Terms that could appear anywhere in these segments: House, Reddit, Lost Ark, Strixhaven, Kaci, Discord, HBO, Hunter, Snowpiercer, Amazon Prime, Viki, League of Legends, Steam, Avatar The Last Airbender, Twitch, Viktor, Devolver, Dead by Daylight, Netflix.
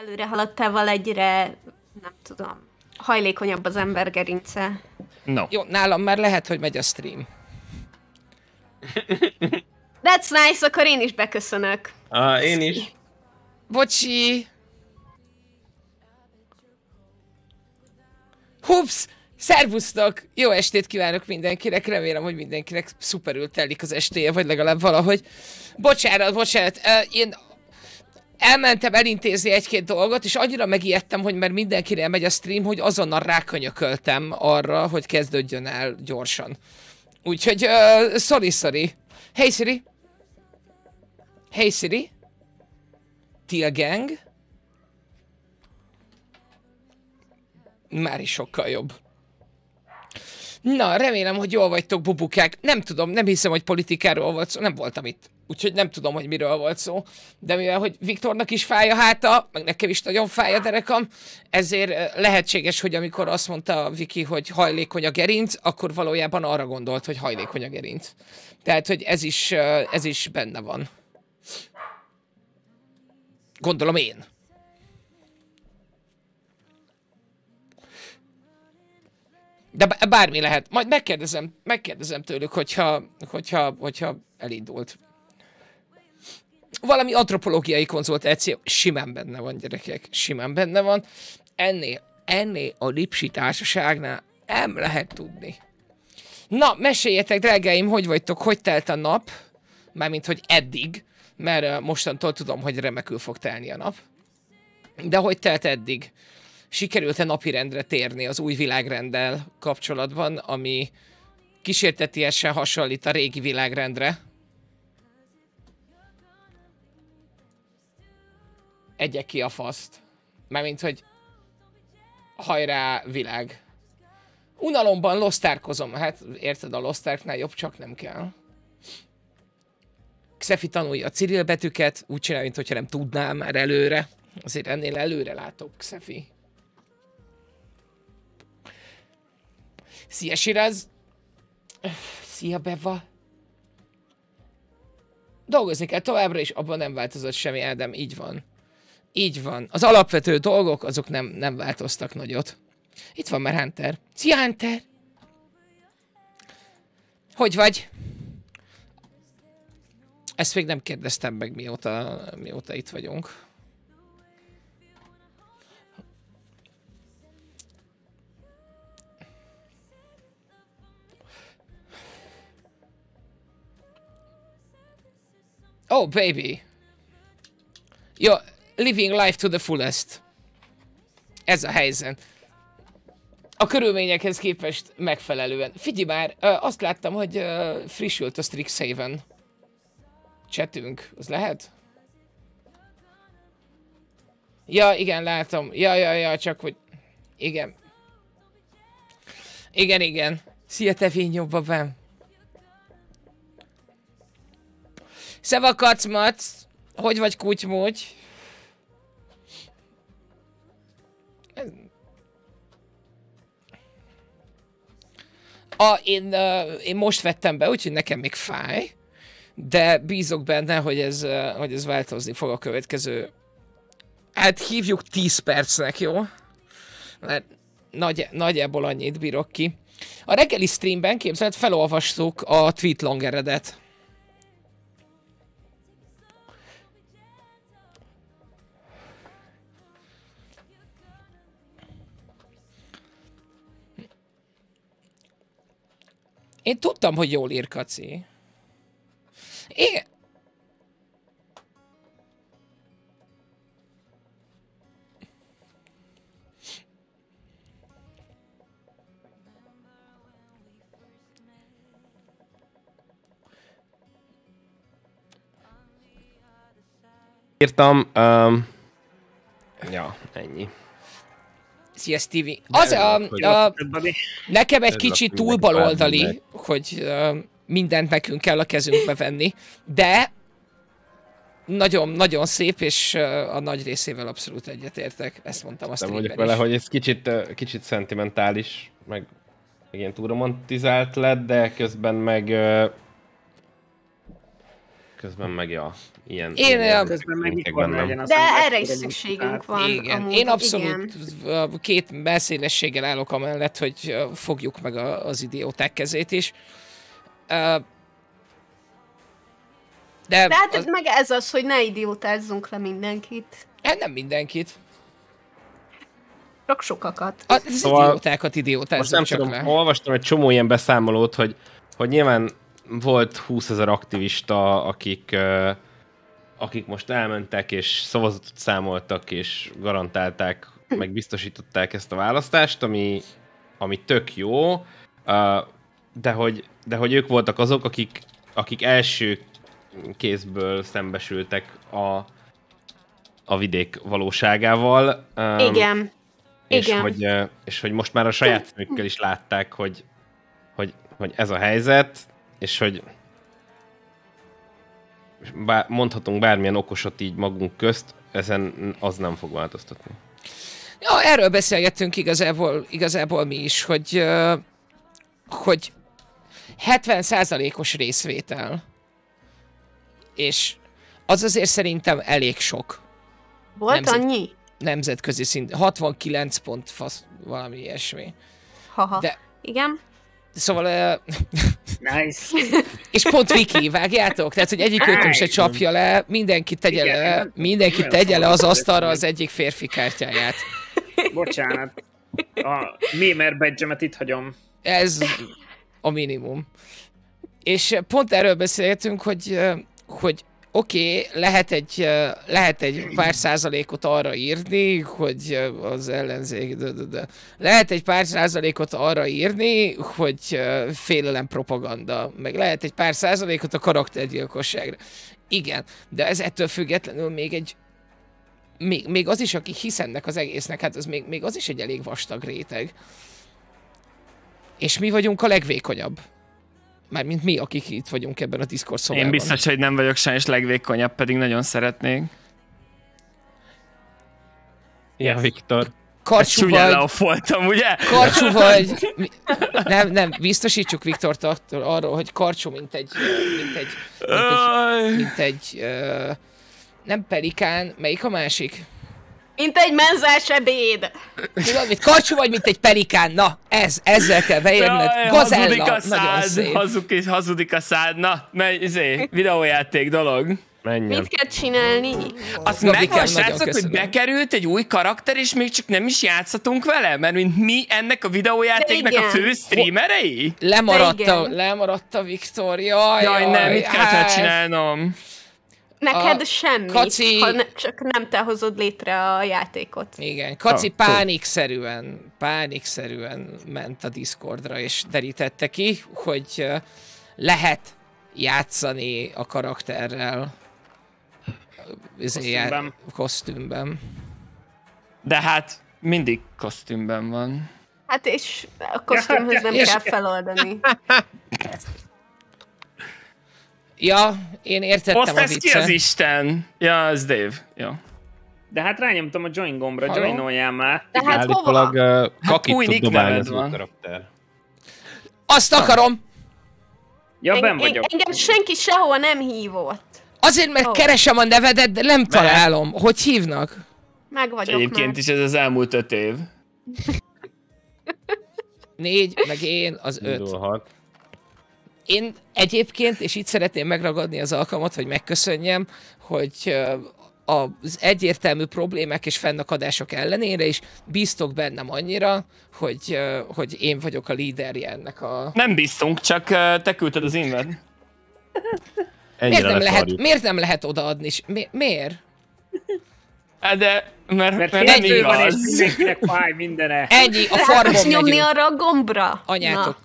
előre haladtával egyre, nem tudom, hajlékonyabb az ember gerince. No. Jó, nálam már lehet, hogy megy a stream. That's nice, akkor én is beköszönök. Én is. Bocsi! Hups! Szervusztok! Jó estét kívánok mindenkinek, remélem, hogy mindenkinek szuperül telik az estéje, vagy legalább valahogy. Bocsánat, én elmentem elintézni egy-két dolgot, és annyira megijedtem, hogy már mindenkire megy a stream, hogy azonnal rákönyököltem arra, hogy kezdődjön el gyorsan. Úgyhogy, sorry. Hey Siri! Hey Siri! Till gang! Már is sokkal jobb. Na, remélem, hogy jól vagytok, bubukák. Nem tudom, nem hiszem, hogy politikáról volt szó. Nem voltam itt. Úgyhogy nem tudom, hogy miről volt szó. De mivel, hogy Viktornak is fáj a háta, meg nekem is nagyon fáj a derekam, ezért lehetséges, hogy amikor azt mondta a Viki, hogy hajlékony a gerinc, akkor valójában arra gondolt, hogy hajlékony a gerinc. Tehát, hogy ez is benne van. Gondolom én. De bármi lehet. Majd megkérdezem tőlük, hogyha elindult. Valami antropológiai konzultáció simán benne van, gyerekek. Simán benne van. Ennél a Lipsi társaságnál nem lehet tudni. Na, meséljetek, drágáim, hogy vagytok, hogy telt a nap? Mármint, hogy eddig, mert mostantól tudom, hogy remekül fog telni a nap. De hogy telt eddig? Sikerült-e napirendre térni az új világrenddel kapcsolatban, ami kísértetiesen hasonlít a régi világrendre? Egyek ki a faszt. Mármint, hogy hajrá világ. Unalomban Lost Arkozom. Hát érted, a Lost Arknál jobb csak nem kell. Xefi tanulja a Cyril betűket, úgy csinálja, mint hogyha nem tudnám már előre. Azért ennél előre látok, Xefi. Szia, Siraz! Szia, Beva! Dolgozni kell továbbra, és abban nem változott semmi, Ádám, így van. Így van. Az alapvető dolgok, azok nem változtak nagyot. Itt van már Hunter. Szia, Hunter! Hogy vagy? Ezt még nem kérdeztem meg, mióta itt vagyunk. Oh, baby! You're living life to the fullest. Ez a helyzet. A körülményekhez képest megfelelően. Figyelj már, azt láttam, hogy frissült a Strixhaven csetünk. Az lehet? Ja, igen, látom. Ja, csak hogy... Igen. Igen. Szia, te fényjobb babám! Szeva kacmac! Hogy vagy, kutymúgy? Én most vettem be, úgyhogy nekem még fáj. De bízok benne, hogy ez változni fog a következő... Hát hívjuk 10 percnek, jó? Mert nagyjából annyit bírok ki. A reggeli streamben, képzeld, felolvastuk a tweetlongeredet. Én tudtam, hogy jól ír, Kaci. Igen. Írtam. Ja, ennyi. Szia, Stevie. Az nekem egy kicsit túl baloldali, hogy mindent nekünk kell a kezünkbe venni, de nagyon szép, és a nagy részével abszolút egyetértek. Ezt mondtam azt. De mondjuk vele, hogy ez kicsit szentimentális, meg ilyen túl romantizált lett, de közben meg közben meg ja, ilyen... Én közben meg mikor legyen az... De erre is szükségünk van. Igen, amúgy, én abszolút igen. Két beszélességgel állok amellett, hogy fogjuk meg az idióták kezét is. De hát az... meg ez az, hogy ne idiótázzunk le mindenkit. Hát nem mindenkit. Csak sokakat. Az szóval idiótákat idiótázzunk csak le. Most nem tudom, olvastam egy csomó ilyen beszámolót, hogy nyilván volt 20 000 aktivista, akik most elmentek, és szavazatot számoltak, és garantálták, meg biztosították ezt a választást, ami tök jó, de hogy ők voltak azok, akik első kézből szembesültek a vidék valóságával. Igen. Igen. És hogy most már a saját szemükkel is látták, hogy ez a helyzet, és hogy mondhatunk bármilyen okosat így magunk közt, ezen az nem fog változtatni. Ja, erről beszélgettünk igazából mi is, hogy 70%-os részvétel. És az azért szerintem elég sok. Volt annyi? Nemzetközi szint, 69 pont, fasz, valami ilyesmi. Haha, de... igen. Szóval... Nice. És pont Viki, vágjátok? Tehát, hogy egyik őtök se csapja le, mindenki tegye le az asztalra az egyik férfi kártyáját. Bocsánat. A mémer badge-emet itt hagyom. Ez a minimum. És pont erről beszéltünk, hogy oké, lehet egy pár százalékot arra írni, hogy az ellenzék... Lehet egy pár százalékot arra írni, hogy félelem propaganda, meg lehet egy pár százalékot a karaktergyilkosságra. Igen, de ez ettől függetlenül még egy... Még az is, aki hisz ennek az egésznek, hát az még az is egy elég vastag réteg. És mi vagyunk a legvékonyabb. Mármint mi, akik itt vagyunk ebben a Discord szobában. Én biztos, hogy nem vagyok sajnos legvékonyabb, pedig nagyon szeretnék. Ja, Viktor. Karcsú vagy. Voltam, ugye? Karcsú vagy. Nem, biztosítsuk Viktort arról, hogy karcsú, mint egy nem pelikán, melyik a másik? Mint egy menzás ebéd. Tudod, mint karcsú vagy, mint egy pelikán. Na, ezzel kell beérned. Gazella. Hazudik a szád, hazudik a szád. Na, videójáték dolog. Menjen. Mit kell csinálni? Azt megvan, srácok, hogy bekerült egy új karakter, és még csak nem is játszhatunk vele? Mert mint mi ennek a videójátéknek a fő streamerei? Lemaradt a Viktor. Jaj, nem, mit kell csinálnom? Neked semmit, Kaci... csak nem te hozod létre a játékot. Igen, Kaci pánikszerűen ment a Discordra, és derítette ki, hogy lehet játszani a karakterrel kosztümben. De hát mindig kosztümben van. Hát és a kosztümhöz nem kell feloldani. Ja, én értettem a viccet. Most ez ki az Isten? Ja, ez Dave. Ja. De hát rányomtam a join gombra, joinoljál már. De hát hova? Kakit tud dobálni az új karakter. Azt akarom! Ja, benn vagyok. Engem senki sehol nem hívott. Azért, mert keresem a nevedet, de nem találom. Hogy hívnak? Meg vagyok már. Egyébként is ez az elmúlt 5 év. 4, meg én, az 5. Én egyébként, és itt szeretném megragadni az alkalmat, hogy megköszönjem, hogy az egyértelmű problémák és fennakadások ellenére is bíztok bennem annyira, hogy én vagyok a líderje ennek a... Nem bíztunk, csak te küldted az invet. Miért nem lehet odaadni? Miért? De... Mert nem igaz. Fáj mindene. Ennyi, a farmon megyünk. Nyomni arra a gombra? Anyátok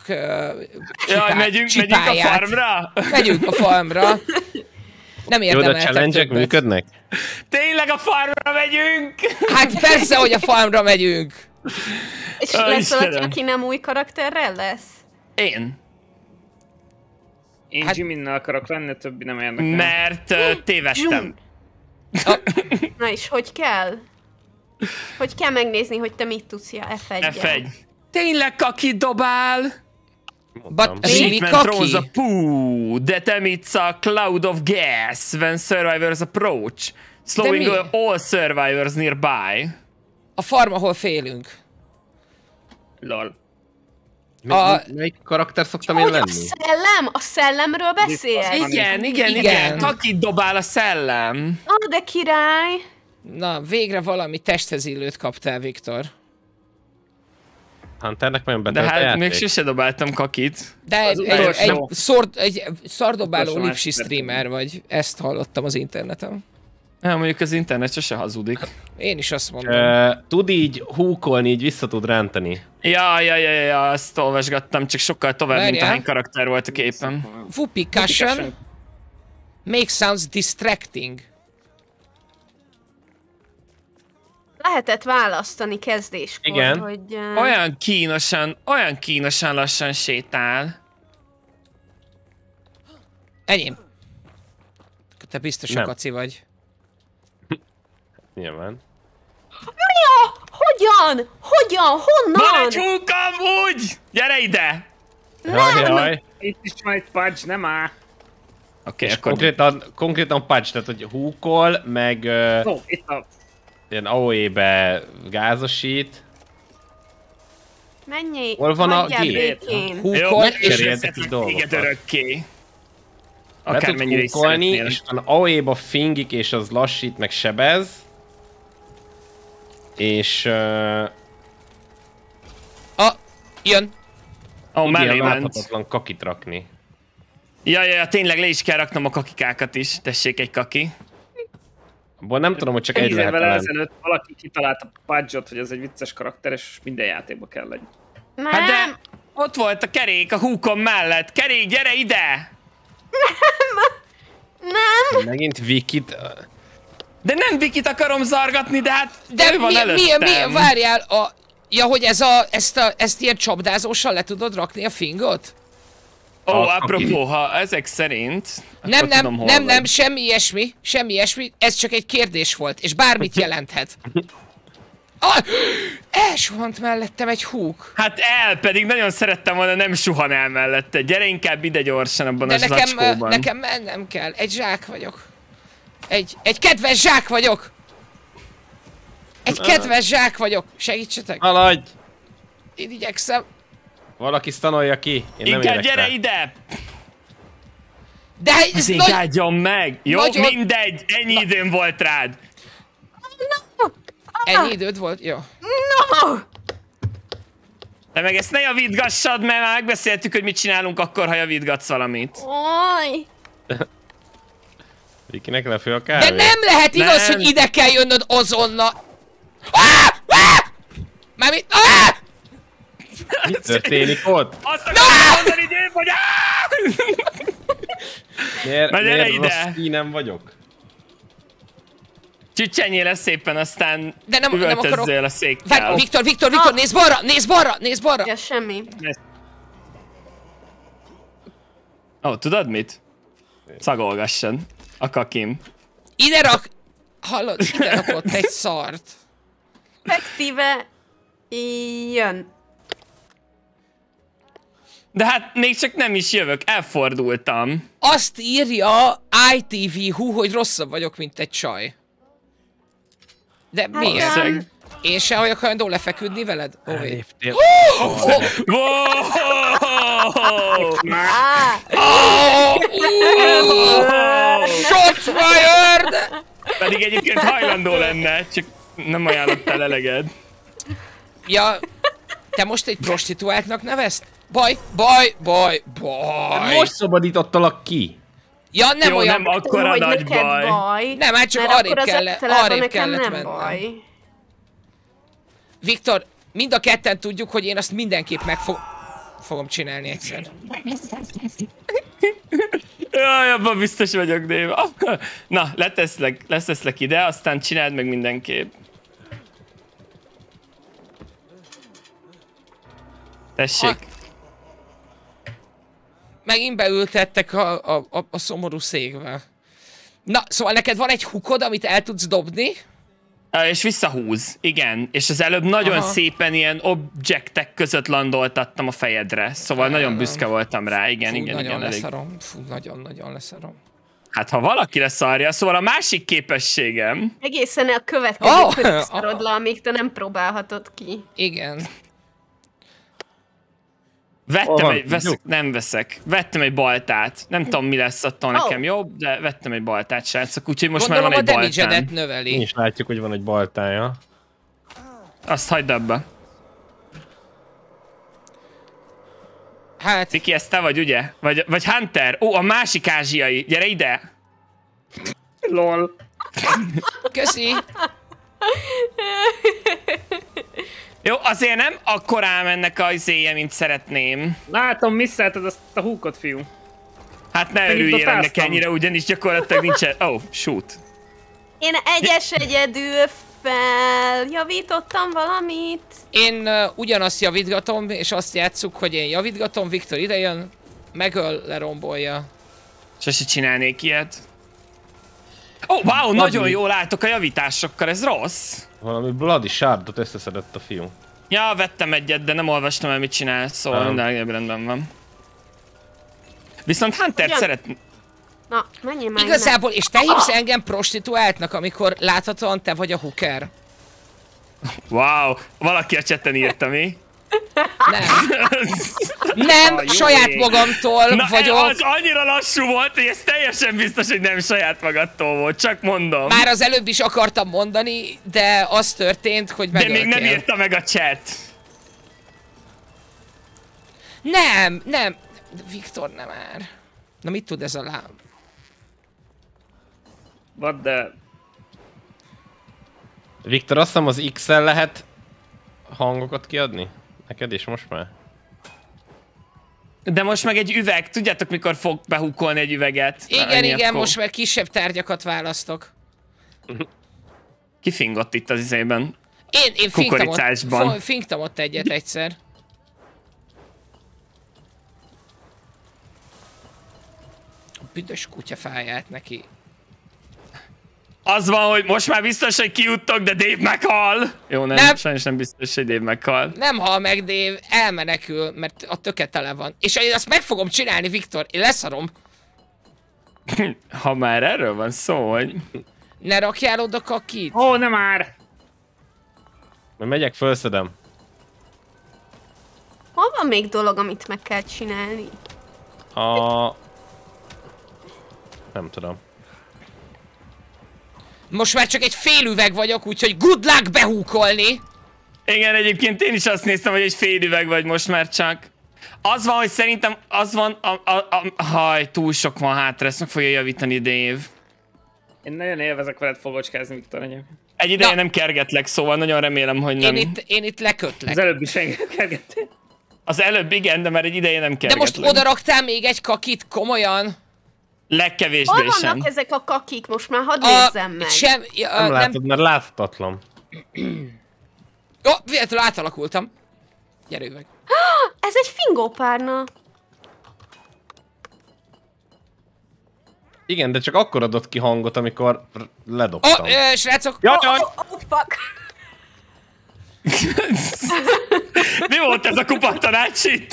megyünk a farmra? Megyünk a farmra. Nem érdemeltek többet. Jó, de a challenge-ek működnek? Tényleg a farmra megyünk? Hát persze, hogy a farmra megyünk. És lesz valaki, aki nem új karakterrel lesz? Én Jimin-nel akarok lenni, a többi nem érdekel. Mert tévedtem. Na és hogy kell? Hogy kell megnézni, hogy te mit tudsz, F1-jel? Tényleg, aki dobál? But achievement throws a poo that emits a cloud of gas when survivors approach, slowing all survivors nearby. A farm, ahol félünk. Lol. Melyik karakter szoktam én lenni? A szellem? A szellemről beszélsz? Igen, igen, igen. Kakit dobál a szellem. Ah, de király. Na, végre valami testhez illőt kaptál, Viktor. Hunternek nagyon betelt. De hát játék. Még sose dobáltam kakit. De egy szardobáló lipsi streamer vagy. Ezt hallottam az interneten. Hát mondjuk az internet sose hazudik. Én is azt mondom. Tud így húkolni, így vissza tud rántani. Ja, azt olvasgattam, csak sokkal tovább, mint ahány karakter volt a képen. Whoopee cushion. Make sounds distracting. Lehetett választani kezdéskor, igen. Hogy... Olyan kínosan lassan sétál. Enyém. Te biztos a Kaci vagy. Nyilván. Ja, hogyan? Honnan? Maradj húgam úgy! Gyere ide! Nem! Itt is majd punch, nem áll. Oké, akkor... Konkrétan punch, tehát hogy húkol, meg... itt a... Ilyen AOE-be gázosít. Menjél, hol van a gép? Húkol, és összetek téged örökké. Akármennyire is szeretnél. És van AOE-ba fingik, és az lassít, meg sebez. És... jön! Ilyen láthatatlan kakit rakni. Ja, tényleg le is kell raknom a kakikákat is. Tessék, egy kaki. Abban nem tudom, hogy csak egy lehet lenni. Ezelőtt valaki kitalálta a Pudge-ot, hogy ez egy vicces karakter, és minden játékba kell legyen. Hát de ott volt a kerék a húkon mellett. Kerék, gyere ide! Nem! Megint Vikit... De nem Vikit akarom zargatni, de hát ő van előttem. De várjál a... Ja, hogy ezt ilyen csapdázósan le tudod rakni a fingot? Ó, apropó, ha ezek szerint... Nem, semmi ilyesmi, ez csak egy kérdés volt, és bármit jelenthet. Elsuhant mellettem egy húk. Hát pedig nagyon szerettem volna, nem suhan el mellette. Gyere inkább ide gyorsan abban a zacskóban. De nekem mennem kell, egy zsák vagyok. Egy kedves zsák vagyok! Segítsetek! Haladj! Én igyekszem. Valaki stanolja ki, én nem érek rá. Gyere ide! De ez nagy... Áldjon meg! Jó, mindegy, ennyi időm volt rád! Ennyi időd volt? Jó. No! De meg ezt ne javítgassad, mert már megbeszéltük, hogy mit csinálunk akkor, ha javítgatsz valamit. Oj! Vikinek lefő a kávé. De nem lehet igaz, hogy ide kell jönnöd azonnal! Mármint... Mi történik ott? Azt akarom mondani, hogy én vagy! Miért rossz kínem vagyok? Csücsenyél el szépen, aztán üvöltözzél a székkel. Várj, Viktor, nézd balra! Ja, semmi. Ó, tudod mit? Szagolgasson a kakim. Ide rakott egy szart. Effektíve... jön. De hát még csak nem is jövök, elfordultam. Azt írja ITV-hu, hogy rosszabb vagyok, mint egy csaj. De miért? Én sem vagyok hajlandó lefeküdni veled? Eléptél. Shots fired! Pedig egyébként hajlandó lenne, csak nem ajánlottál eleged. Ja, te most egy prostituáltnak nevezd? Baj! Most szabadítottalak ki! Ja, nem jó, olyan... nem akkora nagy baj. Nem, hát csak arrébb kellett mennem. Baj. Viktor, mind a ketten tudjuk, hogy én azt mindenképp fogom csinálni egyszer. Jaj, abban biztos vagyok, Déva. Na, leteszlek ide, aztán csináld meg mindenképp. Tessék. Megint beültettek a szomorú székbe. Na, szóval neked van egy hukod, amit el tudsz dobni? És visszahúz, igen. És az előbb nagyon szépen ilyen objektek között landoltattam a fejedre. Szóval nagyon büszke voltam rá, igen, fú, igen, nagyon leszarom, fú, nagyon leszarom. Hát ha valaki leszarja, szóval a másik képességem... Egészen a következő körül szarod le, amíg te nem próbálhatod ki. Igen. Vettem vettem egy baltát. Nem tudom, mi lesz attól nekem jobb, de vettem egy baltát, srácok, úgyhogy most gondolom már van egy baltán. Gondolom a damage-edet növeli. Mi is látjuk, hogy van egy baltája. Azt hagyd abba. Hát... Viki, ez te vagy, ugye? Vagy Hunter? Ó, a másik ázsiai. Gyere ide! LOL. Köszi. Jó, azért nem akkorám ennek a izéje, mint szeretném. Látom, misszelted azt a húkot, fiú. Hát ne örüljél ennek ennyire, ugyanis gyakorlatilag nincsen... Oh, shoot. Én egyedül feljavítottam valamit. Én ugyanazt javítgatom, és azt játsszuk, hogy én javítgatom, Viktor idejön, megöl, lerombolja. Sose csinálnék ilyet. Ó, oh, wow, nagyon jól álltok a javításokkal, ez rossz. Valami bloody shardot összeszedett a fiú. Ja, vettem egyet, de nem olvastam el, mit csinál, szóval minden rendben van. Viszont Hunter szeretne... Na, menjél már. Igazából, és te hívsz engem prostituáltnak, amikor láthatóan te vagy a hooker. Wow, valaki a chatten írta, mi? Nem. Nem, saját magamtól vagyok. Az annyira lassú volt, hogy ez teljesen biztos, hogy nem saját magadtól volt, csak mondom. Már az előbb is akartam mondani, de az történt, hogy megöltél. De még nem írta meg a chat. Nem. Viktor, nem már. Na mit tud ez a lám? What the... Viktor, azt hiszem az X-el lehet hangokat kiadni? Neked is most már? De most meg egy üveg, tudjátok mikor fog behúkolni egy üveget? Igen, most már kisebb tárgyakat választok. Ki fingott itt az izében? Én fingtam ott egyet egyszer. A büdös kutya fáját neki. Az van, hogy most már biztos, hogy kijuttok, de Dave meghal! Jó, nem, sajnos nem biztos, hogy Dave meghal. Nem hal meg Dave, elmenekül, mert a töke tele van. És én azt meg fogom csinálni, Viktor, én leszarom. Ha már erről van szó, hogy... Ne rakjál oda kakit. Ó, nem már! Mert megyek, felszedem. Hol van még dolog, amit meg kell csinálni? Nem tudom. Most már csak egy fél üveg vagyok, úgyhogy good luck behúkolni! Igen, egyébként én is azt néztem, hogy egy fél üveg vagy most már csak. Az van, hogy szerintem az van, haj, túl sok van hátra, ezt meg fogja javítani Dave. Én nagyon élvezek veled fogocskázni, Viktor, anyám. Egy ideje nem kergetlek, szóval nagyon remélem, hogy nem. Én itt lekötlek. Az előbb is engem kergettél. Az előbb igen, de már egy ideje nem kergetlek. De most odaraktál még egy kakit, komolyan? Legkevésbé sem. Hol vannak ezek a kakik? Most már hadd nézzem meg. Nem látod, mert láthatatlan. Ó, véletlenül átalakultam. Gyere meg. Ez egy fingópárna. Igen, de csak akkor adott ki hangot, amikor ledobtam. Ó, srácok! Fuck! Mi volt ez a kupattanács itt?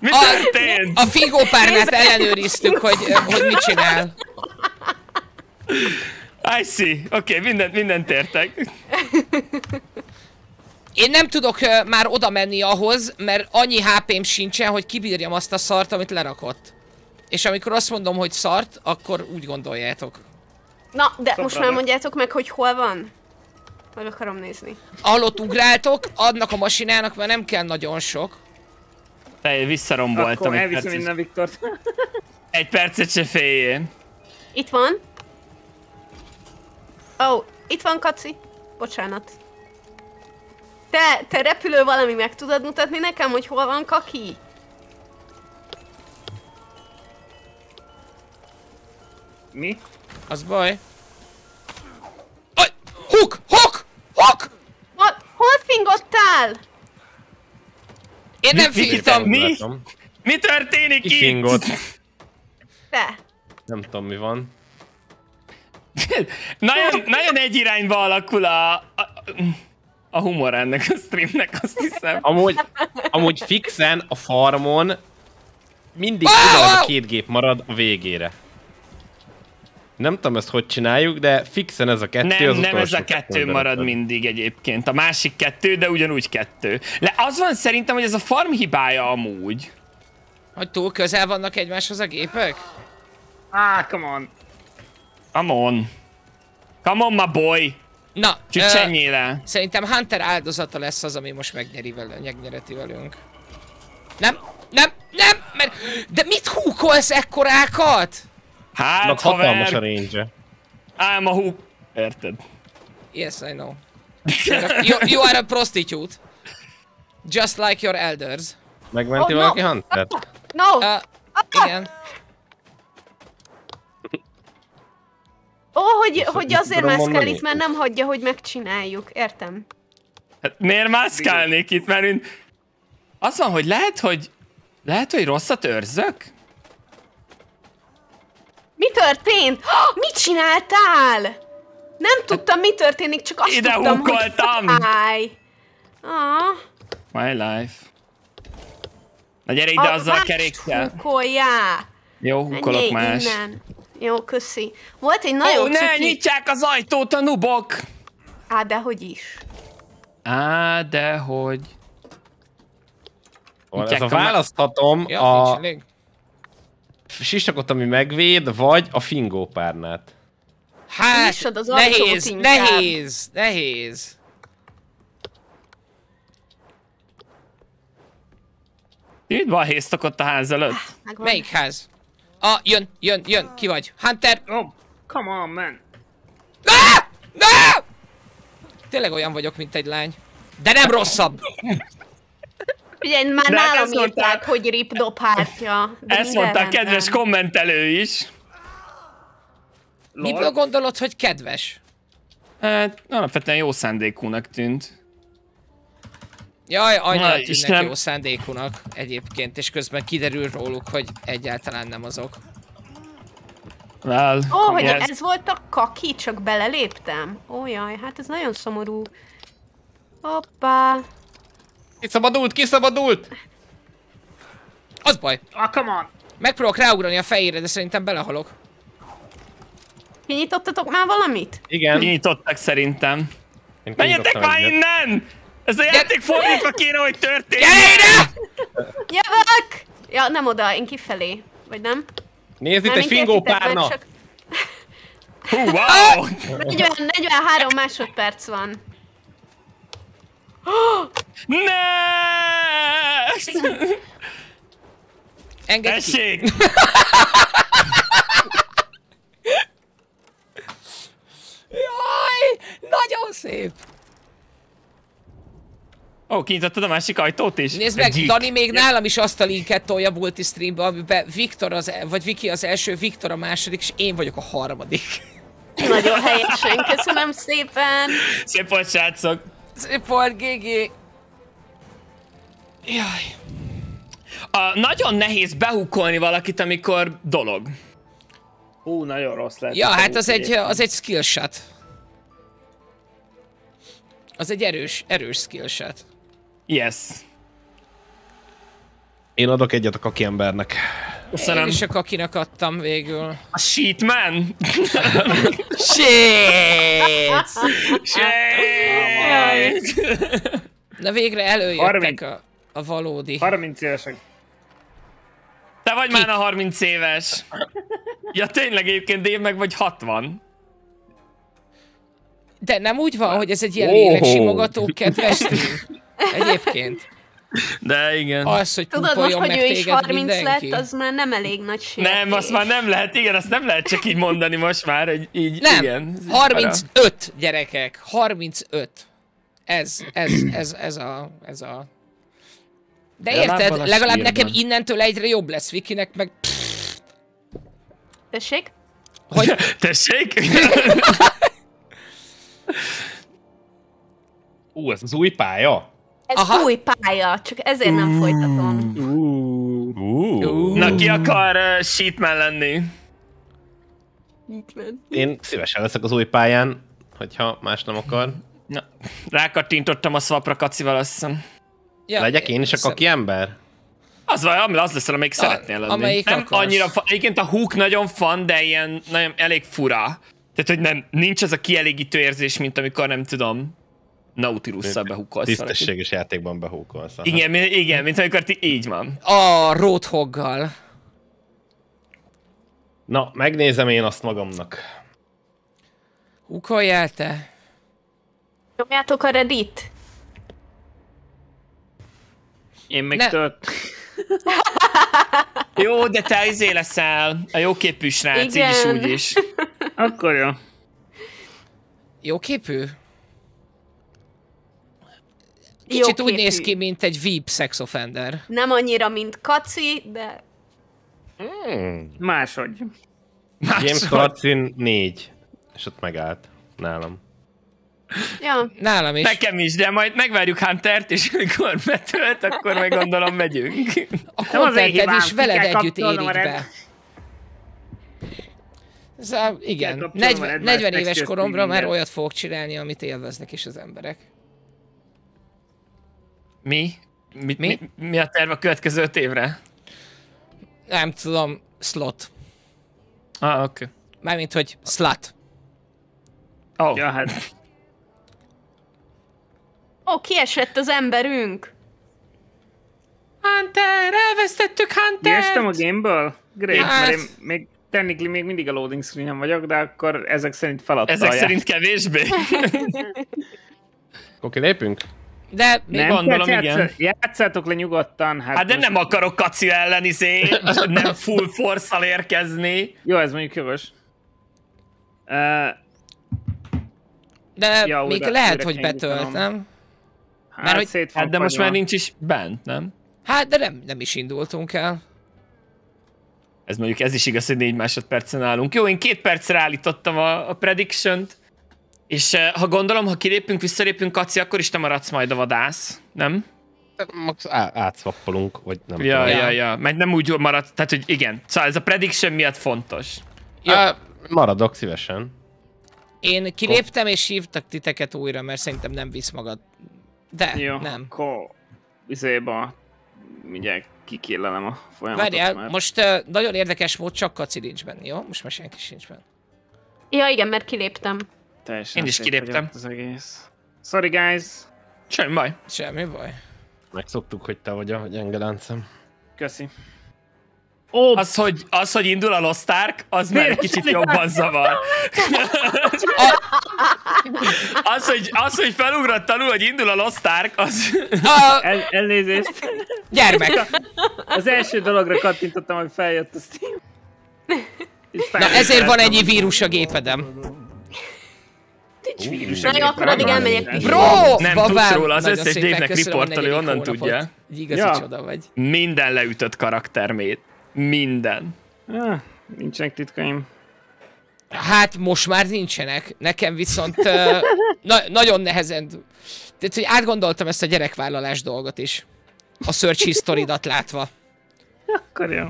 Mi történt? A fingópárnát ellenőriztük, hogy mit csinál. I see. Oké, mindent értek. Én nem tudok már oda menni ahhoz, mert annyi HP-m sincsen, hogy kibírjam azt a szart, amit lerakott. És amikor azt mondom, hogy szart, akkor úgy gondoljátok. Na, de most már mondjátok meg, hogy hol van? Meg akarom nézni. Ahol ott ugráltok, adnak a masinának, mert nem kell nagyon sok. Te visszaromboltam. Akkor elviszem innen Viktort. Egy percet se féljél. Itt van. Ó, itt van Kaci. Bocsánat. Te repülő valami, meg tudod mutatni nekem, hogy hol van Kaki? Mi? Az baj. Huk! Huk! Huk! Hol fingottál? Én nem fingtam. Mi történik itt? Te. Nem tudom, mi van. Nagyon, nagyon egy irányba alakul a humor ennek a streamnek, azt hiszem. Amúgy fixen a farmon mindig ugyanaz a két gép marad a végére. Nem tudom ezt hogy csináljuk, de fixen ez a kettő nem, az nem ez a kettő marad mindig egyébként. A másik kettő, de ugyanúgy kettő. Le az van szerintem, hogy ez a farm hibája amúgy. Hogy túl közel vannak egymáshoz a gépek? Come on. Come on, my boy. Na, szerintem Hunter áldozata lesz az, ami most megnyereti velünk. Nem, mert... De mit húkolsz ekkorákat? Hát, hatalmas a range-e. I'm a hook. Érted? Yes, I know. You are a prostitute. Just like your elders. Megmenti valaki Huntert? No! Igen. Ó, hogy azért mászkálik, mert nem hagyja, hogy megcsináljuk. Értem. Hát miért mászkálnék itt, mert én... Az van, hogy lehet, hogy rosszat őrzök? Mi történt? Mit csináltál? Nem tudtam, mi történik, csak azt tudtam, hogy fáj. My life. Na gyere ide azzal a kerékkel. Jó, hukolok más. Jó, köszi. Volt egy nagyon cuki... Ne nyitják az ajtót a nubok! Dehogy is. Dehogy. Ez a választhatom a... Sisakot, ami megvéd, vagy a fingópárnát. Hát, nehéz. Itt van héztak ott a ház előtt. Melyik ház? Jön, ki vagy? Hunter! Come on, man! Tényleg olyan vagyok, mint egy lány. De nem rosszabb! Ugye, már nálam írták, hogy rip dobhártya. Ezt mondták, kedves kommentelő is. Miből gondolod, hogy kedves? Hát, alapvetően jó szándékúnak tűnt. Jaj, annyira tűnnek jó szándékúnak egyébként, és közben kiderül róluk, hogy egyáltalán nem azok. Hogy ez volt a kaki, csak beleléptem. Jaj, hát ez nagyon szomorú. Hoppá. Kiszabadult! Az baj. Come on. Megpróbálok ráugrani a fejére, de szerintem belehalok. Kinyitottatok már valamit? Igen. Kinyitottak szerintem. Menjetek már innen! Ez a játék fordítva kéne, hogy történjen! Jövök! Ja, nem oda, én kifelé. Vagy nem? Nézd itt egy fingópárna! Hú, wow! 43 másodperc van. Ne! Engedj ki! Jaj! Nagyon szép! Kinyitottad a másik ajtót is? Nézd meg, Dani még nálam is azt a linket tolja a multi streambe, amiben Viktor vagy Viki az első, Viktor a második, és én vagyok a harmadik. Nagyon helyesen, köszönöm szépen! Szép volt, srácok! Szép volt, Gigi! Jaj. Nagyon nehéz behukolni valakit, amikor dolog. Nagyon rossz lehet. Ja, hát az egy skill shot. Az egy erős skill shot. Yes. Én adok egyet a kaki embernek. Én is a kakinak adtam végül. A shit man! Shit! Shit! Na végre előjöttek a valódi. 30 évesek. Te vagy már a 30 éves. Ja tényleg egyébként, én meg vagy 60. De nem úgy van, hogy ez egy ilyen léleksimogató kedves egyébként. De igen. Az, hogy tudod most, hogy ő is 30 mindenki lett, az már nem elég nagy sértés. Nem, azt már nem lehet, igen, azt nem lehet csak így mondani most már, hogy így, nem. Igen. 35 gyerekek, 35. Ez a... De érted, legalább nekem innentől egyre jobb lesz, Vikinek meg... Tessék? Hogy... Tessék? Ez az új pálya? Ez új pálya, csak ezért nem folytatom. Na ki akar shitman lenni? Mit venni? Én szívesen leszek az új pályán, hogyha más nem akar. Na, rákattintottam a swapra Kacival, azt hiszem. Ja, legyek én is a kaki ember? Az valami, az leszel, amelyik szeretnél lenni. Nem annyira, egyébként a hook nagyon fan, de ilyen nagyon elég fura. Tehát, hogy nem, nincs ez a kielégítő érzés, mint amikor nem tudom, Nautilusszal behúkolsz. Tisztességes játékban behúkolsz. Igen, igen, mint amikor ti így van. A Roadhoggal. Na, megnézem én azt magamnak. Húkoljál te. Nyomjátok a Reddit? Én még tölt. Jó, de te izé leszel. A jóképű srác, így is, úgy is. Akkor jó. Jóképű? Kicsit úgy néz ki, mint egy VIP sex offender. Nem annyira, mint Kaci, de... Máshogy. James Kaci 4. És ott megállt. Nálam. Ja. Nálam is. Nekem is, de majd megvárjuk Huntert, és amikor betölt, akkor meg gondolom megyünk. A kontented is veled együtt érik be. Szóval, igen, 40 éves koromra már olyat fogok csinálni, amit élveznek is az emberek. Mi a terv a következő 5 évre? Nem tudom, slot. Ah, oké. Okay. Mármint, hogy slut. Oh. Ja, hát. Ó, kiesett az emberünk. Hunter, elvesztettük Huntert! Kiestem a gameből? Great, yes. Mert én még technically még mindig a loading screenen vagyok, de akkor ezek szerint feladta. Ezek szerint kevésbé. Oké, lépünk? De még nem, gondolom, igen. Játszátok le nyugodtan. Hát de nem akarok Kaci ellen izé, nem full force-al érkezni. Jó, ez mondjuk jogos. De ja, még lehet, hogy betölt, nem? Hát, mert, hogy, hát de most már nincs is bent, nem? Hát de nem is indultunk el. Ez mondjuk ez is igaz, hogy 4 másodpercen állunk. Jó, én 2 percre állítottam a prediction-t. És ha gondolom, ha kilépünk, visszalépünk, Kaci, akkor is te maradsz majd a vadász, nem? Max átswappolunk, vagy nem. Ja, tudom. Ja. Mert nem úgy marad, tehát hogy igen. Szóval ez a prediction miatt fontos. Ja. Maradok szívesen. Én kiléptem és hívtak titeket újra, mert szerintem nem visz magad. De, jó, nem. Akkor izéba mindjárt kikélelem a folyamatot. Várjál, mert... most nagyon érdekes volt, csak Kaci nincs benne, jó? Most már senki sincs benne. Ja, igen, mert kiléptem. Teljesen én is kiléptem. Az egész. Sorry, guys. Semmi baj. Semmi baj. Megszoktuk, hogy te vagy a gyenge láncem. Köszi. Oh, az, hogy indul a Lost Ark, az már egy kicsit jobban zavar. Az, hogy felugrott tanul, hogy indul a Lost Ark, az... Elnézést. Gyermek. Az első dologra kattintottam, hogy feljött a Steam. Na ezért van ennyi vírus a gépedem. Na akkor addig elmegyek. Bro! Nem tudsz róla, az összes Dave-nek riportolni, onnan tudja. Igazi csoda vagy. Minden leütött karaktermét. Minden. Ah, nincsenek titkaim. Hát most már nincsenek. Nekem viszont nagyon nehezen... Tehát, hogy átgondoltam ezt a gyerekvállalás dolgot is. A search history-dat látva. Akkor jó.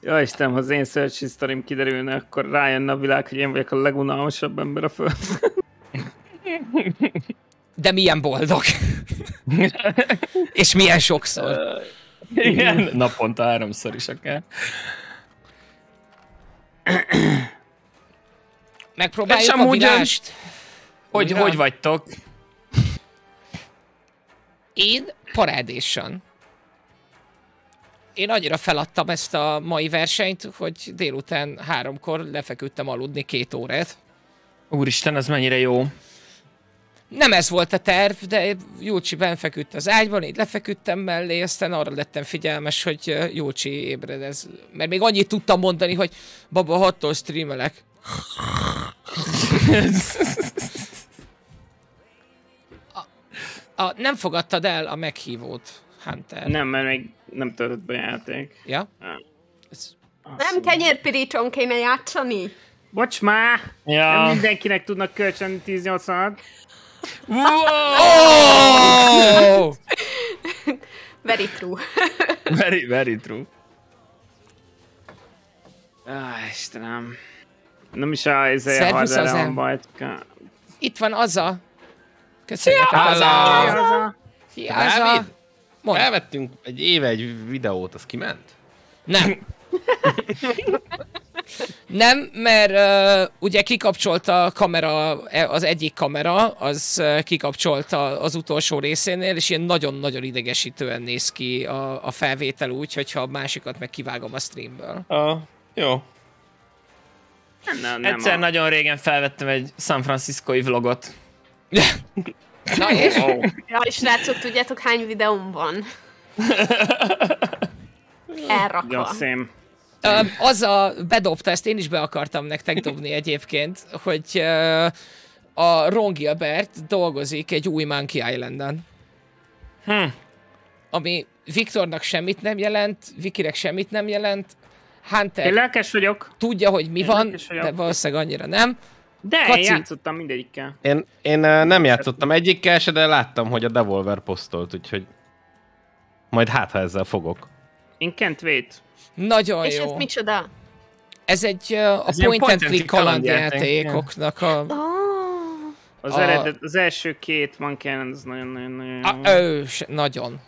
Jaj, Isten, ha az én search history-m kiderülne, akkor rájönne a világ, hogy én vagyok a legunalmasabb ember a föld. De milyen boldog. És milyen sokszor. Igen, naponta 3-szor is akár. Megpróbáljuk a vilást. Hogy vagytok? Én parádésan. Én annyira feladtam ezt a mai versenyt, hogy délután 3-kor lefeküdtem aludni 2 órát. Úristen, az mennyire jó. Nem ez volt a terv, de Júlcsi benfeküdt az ágyban, így lefeküdtem mellé, aztán arra lettem figyelmes, hogy Júlcsi ébredez. Mert még annyit tudtam mondani, hogy baba, 6-tól streamelek. Nem fogadtad el a meghívót, Hunter. Nem, mert még nem törött be játék. Ja? Nem kenyérpirícson kéne játszani. Bocs már! Ja. Nem mindenkinek tudnak kölcsön 10-80-at. Wow! Very true. Very true. Áh, Istenem. Nem is az a hardware-on bajtka. Itt van Aza. Köszönjük a Aza. Ki Aza? Elvettünk egy éve egy videót, az kiment? Nem. Nem, mert ugye kikapcsolta a kamera, az egyik kamera, az kikapcsolta az utolsó részénél, és ilyen nagyon-nagyon idegesítően néz ki a felvétel úgy, hogyha a másikat meg kivágom a streamből. Jó. Nem egyszer nagyon régen felvettem egy San Francisco-i vlogot. Na, és? Ja, és srácok, tudjátok hány videóm van? Elrakva. Az a bedobta, ezt én is be akartam nektek dobni egyébként, hogy a Ron Gilbert dolgozik egy új Monkey Island-en. Ami Viktornak semmit nem jelent, Vikinek semmit nem jelent, Hunter... Én lelkes vagyok. Tudja, hogy mi van, de valószínűleg annyira nem. De Kaci. Én játszottam mindegyikkel. Én nem játszottam egyikkel se, de láttam, hogy a Devolver posztolt, úgyhogy... Majd hát, ha ezzel fogok. Én can't wait. Nagyon és jó. És ez micsoda? Ez egy a point and click kalandjátékoknak a... Az első két Monkey Island, az nagyon-nagyon... Nagyon.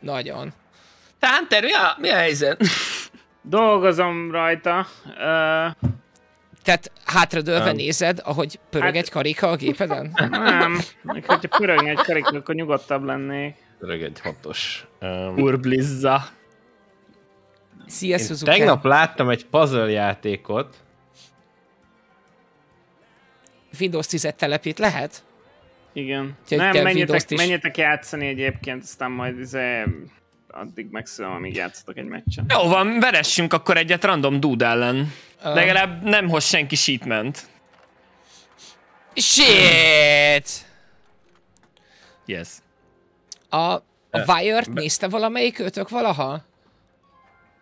Nagyon. Te Hunter, mi a helyzet? Dolgozom rajta. Tehát hátradőlve nézed, ahogy pörög egy karika a gépeden? Nem. Ha pörögne egy karika, akkor nyugodtabb lennék. Pörög egy hatos. Urblizza. Szia, Suzuki. Tegnap láttam egy puzzle játékot. Windows 10-et telepít, lehet? Igen. Nem, menjetek játszani egyébként, aztán majd addig megszülöm, amíg játszotok egy meccsen. Jó van, veressünk akkor egyet random dude ellen. Legalább nem hoz senki shitment. Shit! Yes. A Wire-t nézte valamelyik őtök valaha?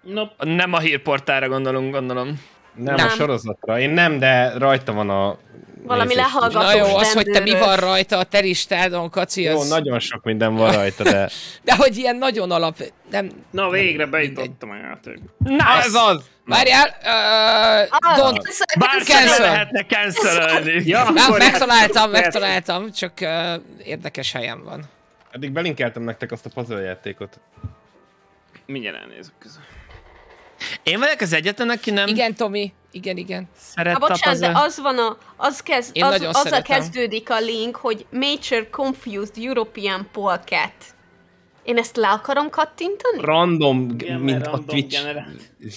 Nope. Nem a hírportára gondolom. Nem a sorozatra. Én nem, de rajta van a... Valami lehallgatós. Na jó, az, hogy te mi van rajta a teristádon, Kaci, az... Jó, nagyon sok minden van rajta, de... De hogy ilyen nagyon alap... Na végre bejutottam a játékba. Na ez az! Várjál! Bárcsak lehetne cancelölni. Megtaláltam, csak érdekes helyen van. Eddig belinkeltem nektek azt a puzzle játékot. Mindjárt elnézek közül. Én vagyok az egyetlen, aki nem... Igen, Tomi. Igen. Bocsánat, de az kezdődik a link, hogy Major Confused European Polcat. Én ezt le akarom kattintani? Random, igen, mint random a Twitch.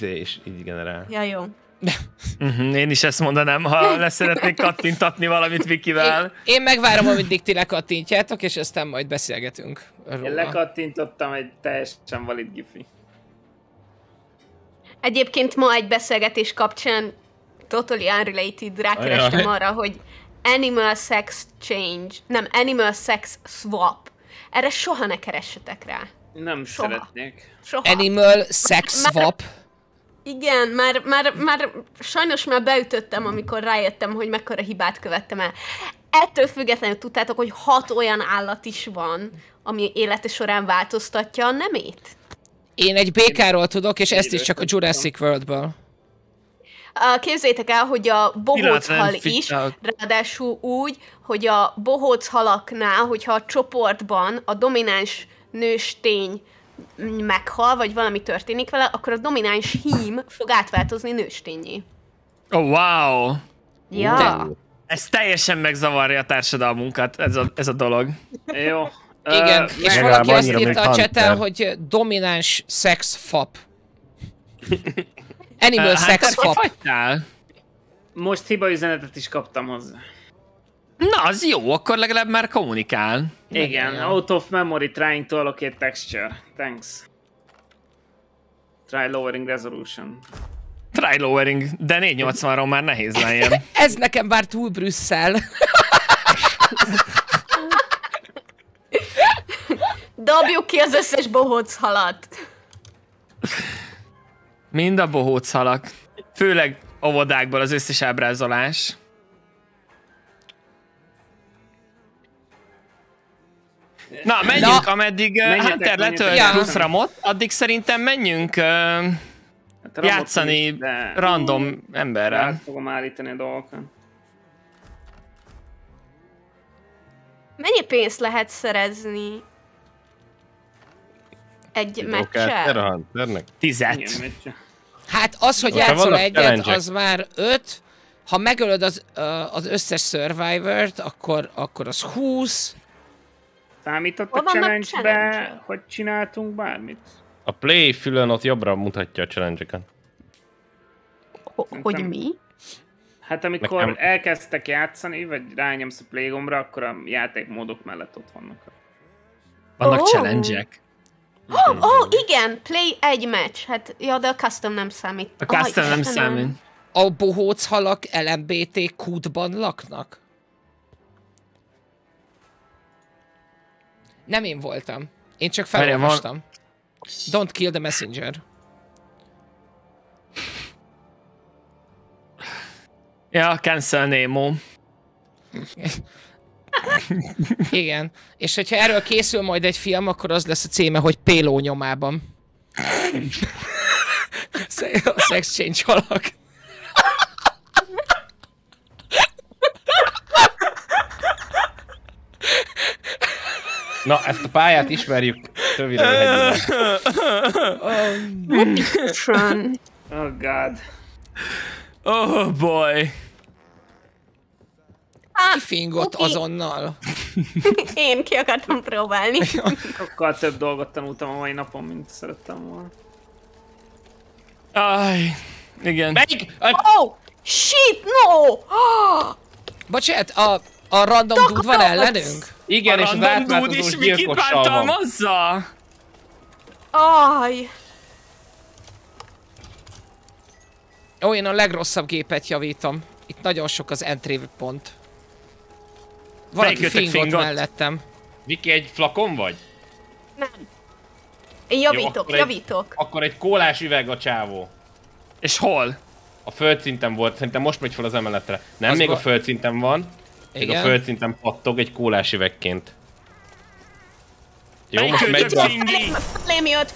És így generál. Ja, jó. Én is ezt mondanám, ha leszeretnék kattintatni valamit Vikivel. Én megvárom, amíg ti lekattintjátok, és aztán majd beszélgetünk róla. Én lekattintottam egy teljesen valid gifi. Egyébként ma egy beszélgetés kapcsán totally unrelated rákerestem arra, hogy animal sex change, nem, animal sex swap. Erre soha ne keressetek rá. Nem szeretnék. Soha. Animal sex swap? Igen, már sajnos már beütöttem, amikor rájöttem, hogy mekkora hibát követtem el. Ettől függetlenül tudtátok, hogy 6 olyan állat is van, ami élete során változtatja a nemét. Én egy békáról tudok, és ezt is csak a Jurassic Worldből. Képzeljétek el, hogy a bohóchal is, ráadásul úgy, hogy a bohóchalaknál, hogyha a csoportban a domináns nőstény meghal, vagy valami történik vele, akkor a domináns hím fog átváltozni nőstényé. Oh, wow! Ja. Ez teljesen megzavarja a társadalmunkat, ez a dolog. Jó. Igen, és valaki azt írta a chaten, hogy domináns szexfap. Animal szexfap. Most hibaüzenetet is kaptam hozzá. Na, az jó, akkor legalább már kommunikál. Igen, out of memory trying to allocate texture. Thanks. Try lowering resolution. Try lowering, de 480-ról már nehéz legyen. Ez nekem bár túl Brüsszel. Dobjuk ki az összes bohóc halat. Mind a bohóc halak. Főleg óvodákból az összes ábrázolás. Na, menjünk, ameddig Hunter letölti plusz ramot, addig szerintem menjünk Hát játszani is, de... random emberrel. Át fogom állítani a dolgokat. Mennyi pénzt lehet szerezni egy meccsel? 10. Hát az, hogy játszol egyet, az már 5. Ha megölöd az összes Survivor-t, akkor az 20. Számított a challenge-be, hogy csináltunk bármit? A play fülön ott jobbra mutatja a challenge-eket. Hogy mi? Hát amikor nekem... elkezdtek játszani, vagy rányomsz a play gombra, akkor a játékmódok mellett ott vannak. Vannak challenge-ek. Igen, play egy match. Hát, ja, de a custom nem számít. A custom nem számít. A bohóc halak LMBT kútban laknak? Nem én voltam. Én csak felolvastam. Don't kill the messenger. Ja, cancel Nemo. Igen. És hogyha erről készül majd egy film, akkor az lesz a címe, hogy Péló nyomában. A sex change halak. Na, ezt a pályát ismerjük. Töviről hegyében. Oh god. Oh boy. Kifingott azonnal. Én ki akartam próbálni. Sokkal több dolgot tanultam a mai napon, mint szerettem volna. Aj, igen. Melyik? Oh, shit, no! Bocsánat, a random dude van ellenünk? Igen, és az átváltozós gyilkossal van. Aj. Ó, én a legrosszabb gépet javítom. Itt nagyon sok az entry pont. Valaki fingot mellettem. Viki, egy flakon vagy? Nem. Én javítok, jó, akkor javítok. Akkor egy kólás üveg a csávó. És hol? A földszinten volt, szerintem most megy fel az emeletre. Nem, az még a földszinten van. Még a földszinten pattog egy kólás üvegként. Jó, most megy be.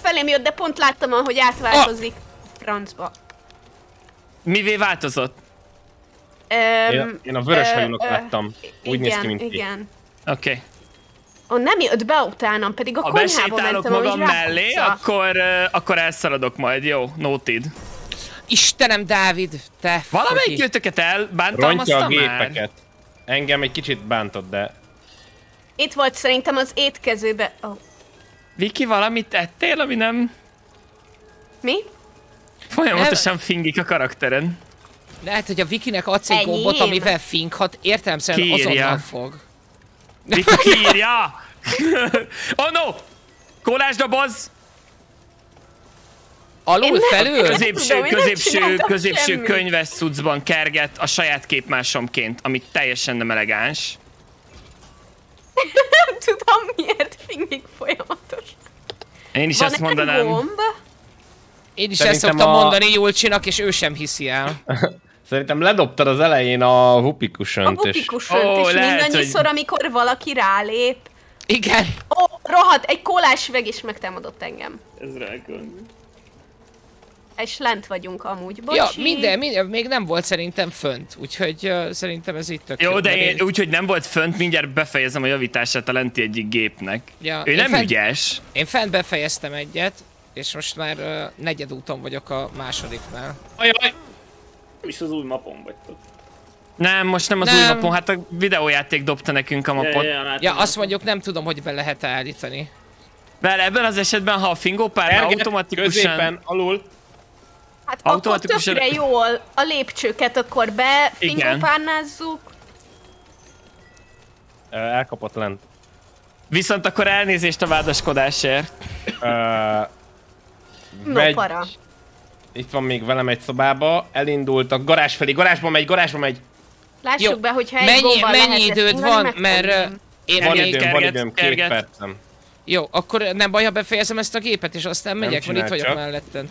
Felém jött, de pont láttam, ahogy átváltozik francba. Mivé változott? Én a vörös hajúnak láttam. Úgy néz ki, mint igen. Oké. Nem jött be utánam, pedig a konyhába mentem, magam mellé, akkor elszaladok majd, jó? Noted. Istenem, Dávid, te... Valamelyik jöttöket elbántalmazta már? Engem egy kicsit bántott, de... Itt volt szerintem az étkezőbe... Viki, valamit ettél, ami nem... Mi? Folyamatosan fingik a karakteren. Lehet, hogy a Vikinek adsz egy gombot, amivel finghat, értelemszerűen azonnal fog. Viki kiírja! Oh no! Kólásdoboz! Alul, felül? Középső könyves cuccban kerget a saját képmásomként, ami teljesen nem elegáns. Nem tudom, miért fingik folyamatos. Én is ezt mondanám. Én is ezt szoktam mondani Julcsinak, és ő sem hiszi el. Szerintem ledobtad az elején a hupikusönt. A hupikusönt, és mindannyiszor, amikor valaki rálép. Igen. Ó, rohadt, egy kólásüveg is megtámadott engem. Ez rágond. És lent vagyunk amúgy, bocsi. Ja, minden, még nem volt szerintem fönt, úgyhogy szerintem ez itt tök jó, de én, úgyhogy nem volt fönt, mindjárt befejezem a javítását a lenti egyik gépnek. Ja, ő nem ügyes. Én fent befejeztem egyet, és most már negyed úton vagyok a másodiknál. Ajaj! Nem is az új mapon vagytok. Nem, most nem az új mapon, hát a videójáték dobta nekünk a mapot. Ja, azt mondjuk nem tudom, hogy be lehet állítani. Bár ebben az esetben, ha a fingópárna automatikusan... középen, alul. Hát automatikusan... akkor tökre jól a lépcsőket akkor befingópárnázzuk. Elkapott lent. Viszont akkor elnézést a vádaskodásért. No para. Itt van még velem egy szobába, elindultak garázs felé, garázsba megy. Lássuk be, hogyha egy gombbal lehetett. Mennyi időd van, mert én van időm, 2 percem. Jó, akkor nem baj, ha befejezem ezt a gépet, és aztán megyek, mert itt vagyok melletted.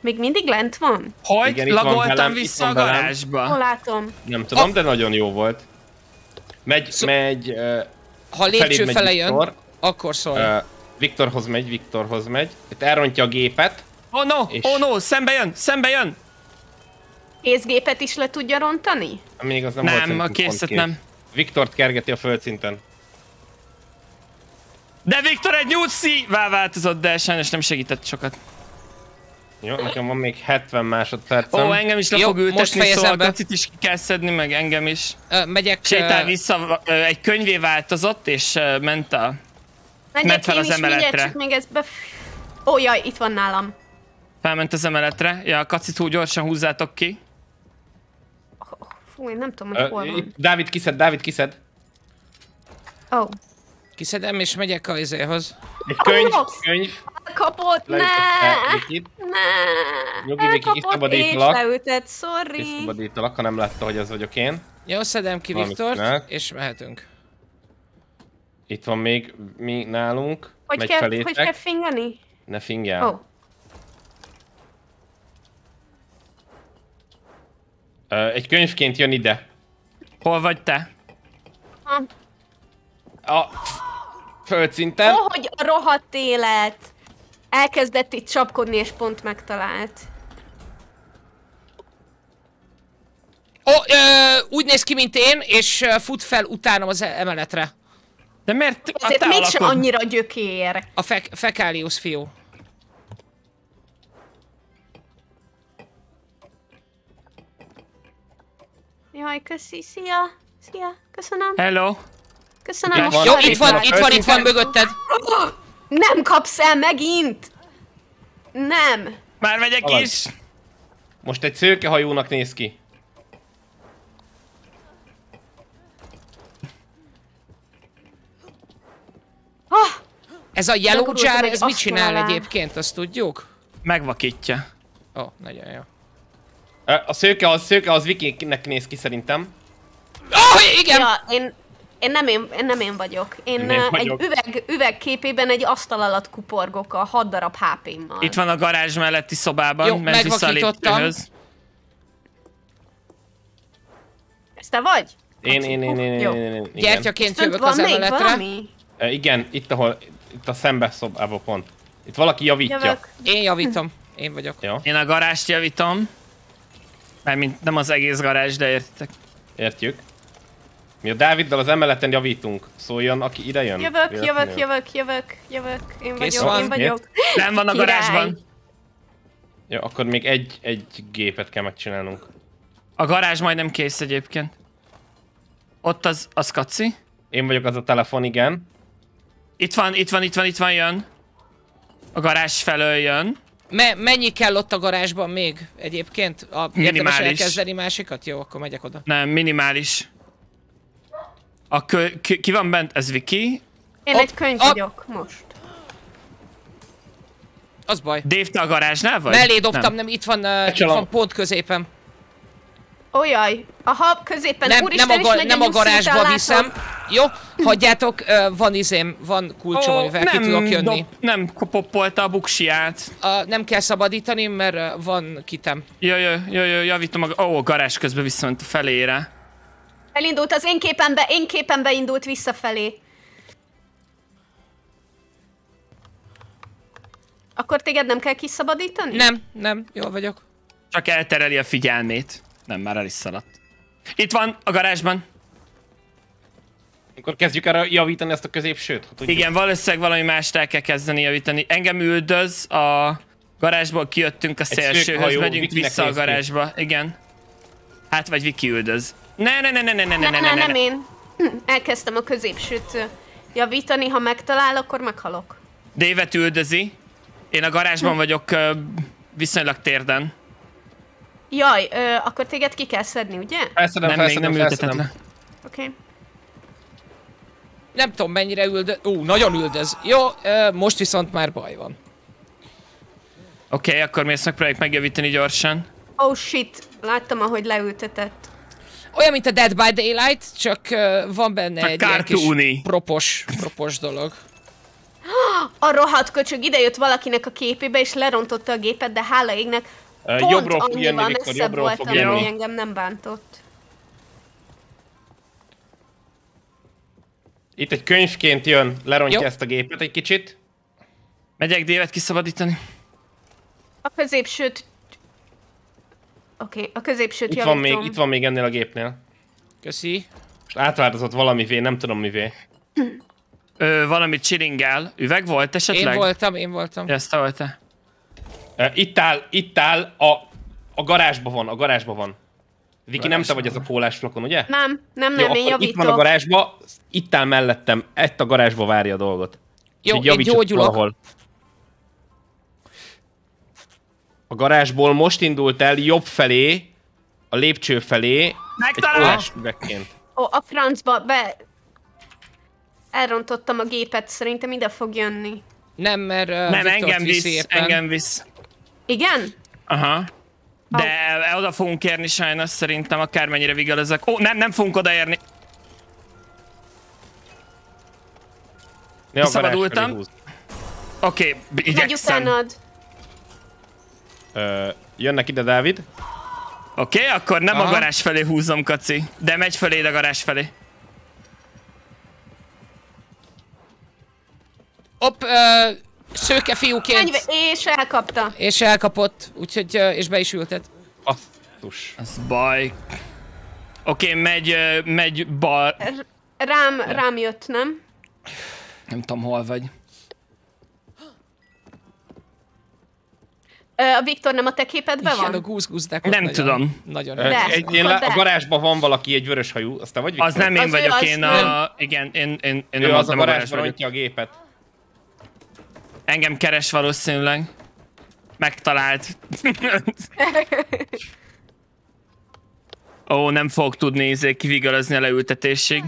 Még mindig lent van? Hogy? Lagoltam vissza a garázsba. Hol látom? Nem tudom, de nagyon jó volt. Megy... Ha lépcső fele jön, akkor szól. Viktorhoz megy. Itt elrontja a gépet. Oh no, oh no, szembe jön, szembe jön! Kézgépet is le tudja rontani? Még az nem a készet nem. Viktort kergeti a földszinten. De Viktor egy nyúlszívá változott, de sajnos nem segített sokat. Jó, nekem van még 70 másodpercem. Ó, engem is le fog ültetni, szóval Kacit is ki kell szedni, meg engem is. Megyek... Sétál vissza, egy könyvé változott, és ment a... Megyek fel az emeletre. Mindjárt, csak még ez be... Ó, jaj, itt van nálam. Felment az emeletre. Ja, Kacit hú, gyorsan húzzátok ki. Fú, én nem tudom, hogy hol van. Dávid, kiszed, Dávid, kiszed. Ó. Oh. Kiszedem, és megyek a izéhoz. Egy könyv, oh, könyv. Elkapott, ne! Nyugi, Viki, kiszabadítalak. Leültet, sorry. Kiszabadítalak, ha nem látta, hogy az vagyok én. Jó, szedem ki Viktort, és mehetünk. Itt van még mi nálunk. Hogy megy felétek. Hogy kell fingani? Ne fingjál. Oh. Egy könyvként jön ide. Hol vagy te? A földszinten. Oh, hogy a rohadt élet. Elkezdett itt csapkodni, és pont megtalált. Oh, úgy néz ki, mint én, és fut fel utána az emeletre. De mert ezért mégsem annyira gyökér. A fekáliusz fiú. Jaj, köszi, szia, szia, köszönöm. Hello. Köszönöm. Jó, van, itt van mögötted. Nem kapsz el megint! Nem! Már megyek is! Most egy szőkehajónak néz ki. Ez a yellow jar, ez mit csinál egyébként, azt tudjuk? Megvakítja. Ó, nagyon jó. A szőke az Vikinek néz ki szerintem. Oh, igen! Ja, én nem én vagyok. Én vagyok. Egy üveg képében egy asztal alatt kuporgok a 6 darab HP-mmal. Itt van a garázs melletti szobában. Jó, megvakítottam. Ez te vagy? Én. Gyertyaként jövök az emeletre. Igen, itt ahol, itt a szembe szobában pont. Itt valaki javítja. Jövök. Én javítom. Én vagyok. Jó. Én a garást javítom. Mármint nem az egész garázs, de értitek. Értjük. Mi a Dáviddal az emeleten javítunk. Szóljon, aki ide jön. Jövök. Én vagyok. Nem van a garázsban. Jó, akkor még egy gépet kell megcsinálnunk. A garázs majdnem kész egyébként. Ott az Kaci. Én vagyok az a telefon, igen. Itt van, jön. A garázs felől jön. Mennyi kell ott a garázsban még egyébként? Minimális. Érdemes elkezdeni másikat? Jó, akkor megyek oda. Nem, minimális. Ki van bent? Ez Viki. Én egy könyv vagyok most. Az baj. Dave, te a garázsnál vagy? Mellé dobtam, nem itt van pont középen. Ojaj, aha, középen. Nem, nem a garázsba viszem. Jó, hagyjátok, van izém, van kulcsom, amivel ki tudok jönni. Nem popolta a buksiját. Nem kell szabadítani, mert van kitem. Jaj, javítom a garázs közben viszont felére. Elindult az én képembe indult visszafelé. Akkor téged nem kell kiszabadítani? Nem, jól vagyok. Csak eltereli a figyelmét. Nem, már el is szaladt. Itt van, a garázsban. Akkor kezdjük el javítani ezt a középsőt? Igen, valószínűleg valami mást el kell kezdeni javítani. Engem üldöz, a garázsból kijöttünk a szélsőhöz, megyünk vissza a garázsba. Igen. Hát vagy Viki üldöz. Ne. Nem én. Elkezdtem a középsőt javítani, ha megtalál, akkor meghalok. Dévet üldözi. Én a garázsban vagyok viszonylag térden. Jaj, akkor téged ki kell szedni, ugye? Felszedem. Oké. Nem tudom mennyire üldöz... Ú, nagyon üldöz. Jó, most viszont már baj van. Oké, akkor mi ezt megpróbáljuk megjavítani gyorsan. Oh shit, láttam, ahogy leültetett. Olyan, mint a Dead by Daylight, csak van benne egy ilyen kis propos dolog. A rohadt köcsög, idejött valakinek a képébe és lerontotta a gépet, de hála égnek pont annyival messzebb voltam, ami engem nem bántott. Itt egy könyvként jön, lerontja ezt a gépet egy kicsit. Megyek Dévet kiszabadítani. A középsőt... Oké, a középsőt javítom. Itt van még ennél a gépnél. Köszi. Most átváltozott valamivé, nem tudom mivé. Valami csiringel. Üveg volt esetleg? Én voltam. Ezt te voltál. Itt áll, a garázsban van, Viki, nem te vagy ez a kólás flakon, ugye? Nem, én javítok. Itt van a garázsba, itt áll mellettem, ezt a garázsba várja a dolgot. Jó, én gyógyulok. A garázsból most indult el jobb felé, a lépcső felé, megtalál! Egy kólás üvegként. Ó, a francba, elrontottam a gépet, szerintem ide fog jönni. Nem, mert nem, engem visz. Igen? Aha. De oda fogunk érni sajnos, szerintem akármennyire vigyázzak. Ó, nem fogunk odaérni. Szabadultam. Oké, igyekszem. Jönnek ide, Dávid. Oké, akkor nem a garázs felé húzom, Kaci. De megy fölé a garázs felé. Hopp, szőke fiúként. És elkapta. És elkapott, úgyhogy, és be is ültet. Basszus. Ez baj. Oké, megy bal. Rám jött, nem? Nem tudom, hol vagy. A Viktor nem a te képedben van? Igen, a gúzguzdák. Nem tudom. Nagyon a garázsban van valaki, egy vörös hajú, aztán vagy Viktor? Az nem én vagyok, én a... Igen, én nem az a garázsban rontja a gépet. Engem keres valószínűleg. Megtalált. Ó, nem fogok tudni kivigalazni a leültetésig.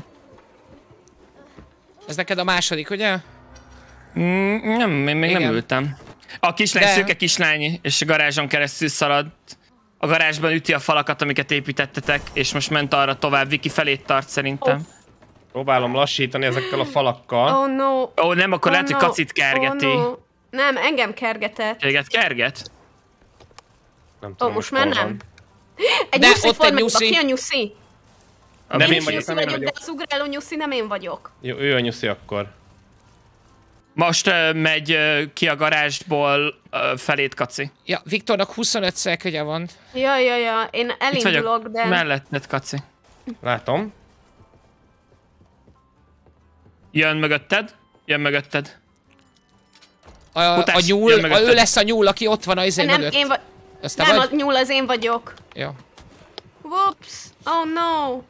Ez neked a második, ugye? Nem, én még nem ültem. A kislány, szőke kislány, és a garázson keresztül szaladt. A garázsban üti a falakat, amiket építettetek, és most ment arra tovább. Viki felé tart szerintem. Próbálom lassítani ezekkel a falakkal. Oh no. Nem, akkor lehet, hogy Kacit kergeti. Nem, engem kergetett. Kerget? Nem tudom, most már nem. Egy nyuszi. Ki a nyuszi? Nem én vagyok, de az ugráló nyuszi nem én vagyok. Jó, ő a nyuszi akkor. Most megy ki a garázsból felét, Kaci. Ja, Viktornak 25 szekje van. Ja, én elindulok, de... Melletted, Kaci. Látom. Jön mögötted. Ő lesz a nyúl, aki ott van az én mögött. Nem, a nyúl az én vagyok. Jó. Whoops, oh no.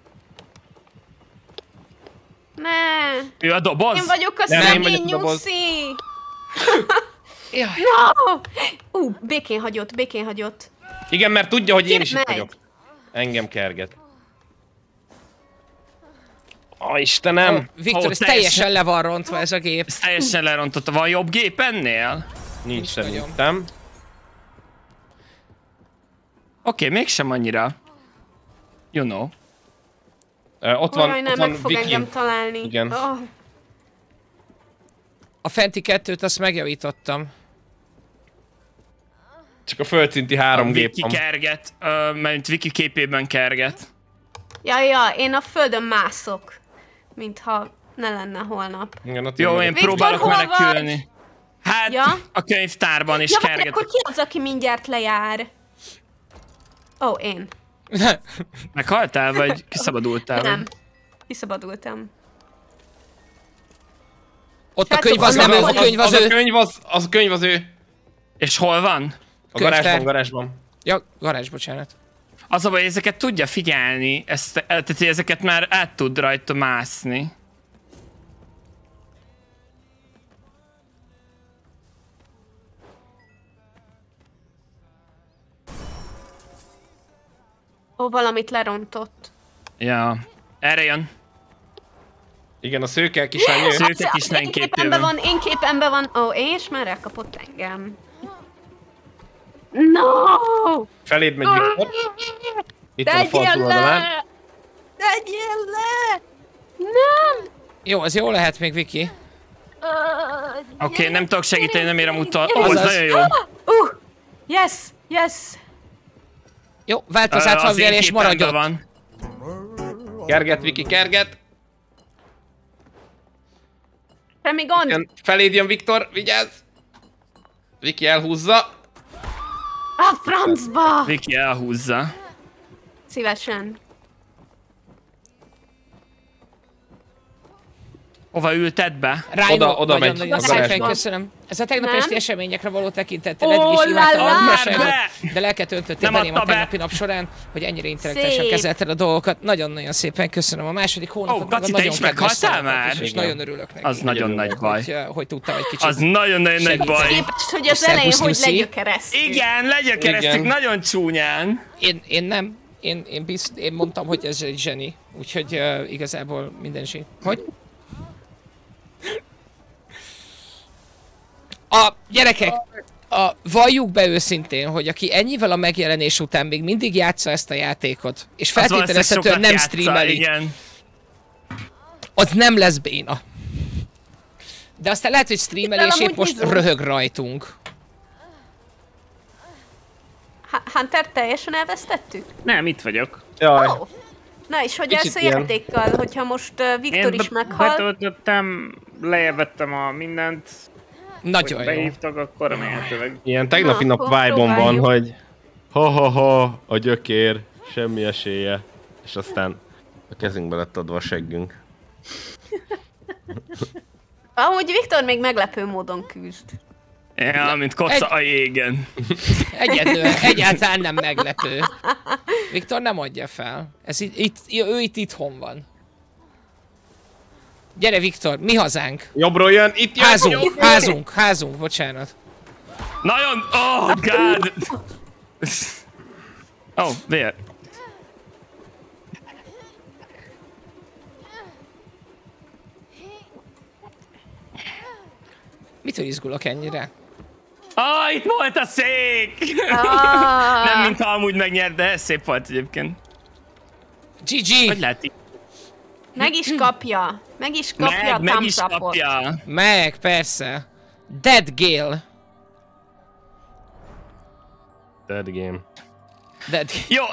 Ne. Ő a doboz? Én vagyok a szegény nyuszi. No! Békén hagyott. Igen, mert tudja, hogy én is itt vagyok. Engem kerget. Ó, Istenem! Viktor, ez teljesen le van rontva ez a gép. Ez teljesen lerontotta. Van jobb gép ennél? Nincs szerintem. Oké, mégsem annyira. You know. Ott van Viki. Meg fog engem találni. Igen. Oh. A fenti kettőt azt megjavítottam. Csak a földszinti három gép van. Viki kerget, mert Viki képében kerget. Ja, én a földön mászok. Mintha ne lenne holnap. Igen, jó, én próbálok menekülni. Hát, a könyvtárban is kergetek. Akkor ki az, aki mindjárt lejár? Ó, én. Meghaltál, vagy kiszabadultál? Nem, kiszabadultam. Ott a könyv az nem ő, a könyv az ő. És hol van? A garázsban. Ja, garázs, bocsánat. Az a baj, ezeket tudja figyelni, tehát ezeket már át tud rajta mászni. Ó, valamit lerontott. Ja, erre jön. Igen, a szőke kislány. Szőke kislány képemben van, én képemben van. Ó, és már elkapott engem. No! Feléd megy Viktor. Itt van a fal túloldalán. Tegyél le! Nem! Jó, az jó lehet még, Viki. Oké, nem tudok segíteni, nem érem utal. Ó, ez nagyon jó. Yes! Jó, változz átfavjel és maradj ott. Kerget, Viki, kerget. Semmi gond. Feléd jön Viktor, vigyázz. Viki elhúzza. A francba! Viki elhúzza. Szívesen. Hova ülted be? Oda megy. Nagyon szépen köszönöm. Ez a tegnapi esti eseményekre való tekintettel eddig is imádtam a mesemet, de lelket öntöttél belém a tegnapi nap során, hogy ennyire intellektuálisan kezelted a dolgokat. Nagyon-nagyon szépen köszönöm a második hónapot. Kaci, te is meghaltál már? És nagyon örülök neki. Az nagyon nagy baj. Hogy tudtam egy kicsit. Az nagyon-nagyon nagy baj. Hogy az elején hogy legyökeresztük. Igen, legyökeresztük nagyon csúnyán. Én nem. Én mondtam, hogy ez egy zseni. Úgyhogy igazából minden zseni. Hogy? A gyerekek, valljuk be őszintén, hogy aki ennyivel a megjelenés után még mindig játsza ezt a játékot, és feltételezhetően nem streameli, az nem lesz béna. De aztán lehet, hogy streameli, és épp most röhög rajtunk. Hunter, teljesen elvesztettük? Nem, itt vagyok. Jaj. Oh. Na és hogy elsz a játékkal, hogyha most Viktor is meghal? Én betöltöttem, lejjebb vettem a mindent. Nagyon jó. Behívtak, akkor remélhetőleg. Ilyen tegnapi nap vibe-on van, hogy ha-ha-ha, a gyökér, semmi esélye. És aztán a kezünkbe lett adva a seggünk. Amúgy Viktor még meglepő módon küzd. Ja, mint kocsa a jégen. Egyáltalán nem meglepő. Viktor nem adja fel. Ez ő itt itthon van. Gyere Viktor, mi hazánk? Jobbról jön, itt jön! Házunk, bocsánat. Nagyon... Oh, God! Oh, vér. Mitől izgulok ennyire? Ah, itt volt a szék! Ah. Nem mintha amúgy megnyert, de szép volt egyébként. GG! Hogy lehet így? Meg is kapja a thumbsupot. Meg, persze. Dead Gale. Dead game. Dead game. Jó,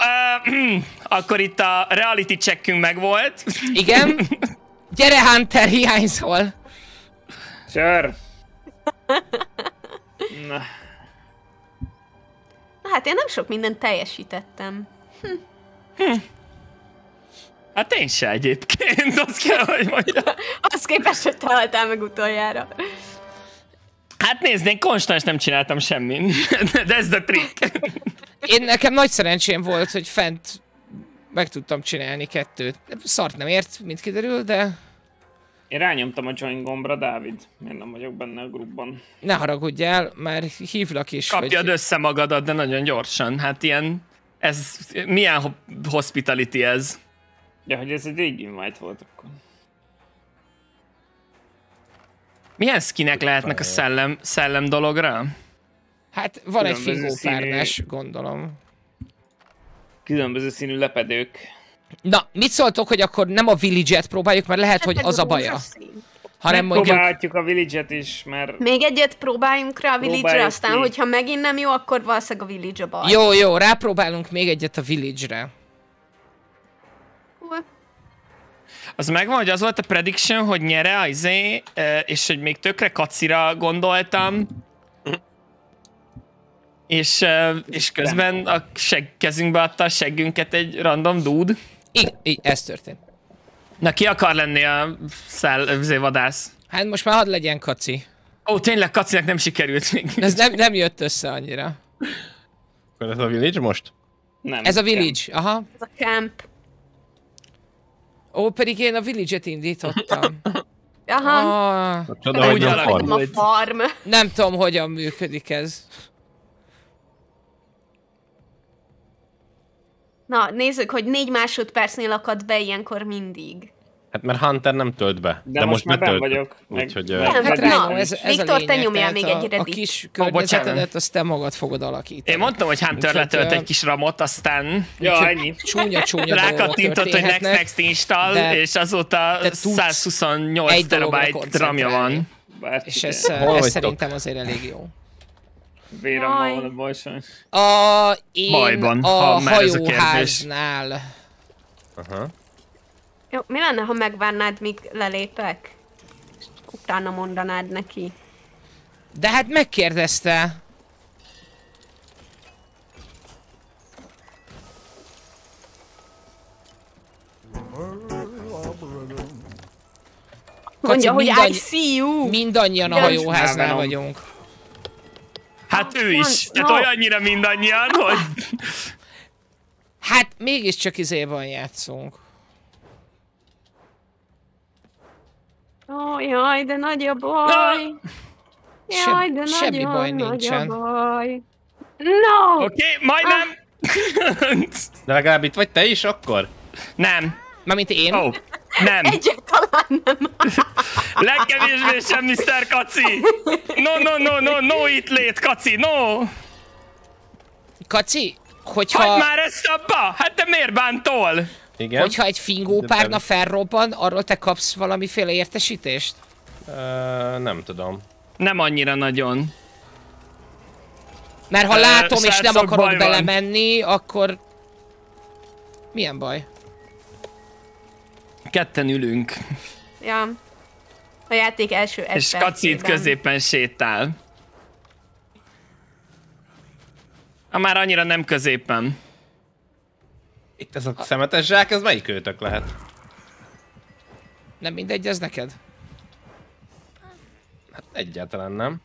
akkor itt a reality checkünk megvolt. Igen. Gyere Hunter, hiányzol. Sure. Na. Hát én nem sok mindent teljesítettem. Hát én se egyébként, azt kell, hogy mondjam. Azt képest, hogy te haltál meg utoljára. Hát nézd, én konstans nem csináltam semmit. De ez a trükk. Nekem nagy szerencsém volt, hogy fent meg tudtam csinálni kettőt. Szart nem ért, mint kiderül, de... Én rányomtam a join gombra, Dávid. Én nem vagyok benne a grupban. Ne haragudjál, már hívlak is. Kapjad hogy... össze magadat, de nagyon gyorsan. Hát ilyen... Ez... Milyen hospitality ez? Ja, hogy ez egy régi invite volt akkor. Milyen skinek lehetnek a szellem dologra? Hát van egy fingópárnás, gondolom. Különböző színű lepedők. Na, mit szóltok, hogy akkor nem a Village-et próbáljuk, mert lehet, hogy az a baja. Hanem mondjuk... Próbálhatjuk a Village-et is, mert... Még egyet próbáljunk rá a Village-re, aztán hogyha megint nem jó, akkor valószínűleg a Village a baj. Jó, rápróbálunk még egyet a Village-re. Az megvan, hogy az volt a prediction, hogy nyere a izé, és hogy még tökre Kacira gondoltam. És közben a kezünkbe adta a seggünket egy random dude. Így, ez történt. Na ki akar lenni a vadász? Hát most már hadd legyen Kaci. Ó, tényleg Kacinak nem sikerült még. Ez nem jött össze annyira. Akkor ez a Village most? Nem. Ez a Village, aha. Ez a camp. Ó, pedig én a Village-et indítottam. Aha. Úgy alakítom a farm. Nem tudom, hogyan működik ez. Na, nézzük, hogy 4 másodpercnél akad be ilyenkor mindig. Hát mert Hunter nem tölt be. De most már tölt vagyok. Úgyhogy... Viktor, te nyomjál még egy Reddit. A kis környezetedet, azt te magad fogod alakítani. Én mondtam, hogy Hunter letölt egy kis ramot, aztán... Ja, ennyi. Csúnya rákattintott, hogy next install, és azóta 128 terabyte ramja van. És ez szerintem azért elég jó. Vérem van a bajsán. Én a hajóháznál. Aha. Jó, mi lenne, ha megvárnád, míg lelépek? És utána mondanád neki. De hát megkérdezte. Mondja, hogy I see you. Mindannyian a hajóháznál vagyunk. Hát ő is. Tehát olyannyira mindannyian, hogy... Hát mégiscsak izében játszunk. Ó, jaj, de nagy a baj. Jaj, de semmi baj nincsen. No! Oké, majdnem! De legalább itt vagy te is akkor? Nem. Mármint én? Oh, nem. Egyáltalán nem. Legkevésbé sem, Mr. Kaci. No, no, no, no, no itt lét, Kaci, no. Kaci, hogyha... Hagyd már ezt abba! Hát te miért bántol? Igen. Hogyha egy fingópárna felrobban, arról te kapsz valamiféle értesítést? Nem tudom. Nem annyira nagyon. Mert ha látom és nem akarok belemenni, akkor... Milyen baj? Ketten ülünk. Ja. A játék első egy percében. És Kacit középen sétál. Ha már annyira nem középen. Itt ez a szemetes zsák, ez melyik őtök lehet? Nem mindegy, ez neked? Hát egyáltalán nem.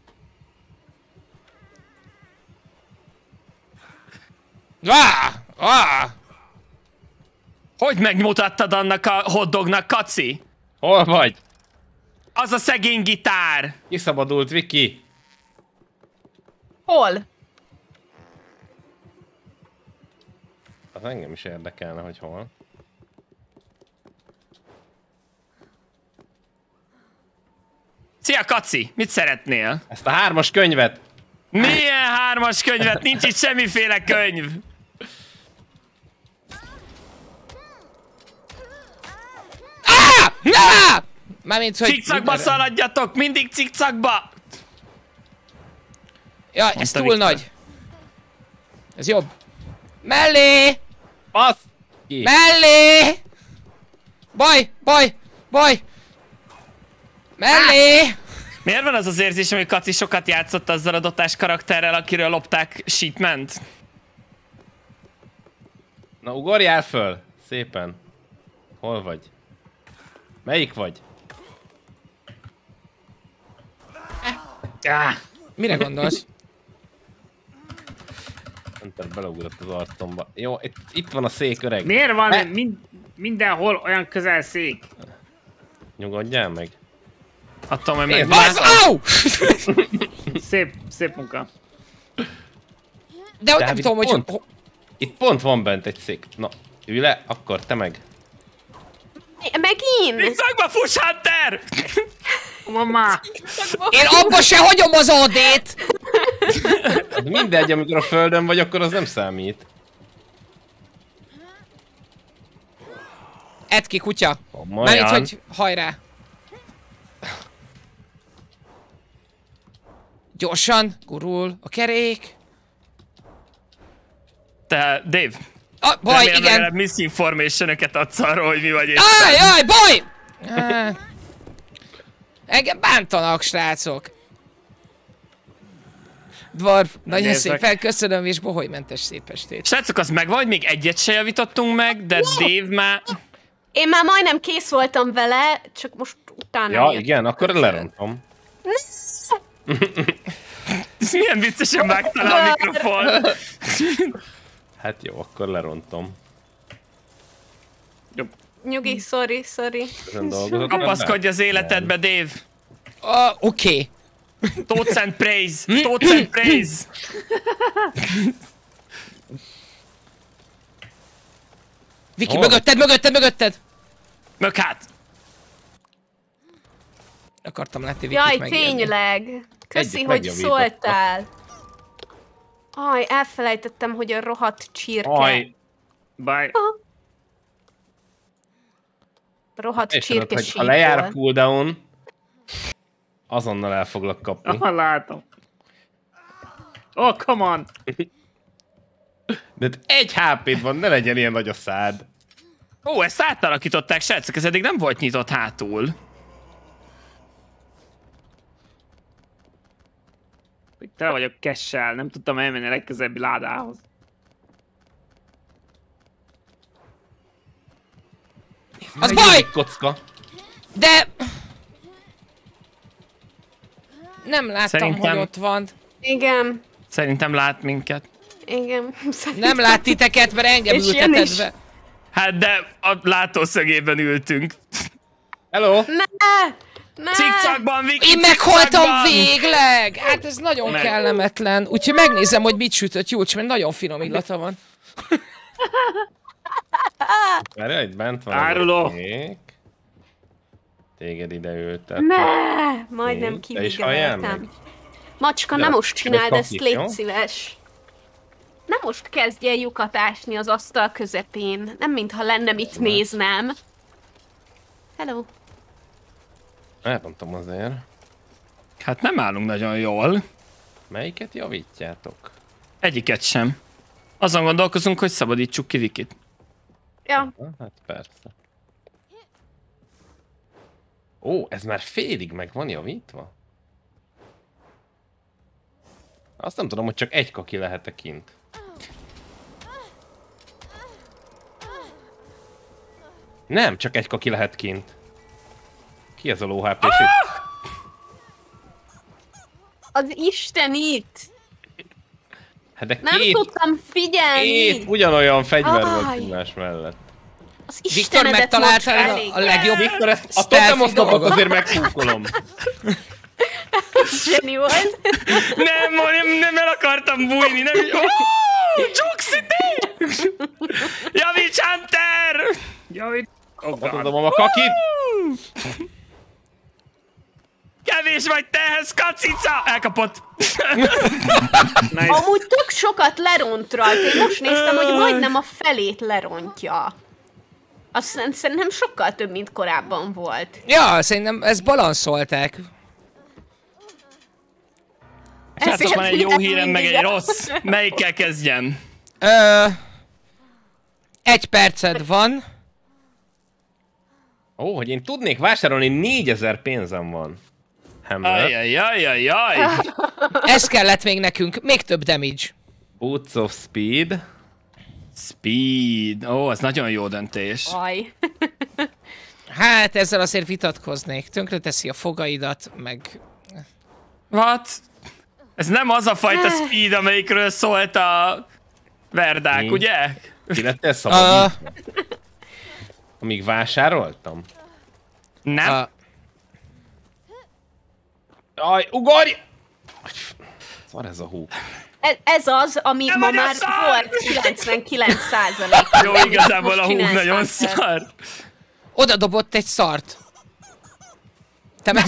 Hogy megmutattad annak a hotdognak, Kaci? Hol vagy? Az a szegény gitár! Kiszabadult, Viki. Hol? Az engem is érdekelne, hogy hol. Szia, Kaci! Mit szeretnél? Ezt a 3-as könyvet! Milyen 3-as könyvet? Nincs itt semmiféle könyv! Cikcakba szaladjatok! Mindig cikcakba! Jaj, ez túl nagy. Ez jobb. Mellé! Basz! Mellé! Baj! Baj! Baj! Mellé! Miért van az az érzésem, hogy Kaci sokat játszott azzal a dotás karakterrel, akiről lopták shitment? Na ugorjál föl! Szépen. Hol vagy? Melyik vagy? Mire gondolsz? Hunter beleugrott az arcomba. Jó, itt van a szék, öreg. Miért van mindenhol olyan közel szék? Nyugodjál meg. Attól majd meg. Szép, szép munka. De ott nem tudom, hogy... Itt pont van bent egy szék. Na, ülj le, akkor te meg. Megint! Visszakba fuss, Hunter! Mamá! Én abba se hagyom az AD-t! Mindegy, amikor a földön vagy, akkor az nem számít. Edd ki, kutya! Mert hogy hajrá! Gyorsan gurul a kerék! Te, Dave! Ah, baj, remélem, igen! Remélem, misinformation-öket adsz arról, hogy mi vagy éppen. Ajaj, baj! Engem bántanak, srácok. Dwarf, nagyon szépen köszönöm, és boholymentes szép estét. Srácok, az megvan, hogy még egyet se javítottunk meg, de Dave már... Én már majdnem kész voltam vele, csak most utána... Ja, igen, akkor lerontom. Ez milyen viccesen vágtál a mikrofon. Hát jó, akkor lerontom. Jobb. Nyugi, sorry, sorry. Kapaszkodj az életedbe, Dave! Oké. Thoughts and praise! Thoughts and praise! Viki, mögötted, mögötted, mögötted! Möghat! Akartam látni Vikit megjelni. Jaj, tényleg! Köszi, hogy szóltál! Aj, elfelejtettem, hogy a rohadt csirke. Aj, bye. Rohadt csirke síkol. Ha lejár a cooldown, azonnal el foglak kapni. Ah, látom. Oh, come on! De egy HP-d van, ne legyen ilyen nagy a szád. Ó, ezt átalakították, srácok, ez eddig nem volt nyitott hátul. Tele vagyok cash-sel, nem tudtam elmenni a legközelebbi ládához. Az baj! Kocka. De... Nem láttam, szerintem... hogy ott van. Igen. Szerintem lát minket. Igen. Szerintem. Nem lát titeket, mert engem ültetett. Hát de a látószögében ültünk. Hello? Ne! Ne! Cikcakban, Viki, én megholtam végleg! Hát ez nagyon kellemetlen. Úgyhogy megnézem, hogy mit sütött Júcs, mert nagyon finom illata van. Várj, hogy bent van. Áruló! Téged ide ültet. Ne! Majdnem kivigeltem. Macska, nem most csináld ezt, légy szíves. Nem most kezdj el lyukat ásni az asztal közepén. Nem mintha lenne mit néznem. Hello. Elmondtam azért. Hát nem állunk nagyon jól. Melyiket javítjátok? Egyiket sem. Azon gondolkozunk, hogy szabadítsuk ki Vikit. Ja. Hát persze. Ó, ez már félig meg van javítva? Azt nem tudom, hogy csak egy kaki lehet-e kint. Nem, csak egy kaki lehet kint. Ki ez a lóhápés? Az Isten itt! Hát de nem tudtam figyelni! Két ugyanolyan fegyver volt egymás mellett. Az Viktor megtalálta a legjobb. Viktor, ezt a totemosztopot azért megkúkolom. Zseni volt. Nem el akartam bújni, nem... Csúkszité! Javíts, Hunter! Javíts... Adom a kakit! Kevés vagy te ehhez, kacica! Elkapott! Nice. Amúgy tök sokat leront rajta. Én most néztem, hogy majdnem a felét lerontja. Azt szerintem sokkal több, mint korábban volt. Ja, szerintem ezt balanszolták. Srácok, van egy jó hírem, meg egy rossz. Melyikkel kezdjem? Egy perced van. Ó, hogy én tudnék vásárolni, 4000 pénzem van. Ajajajajajaj! Ez kellett még nekünk, még több damage. Boots of Speed. Speed. Ó, ez nagyon jó döntés. Aj. Hát ezzel azért vitatkoznék. Tönkreteszi a fogaidat, meg... What? Ez nem az a fajta speed, amelyikről szólt a verdák, ugye? Ki lettél szabadítva? Amíg vásároltam? Nem. Jaj, ugorj! Szar ez a húk. Ez az, ami nem ma már volt 99%. Jó, igazából a húk nagyon szar. Oda dobott egy szart. Te meg...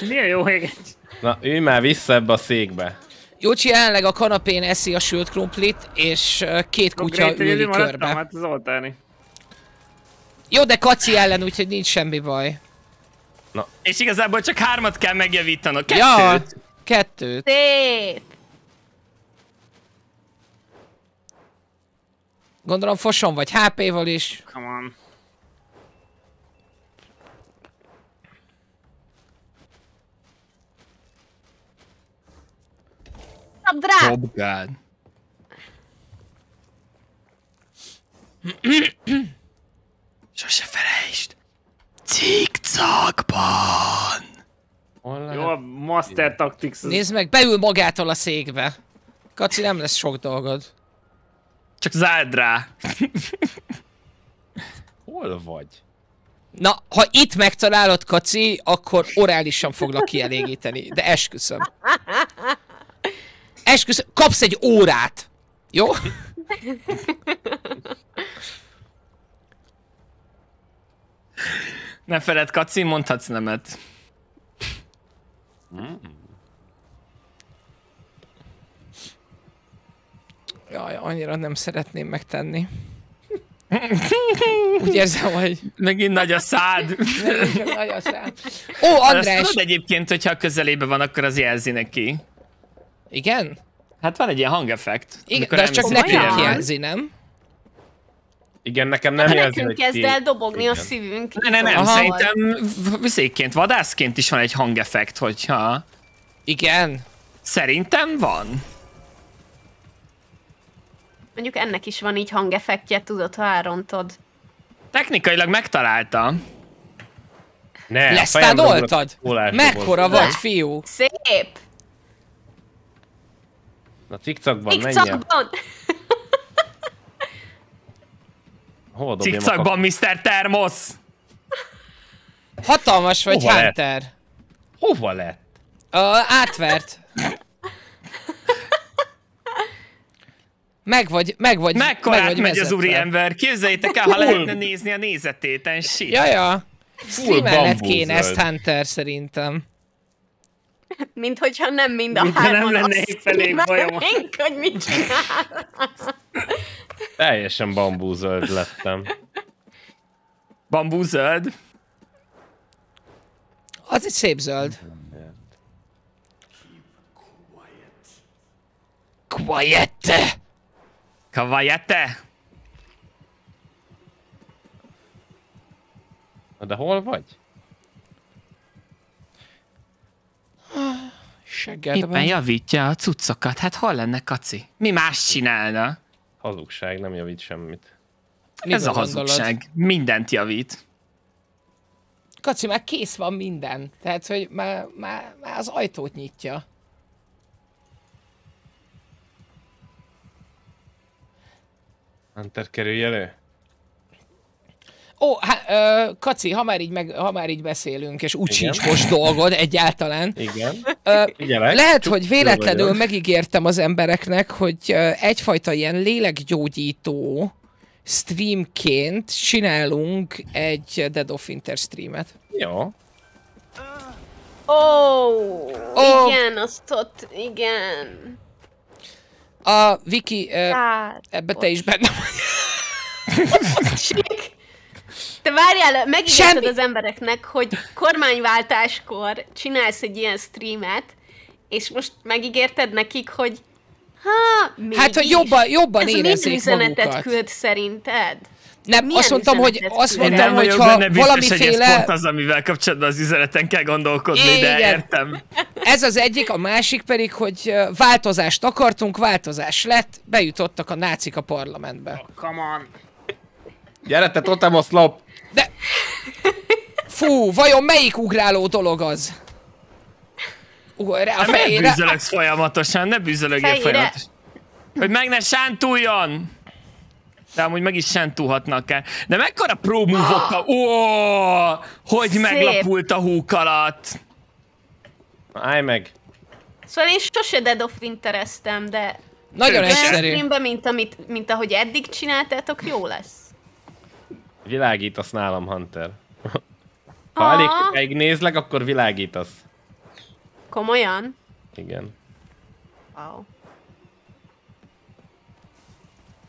Milyen jó ég. Na, ülj már vissza ebbe a székbe. Jocsi jelenleg a kanapén eszi a sült krumplit, és két kutya üli körbe. Hát az oltáni. Jó, de Kaci ellen, úgyhogy nincs semmi baj. Na. És igazából csak 3-at kell megjavítanod. 2-t! Ja, 2-t. Szép! Gondolom foson vagy HP-val is. Come on. Top God. Sose felejtsd! Cikcakban! Jó a Master Tactics. Nézd meg, beül magától a székbe. Kaci, nem lesz sok dolgod. Csak zárd rá. Hol vagy? Na, ha itt megtalálod, Kaci, akkor orálisan foglak kielégíteni, de esküszöm. Esküszöm, kapsz egy órát! Jó? Ne feled, Kaci, mondhatsz nemet. Jaj, annyira nem szeretném megtenni. Úgy érzem, hogy... Megint nagy a szád. Megint nagy a szád. Ó, András! Azt egyébként, hogyha a közelébe van, akkor az jelzi neki. Igen? Hát van egy ilyen hangeffekt. Igen, de az csak nekünk jelzi, nem? Igen, nekem nem jelzi, hogy nekünk kezd el dobogni a szívünk. Nem, szerintem viszékként, vadászként is van egy hangeffekt, hogyha... Igen? Szerintem van. Mondjuk ennek is van így hangeffektje, tudod, ha elrontod. Technikailag megtalálta. Ne, lesztánoltad? Mekkora vagy, fiú? Szép! Na cikcakban menjen! Cikcakban! Hova dobjam a kakakban, Mr. Termosz? Hatalmas vagy, hova Hunter? Lett? Hova lett? Átvert. Meg vagy. Mekkorát megy az úriember? Képzeljétek el, ha lehetne nézni a nézetéten, shit. Jaja. Streamelned kéne ezt, Hunter, szerintem. Mint hogyha nem mind a hárman nem lenne épp elég bajom. Hogy mit csinál. Teljesen bambúzöld lettem. Bambúzöld? Az egy szép zöld. Quiet. Kavajete! Na de hol vagy? Seggedben. Éppen javítja a cuccokat, hát hol lenne Kaci? Mi más csinálna? Hazugság, nem javít semmit. Ez a hazugság, mindent javít. Kaci, már kész van minden, tehát hogy már az ajtót nyitja. Hunter, kerülj elő? Ó, Kaci, ha már így beszélünk, és úgy sincs most dolgod egyáltalán. Igen. Lehet, hogy véletlenül megígértem az embereknek, hogy egyfajta ilyen lélekgyógyító streamként csinálunk egy Dead of Winter streamet. Jó. Ó, igen, azt ott, igen. A Viki, ebbe te is benne vagy. Te várjál, megígérted az embereknek, hogy kormányváltáskor csinálsz egy ilyen streamet, és most megígérted nekik, hogy hát, hogy jobban érezzék magukat. Küld szerinted? Nem, azt mondtam, hogy ha valamiféle... Ez pont az, amivel kapcsolatban az üzeneten kell gondolkodni, igen. De értem. Ez az egyik, a másik pedig, hogy változást akartunk, változás lett, bejutottak a nácik a parlamentbe. Oh, come on. Gyere, te totemoszlop! De... Fú, vajon melyik ugráló dolog az? A fejére... Ne bűzölöksz folyamatosan, ne bűzölögjél folyamatosan. Hogy meg ne sántuljon! De amúgy meg is sántulhatnak el. De mekkora prómúvokkal... Oh, hogy szép. Meglapult a húk alatt! Állj meg! Szóval én sose Dead of Winter-eztem, de... Nagyon egyszerű. Streamben, mint ahogy eddig csináltátok, jó lesz. Világítasz nálam, Hunter. Ha elég sokáig nézlek, akkor világítasz. Komolyan? Igen. Wow.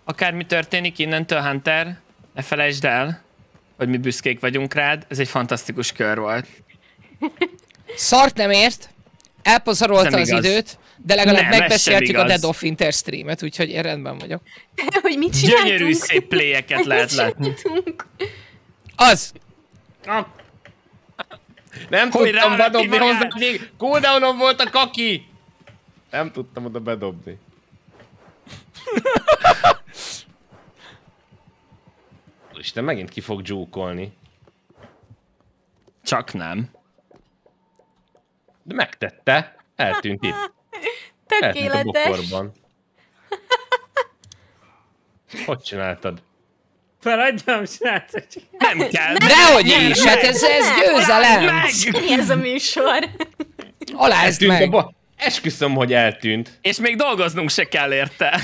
Akármi történik innentől, Hunter, ne felejtsd el, hogy mi büszkék vagyunk rád, ez egy fantasztikus kör volt. Szart nem ért, elpazarolta az időt, de legalább megbeszéltük a Dead of Winter streamet, úgyhogy én rendben vagyok. De, hogy mit csináltunk? Gyönyörű szép playeket lehet látni. Az! Nem tudtam bedobni hozzá, cooldownon volt a kaki! Nem tudtam oda bedobni. Isten, megint ki fog dzsúkolni. Csak nem. De megtette. Eltűnt itt. Tökéletes. Eltűnt a hogy csináltad? Feladjam, csináltad. Nem kell. Dehogy is, hát ez győzelem. Mi ez a műsor? Alázd meg. Esküszöm, hogy eltűnt. És még dolgoznunk se kell érte.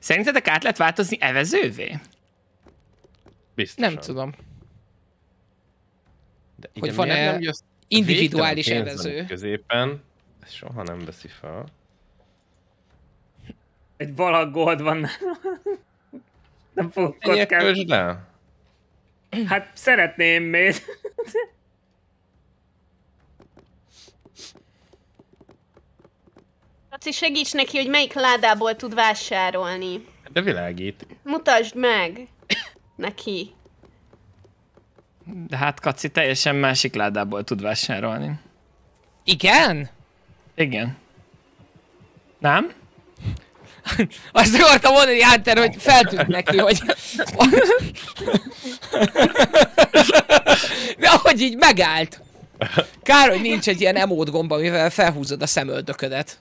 Szerintetek át lehet változni evezővé? Biztosan. Nem tudom. De igen, hogy van-e individuális evező? Középen, ezt soha nem veszi fel. Egy balak gold van. Nem fogok kockálni. Hát szeretném még. Laci, segíts neki, hogy melyik ládából tud vásárolni. De világít. Mutasd meg neki. De hát Kaci teljesen másik ládából tud vásárolni. Igen? Igen. Nem? Azt akartam mondani, Hunter, hogy feltűnt neki, hogy... De ahogy így megállt. Kár, hogy nincs egy ilyen emót gomba, amivel felhúzod a szemöldöködet.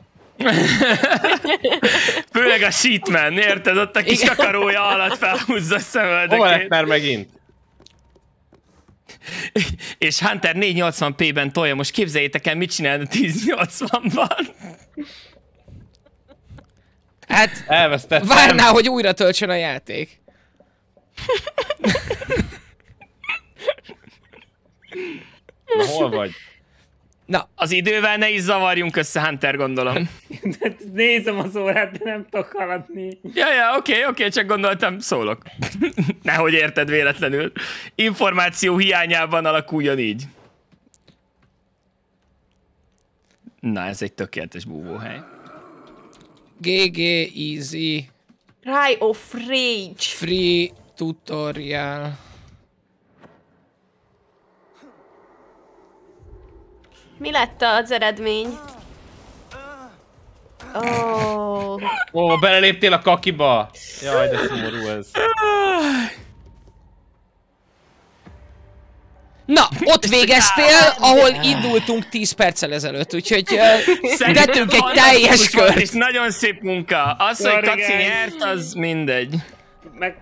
Főleg a Sheetman, érted? Ott a kis kakarója alatt felhúzza a szemöldökét. Hol lett már megint? És Hunter 480p-ben tolja, most képzeljétek el, mit csinál a 1080-ban. Hát, elvesztettem. Várná, hogy újra töltsön a játék. Na, hol vagy? Na, az idővel ne is zavarjunk össze, Hunter, gondolom. Nézem az órát, de nem tudok haladni. Ja, oké, csak gondoltam, szólok. Nehogy érted véletlenül. Információ hiányában alakuljon így. Na, ez egy tökéletes búvóhely. GG, easy. Cry of Rage. Free tutorial. Mi lett az eredmény? Oh. Ó, beleléptél a kakiba! Jaj, de szomorú ez. Na, ott végeztél, ahol indultunk 10 perccel ezelőtt, úgyhogy tettünk egy teljes kört. És nagyon szép munka. Az, hogy Kaci nyert, az mindegy.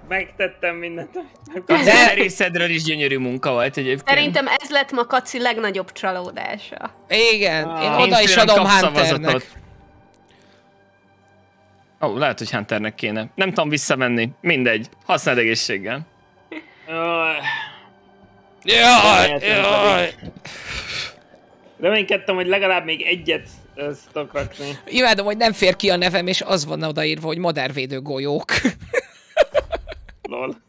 Megtettem mindent. Az erészedről is gyönyörű munka volt egyébként. Szerintem ez lett ma Kaci legnagyobb csalódása. Igen, én oda is adom Hunternek. Ó, lehet, hogy Hunternek kéne. Nem tudom visszamenni. Mindegy. Használd egészséggel. Jaj! Reménykedtem, hogy legalább még egyet tudok rakni. Imádom, hogy nem fér ki a nevem, és az van odaírva, hogy madárvédő golyók. Lol.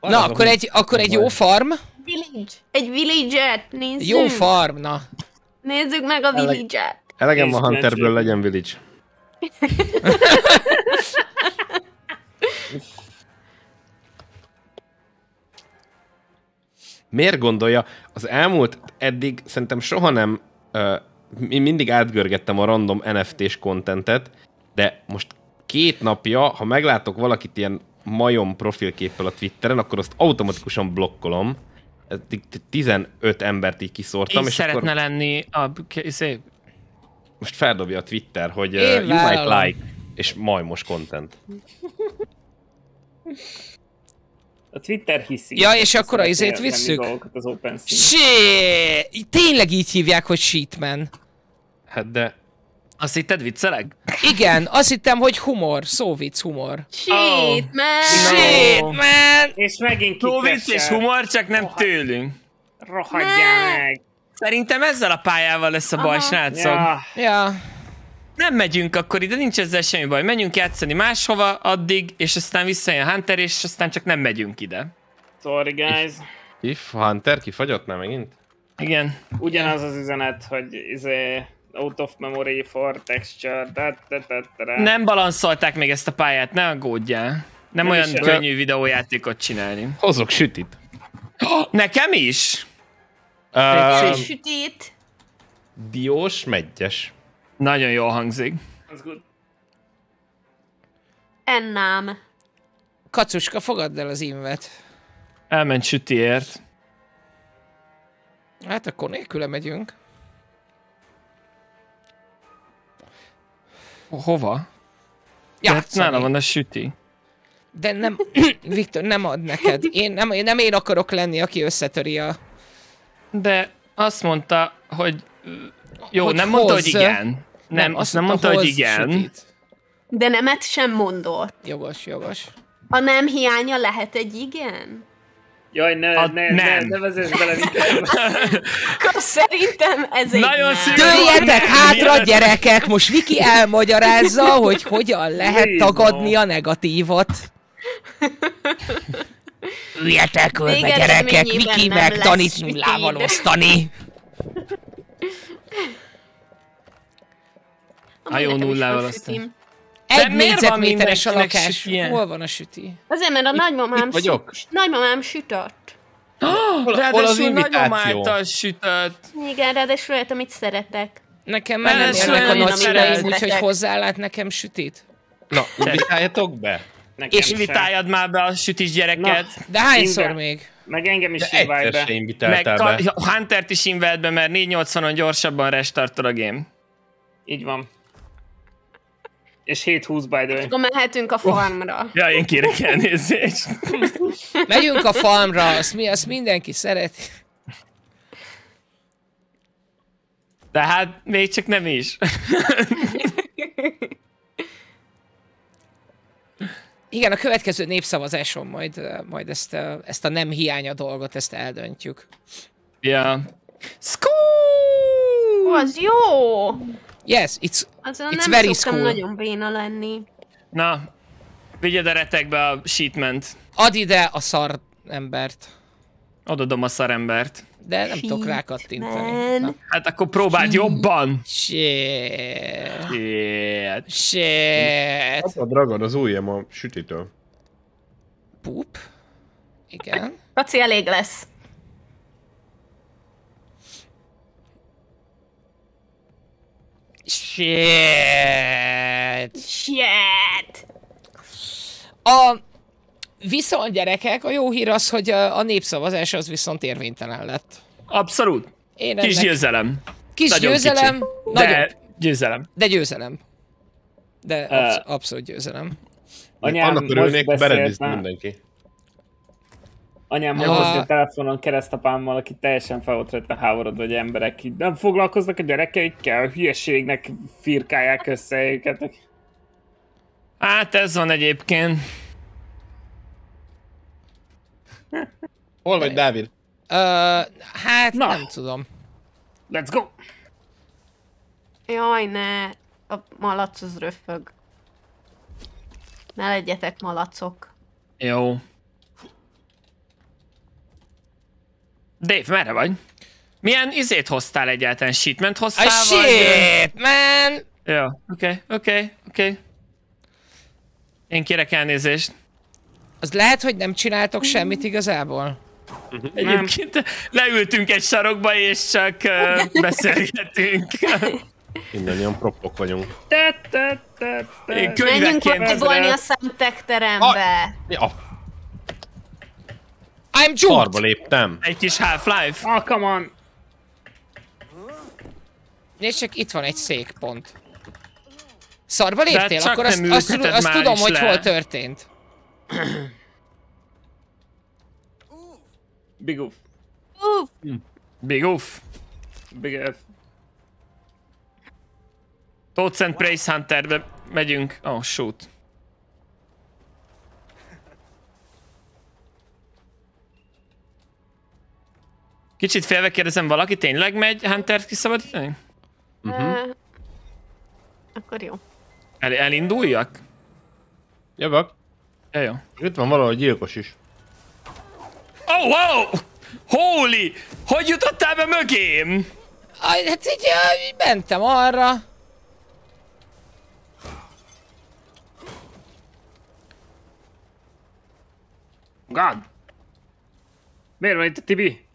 Na, akkor egy jó farm. Village. Egy village-et nézzük. Jó farm, na. Nézzük meg a village-et. Elegem a Hunterből, legyen village. Miért gondolja? Az elmúlt eddig szerintem soha nem... Én mindig átgörgettem a random NFT-s kontentet, de most 2 napja, ha meglátok valakit ilyen majom profilképpel a Twitteren, akkor azt automatikusan blokkolom. 15 embert így kiszórtam. És szeretne akkor lenni a... Most feldobja a Twitter, hogy you might like, és majmos content. A Twitter hiszi. Ja, és akkor azért visszük. Tényleg így hívják, hogy Sheetman. Hát de... Azt hitted, vicceleg? Igen, azt hittem, hogy humor. Szóvic, humor. Sheetman! Sheetman! És megint szóvic és humor, csak nem tőlünk. Rohadjál meg! Szerintem ezzel a pályával lesz a baj, srácok. Ja. Nem megyünk akkor ide, nincs ezzel semmi baj. Menjünk játszani máshova addig, és aztán visszajön Hunter, és aztán csak nem megyünk ide. Sorry, guys. If Hunter kifagyott, nem megint? Igen. Ugyanaz az üzenet, hogy out of memory for texture, Nem balanszolták még ezt a pályát, ne aggódjál. Nem olyan könnyű videójátékot csinálni. Hozok sütit. Nekem is? Sütit. Diós meggyes. Nagyon jól hangzik. Ennám. Kacuska, fogadd el az invet. Elment sütiért. Hát akkor nélküle megyünk. Hova? Játszani. Nála van a süti. De nem, Viktor, nem ad neked. Én nem akarok lenni, aki összetöri a... De azt mondta, hogy... Jó, hogy nem mondta, hogy igen. Nem, azt nem mondta, hogy igen. Sütít. De nemet sem mondott. Jogos. A nem hiánya lehet egy igen? Jaj, ne vezess bele minket. Szerintem ez egy nem. Dőljetek hátra, gyerekek! Most Viki elmagyarázza, hogy hogyan lehet tagadni a negatívat. Üljetek ölbe, gyerekek! Viki megtanít nullával osztani. A jó nullával aztán. 1 négyzetméteres a lakás. Hol van a süti? Azért, mert a nagymamám sütött. Ráadásul nagyon által sütött. Igen, ráadásul olyat, amit szeretek. Nekem már nem érnek a nagyszüleim, úgyhogy hozzáállát nekem sütit. Na, vitáljatok be. Nekem és invitáljad már be a sütis gyereket. Na, de hányszor még? Meg engem is híválj be. Meg Huntert is invált be, mert 480-on gyorsabban restartol a game. Így van. És 7-20 by the way. Akkor mehetünk a farmra. Ja, én kérek elnézést. Megyünk a farmra, azt mindenki szereti. De hát még csak nem is. Igen, a következő népszavazáson majd ezt a nem hiánya dolgot, ezt eldöntjük. Ja. School! Az jó! Yes, it's very school. Nem nagyon béna lenni. Na, vigyed a retekbe a sheetment. Add ide a szar embert. Odadom a szar embert. De nem tudok rákattintani. Na. Hát akkor próbáld jobban! Shit. Apa Dragon az ujjam a sütitől. Pup. Igen. Kaci, elég lesz. Shit. Viszont gyerekek, a jó hír az, hogy a népszavazás az viszont érvénytelen lett. Abszolút. Kis győzelem. Kis győzelem, de győzelem. De győzelem. De abszolút győzelem. Anyám, annak örülnék, beredízt mindenki. Anyám, most a telefonon keresztapámmal, aki teljesen fel volt rajta háborodva, hogy emberek így nem foglalkoznak a gyerekeikkel, hülyeségnek firkálják össze őket. Hát ez van egyébként. Hol vagy, Dávid? Hát na, nem tudom. Let's go! Jaj, ne! A malac az röfög. Ne legyetek malacok. Jó. Dave, merre vagy? Milyen izét hoztál egyáltalán? Shitment hoztál? A shit, man! Jó, oké. Én kérek elnézést. Az lehet, hogy nem csináltok semmit igazából? Egyébként leültünk egy sarokba és csak beszélgetünk. Mindannyian propok vagyunk. Menjünk kiptibolni a számtekterembe. I'm jumped! Farba léptem. Egy kis Half-Life. Ah, come on. Nézd csak, itt van egy székpont. Szarba léptél? Akkor azt tudom, hogy hol történt. Big oof. Oof. Big oof. Big F. Toads and Praise Hunterbe megyünk. Oh, shoot. Kicsit félve kérdezem, valaki tényleg megy Huntert kiszabadítani? Akkor jó. Elinduljak? Jövök. Jó. Itt van valahogy gyilkos is. Oh, wow! Holy! Hogy jutottál be mögém? Hát így mentem arra. God! Miért van itt a Tibi?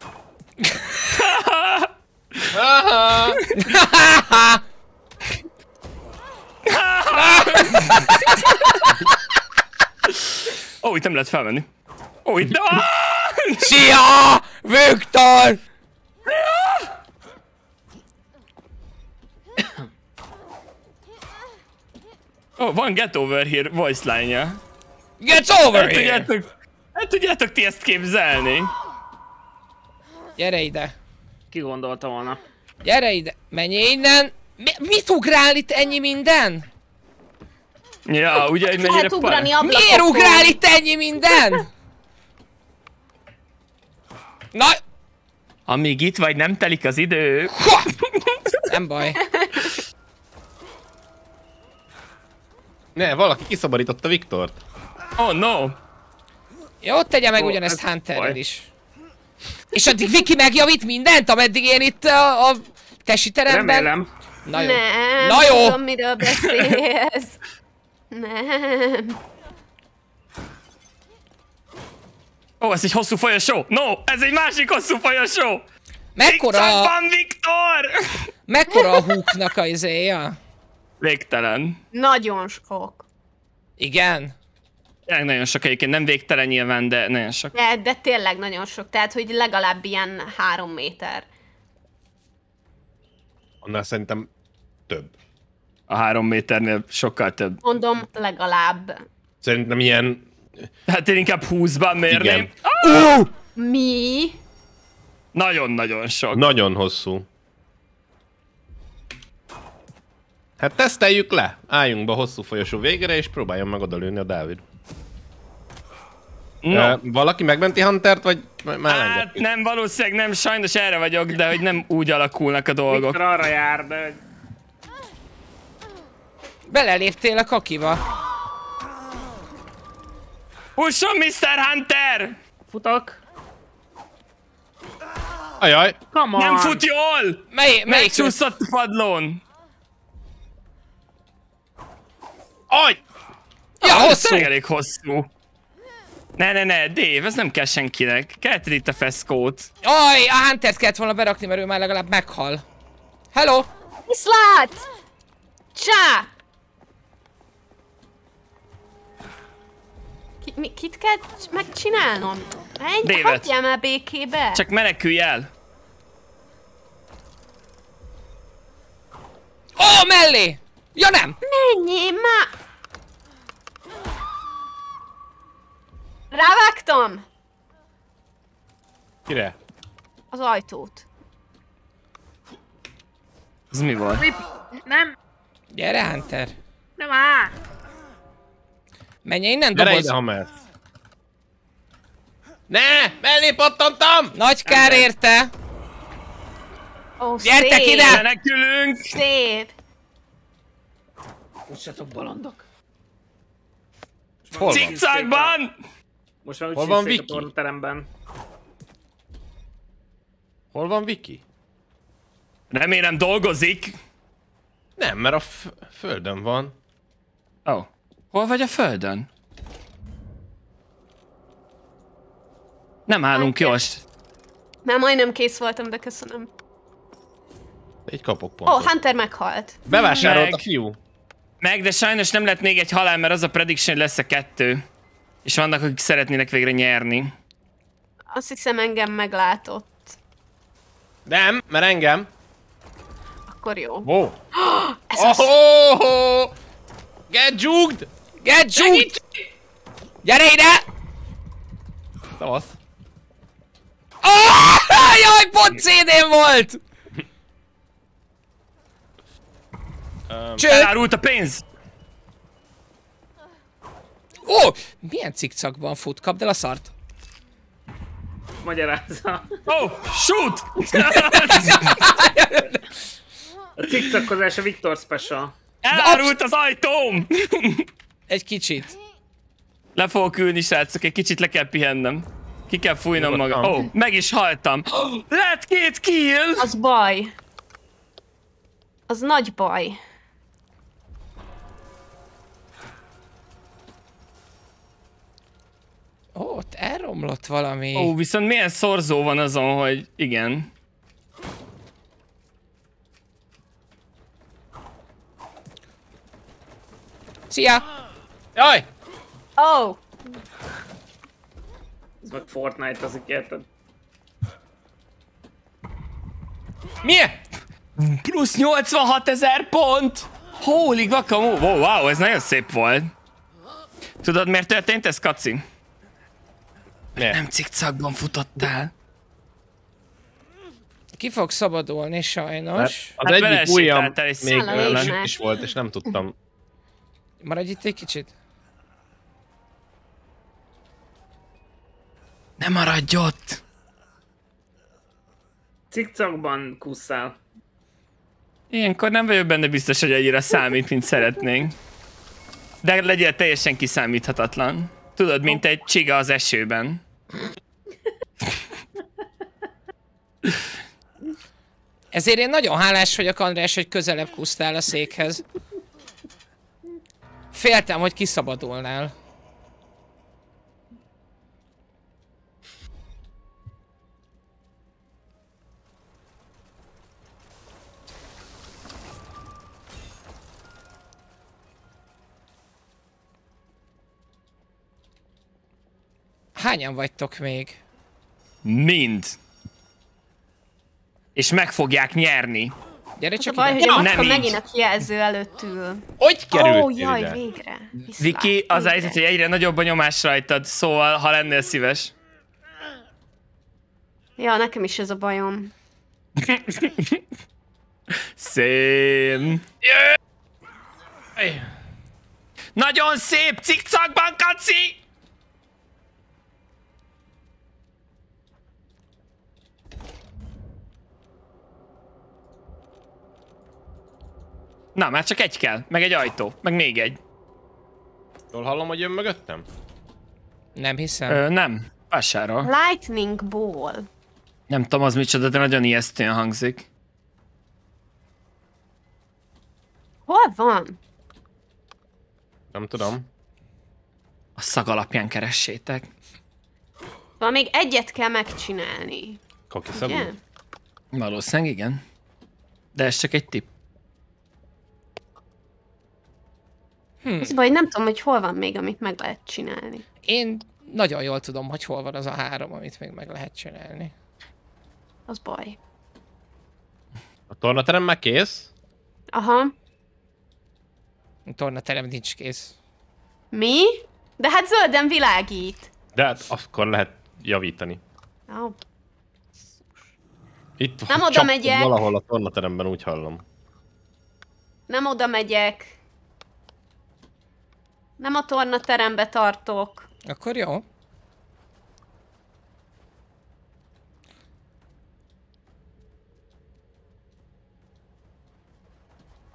Ó, itt nem lehet felvenni. Ó, itt... Szia! Viktor! Ó, van Get Over Here voice line-ja. Get Over Here! Hát tudjátok ti ezt képzelni? Gyere ide. Ki gondolta volna? Gyere ide! Menj innen! Mit ugrál itt ennyi minden? Ja, ugye egy mennyire pár... Miért ugrál itt ennyi minden? Na! Amíg itt vagy, nem telik az idő. Ha! Nem baj. Ne, valaki kiszabarította Viktort. Oh no! Jó, tegye meg ugyanezt Hunterrel is. És addig Viki megjavít mindent, ameddig én itt a tesiteremben... Remélem. Na jó. Nem, na jó. Tudom, miről beszélsz. Nem. Ó, ez egy hosszú folyosó! No, ez egy másik hosszú folyosó! Mekkora... Van Viktor! Mekkora a húknak a izéja? Végtelen. Nagyon sok. Igen? Tényleg nagyon sok, egyébként nem végtelen nyilván, de nagyon sok. De tényleg nagyon sok, tehát hogy legalább ilyen 3 méter. Annál szerintem több. A 3 méternél sokkal több. Mondom, legalább. Szerintem ilyen... Hát én inkább 20-ban mérném. Oh! Mi? Nagyon-nagyon sok. Nagyon hosszú. Hát teszteljük le! Álljunk be a hosszú folyosó végére, és próbáljon meg odalőni a Dávid. No. Valaki megmenti Huntert, vagy már hát nem, valószínűleg nem, sajnos erre vagyok, de hogy nem úgy alakulnak a dolgok. Viktor arra jár, de... Beleléptél a kakiba. Husson, Mr. Hunter! Futok. Ajaj. Come on. Nem fut jól! Melyik csúszott a padlón? Aj! Ja, hosszú! Elég hosszú. Ne, Dave, ez nem kell senkinek. Kelted itt a feszkót. Aj, a Huntert kellett volna berakni, mert ő már legalább meghal. Hello! Viszlát! Csá! Kit kell megcsinálnom? Menj, hagyjál már békébe! Csak menekülj el! Ó, mellé! Ja nem! Menjél már! Rávágtam! Kire? Az ajtót. Ez mi volt? Nem. Gyere, Hunter! Nem áll! Menj innen, doboz! Gyere ide, Hammer! Ne! Mellé pattantam! Nagy kár érte! Ó, gyertek szép. Ide! Menekülünk! Szép! Hussatok, balandok! Cikcakban! Most már úgy van Viki? A teremben. Hol van Viki? Remélem dolgozik! Nem, mert a földön van. Ó. Oh. Hol vagy a földön? Nem állunk jól. Már majdnem kész voltam, de köszönöm. Egy kapok pontot. Ó, Hunter meghalt. Bevásárolt a fiú. Meg, de sajnos nem lett még egy halál, mert az a prediction lesz a 2. És vannak, akik szeretnének végre nyerni. Azt hiszem, engem meglátott. Nem, mert engem. Akkor jó. Wow. Oh, get zsugd! Get zsugd! Gyere ide! Szavasz. Oh, jaj, pont CD-n volt! Cső! Elárult a pénz! Ó! Oh, milyen cikcakban fut? Kapd el a szart! Magyarázza. Oh, shoot! A cikcakkozás a Viktor special. Elárult az ajtóm! Egy kicsit. Le fogok ülni, srácok, egy kicsit le kell pihennem. Ki kell fújnom magam. Ó, meg is haltam. Lett 2 kill! Az baj. Az nagy baj. Ó, ott elromlott valami. Ó, viszont milyen szorzó van azon, hogy igen. Szia! Jaj! Oh! Ez meg Fortnite, azik érted? Milyen? Plusz 86 000 pont! Holy guacamó! Wow, ez nagyon szép volt. Tudod, miért történt ez, Kaci? Nem cikcakban futottál. Ki fog szabadulni, sajnos. Hát az egyik ujjam még nem is volt, és nem tudtam. Maradj itt egy kicsit. Ne maradj ott! Cikcakban kusszál. Ilyenkor nem vagyok benne biztos, hogy annyira számít, mint szeretnénk. De legyél teljesen kiszámíthatatlan. Tudod, mint egy csiga az esőben. Ezért én nagyon hálás vagyok, András, hogy közelebb kusztál a székhez. Féltem, hogy kiszabadulnál. Hányan vagytok még? Mind. És meg fogják nyerni. Gyere csak ide. Baj, hogy akkor megint a kijelző előtt ül. Hogy került? Ó, jaj, végre. Viki, az helyzet, hogy egyre nagyobb a nyomás rajtad, szóval, ha lennél szíves. Ja, nekem is ez a bajom. Szén. Nagyon szép cikcakban, Kaci! Na, már csak egy kell, meg egy ajtó, meg még egy. Jól hallom, hogy jön mögöttem? Nem hiszem. Nem, vásárol. Lightning Ball. Nem tudom, az micsoda, de nagyon ijesztően hangzik. Hol van? Nem tudom. A szag alapján keressétek. Van még egyet kell megcsinálni. Kaki szagú? Valószínűleg igen. De ez csak egy tipp. Az baj, nem tudom, hogy hol van még, amit meg lehet csinálni. Én nagyon jól tudom, hogy hol van az a három, amit még meg lehet csinálni. Az baj. A tornaterem már kész? Aha. A tornaterem nincs kész. Mi? De hát zölden világít. De hát akkor lehet javítani. Oh. Itt nem oda megyek. Valahol a tornateremben úgy hallom. Nem oda megyek. Nem a tornaterembe tartok. Akkor jó.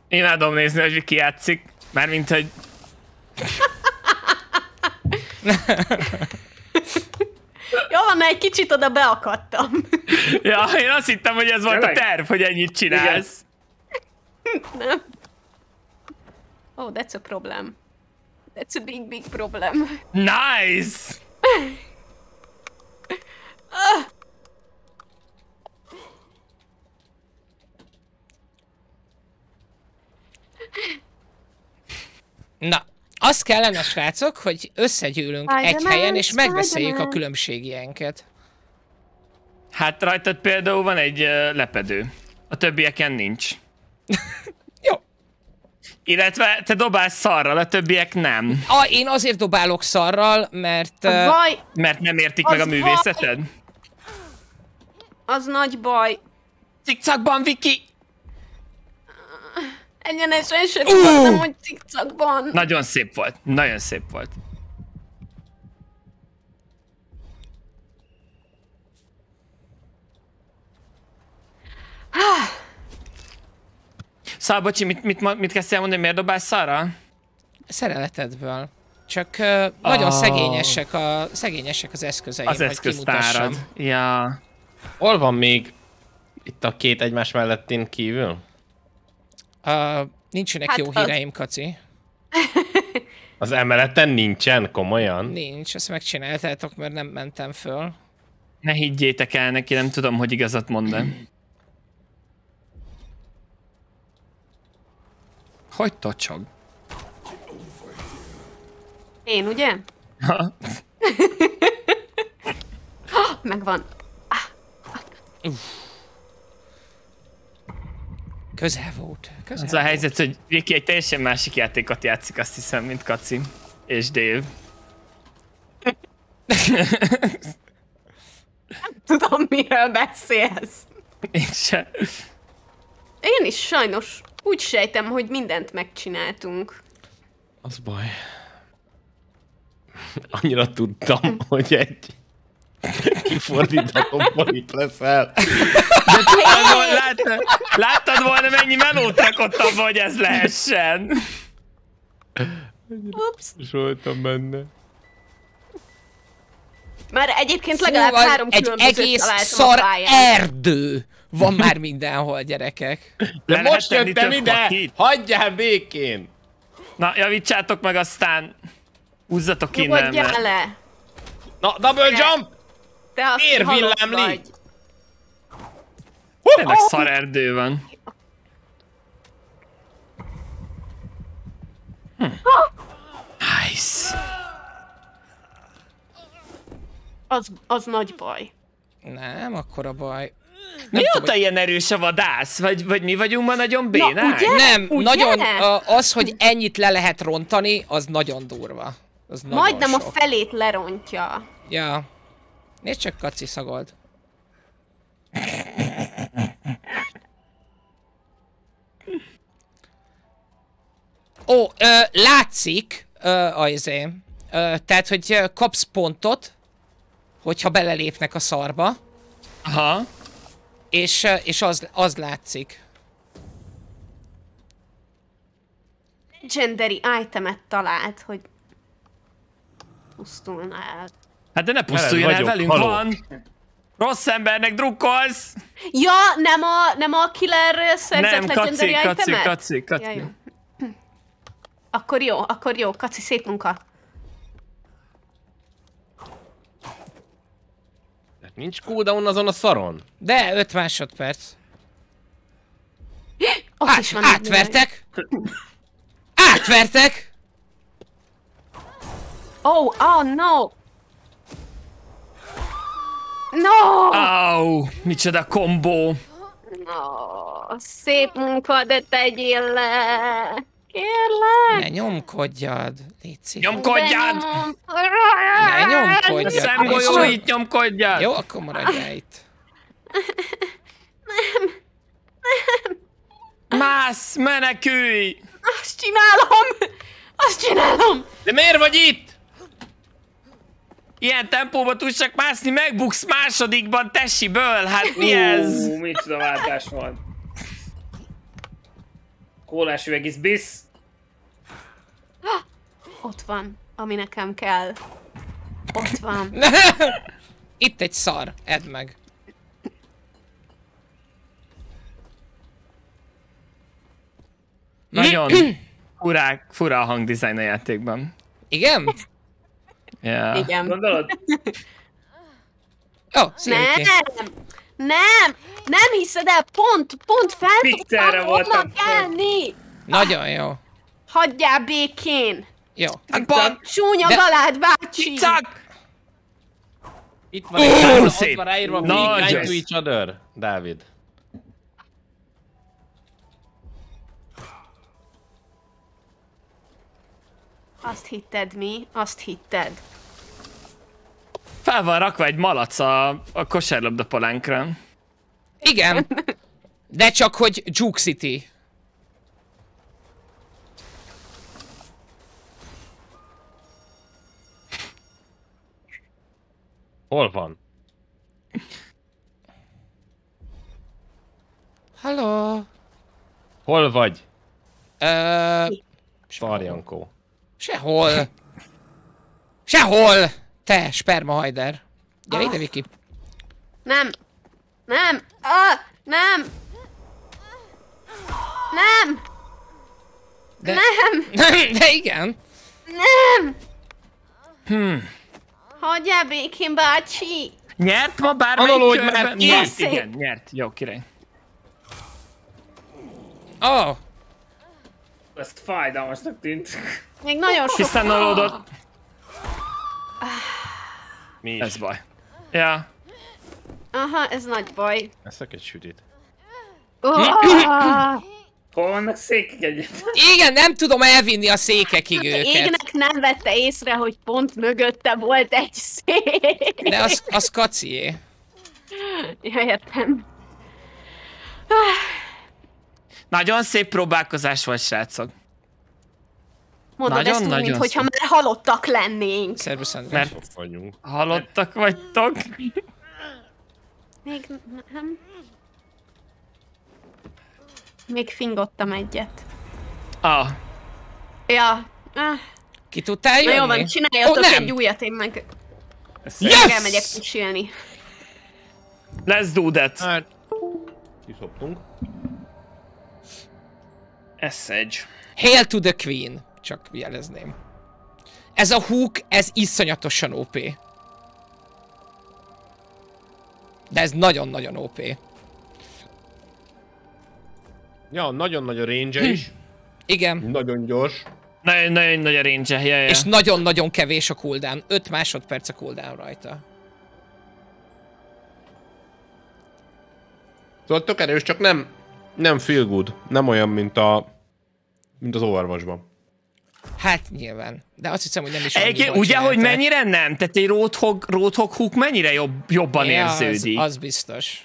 Imádom nézni, hogy Viki játszik. Mármint, hogy... Jó van, mert egy kicsit oda beakadtam. Ja, én azt hittem, hogy ez volt a terv, hogy ennyit csinálsz. Nem. Oh, that's a problem. That's a big, big problem. Nice! Na, az kellene, srácok, hogy összegyűlünk egy helyen, és megbeszéljük a különbségeinket. Hát rajtad például van egy lepedő. A többieken nincs. Illetve te dobálsz szarral, a többiek nem. Én azért dobálok szarral, mert nem értik meg a művészeted. Baj. Az nagy baj. Cikcakban, Viki! Egyenesen sem tudtam, hogy cikcakban. Nagyon szép volt, nagyon szép volt. Szóval, bocsi, mit kezdsz elmondani, miért dobálsz szarra? Szereletedből. Csak nagyon szegényesek az eszközeim, az eszköztárad. Ja. Hol van még itt a két egymás mellettén kívül? Nincsenek hát jó híreim, Kaci. Az emeleten nincsen? Komolyan? Nincs, ezt megcsináltátok, mert nem mentem föl. Ne higgyétek el neki, nem tudom, hogy igazat mondom. Hogy tocsog? Én, ugye? Ha. Megvan. Közel volt. Az a helyzet, hogy Viki egy teljesen másik játékot játszik, azt hiszem, mint Kaci és Dave. Nem tudom, miről beszélsz. Én sem. Én is sajnos. Úgy sejtem, hogy mindent megcsináltunk. Az baj. Annyira tudtam, hogy egy kifordítatomból itt leszel. De láttad volna, mennyi melót rakodtam, hogy ez lehessen. Ups. Soltam benne. Már egyébként legalább három különbözőt találtam a pályán. Egy egész szar erdő van már mindenhol, gyerekek. De most jöttem ide, hagyjál békén! Na, javítsátok meg aztán. Húzzatok innen. Nyugodjál le. Na, double jump! Miért villámlik? Tényleg szar erdő van. Nice. Az nagy baj. Nem, akkora baj. Mióta ilyen erős a vadász? Vagy mi vagyunk ma nagyon bénák? Nem, ugye? Nagyon, az, hogy ennyit le lehet rontani, az nagyon durva. Az nagyon majdnem sok. A felét lerontja. Ja. Nézd csak, Kaci, szagold. Ó, látszik, tehát, hogy kapsz pontot, hogyha belelépnek a szarba. Aha. És az látszik. Legendary itemet talált, hogy pusztulna el. Hát de ne pusztuljon el, velünk van! Rossz embernek drukkolsz! Ja, nem a killer szerzett legendary itemet? Nem, Kaci. Ja, akkor jó, Kaci, szép munka. Nincs cooldown azon a szaron? De, 5 másodperc. Átvertek! Átvertek! Oh, no! No! Au, micsoda kombó! No, szép munka, de tegyél le! Kérlek! Ne nyomkodjad! Léci. Nyomkodjad! Ne nyomkodjad! A szemgolyóit nyomkodjad! Jó, akkor maradjál itt. Nem! Mász, menekülj! Azt csinálom! De miért vagy itt? Ilyen tempóban tudsz csak mászni, megbuksz másodikban tessiből, hát mi ez? Micsoda váltás van. Kólásüveg is bisz! Ott van, ami nekem kell. Ott van. Itt egy szar, edd meg. Nagyon fura a hangdesign a játékban. Igen? Yeah. Igen. Gondolod? Ó, szépen. Nem hiszed el, pont fel tudtam onnan elni! Nagyon jó. Hagyjál békén! Jó. Súnya Galád bácsi! Itt van egy táros, ott van ráírva, please guide to each other, Dávid. Azt hitted. Fel van rakva egy malac a kosárlabda palánkra. Igen. De csak, hogy Juke City. Hol van? Halló? Hol vagy? Sparjankó. Sehol. Sehol! Te, spermahajder. Gyere ide, Viki. Nem! De... Nem! De igen! Nem! Hagyjál békén, bácsi! Nyert ma bármelyik körben? Nyert. Jó, király. Oh! Ezt fájdalmasnak tűnt. Még nagyon sok... Kisztánolódott. Mi? Ez baj. Ja. Aha, ez nagy baj. Eszek egy sütét. Hol vannak székek egyet? Igen, nem tudom elvinni a székekig őket. Égnek nem vette észre, hogy pont mögötte volt egy szék. De az Kacié. Ja, értem. Nagyon szép próbálkozás volt, srácok. Mondod ezt úgy, mintha már halottak lennénk. Szervusz, András. Halottak vagytok. Még nem. Még fingottam egyet. Ki tudtál jönni? Na jó van, csináljatok egy újat, én meg... Yes! Elmegyek pusilni. Let's do that. Hát... Kiszoptunk. Eszedj. Hail to the Queen. Csak jelezném. Ez a hook, ez iszonyatosan OP. De ez nagyon-nagyon OP. Ja, nagyon nagy a range is. Igen. Nagyon gyors. Nagyon nagy a range. És nagyon-nagyon kevés a cooldown. 5 másodperc a cooldown rajta. Szóval tök erős, csak nem feel good. Nem olyan, mint az Overwatch-ban. Hát nyilván. De azt hiszem, hogy nem is annyiban ugye, hogy mennyire nem? Tehát egy Roadhog hook mennyire jobban érződik. Az biztos.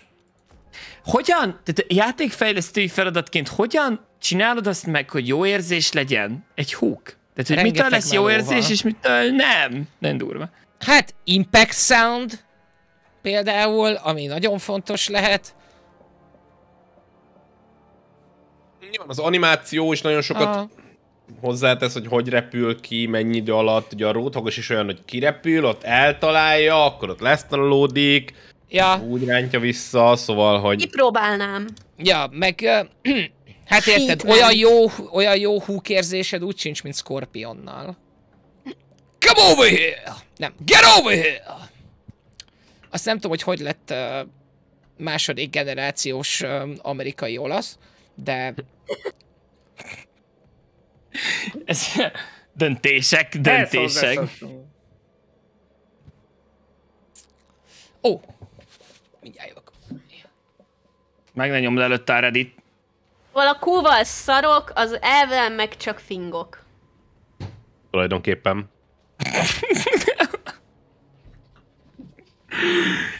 Hogyan? Tehát játékfejlesztői feladatként hogyan csinálod azt meg, hogy jó érzés legyen egy hook? Tehát, hogy mitől lesz jó érzés, és mitől nem. Nem durva. Hát impact sound például, ami nagyon fontos lehet. Nyilván az animáció is nagyon sokat hozzátesz, hogy repül ki, mennyi idő alatt. Ugye a Roadhogos is olyan, hogy kirepül, ott eltalálja, akkor ott lesztanulódik, úgy rántja vissza, szóval, hogy... Kipróbálnám. Ja, meg... hát érted, olyan jó húkérzésed úgy sincs, mint Scorpionnal. Come over here! Nem, get over here! Azt nem tudom, hogy lett második generációs amerikai olasz, de... Ez döntések. Ó, mindjárt jövök. Meg ne nyomd előtt a Reddit. A Q-val szarok, az elvel meg csak fingok. Tulajdonképpen.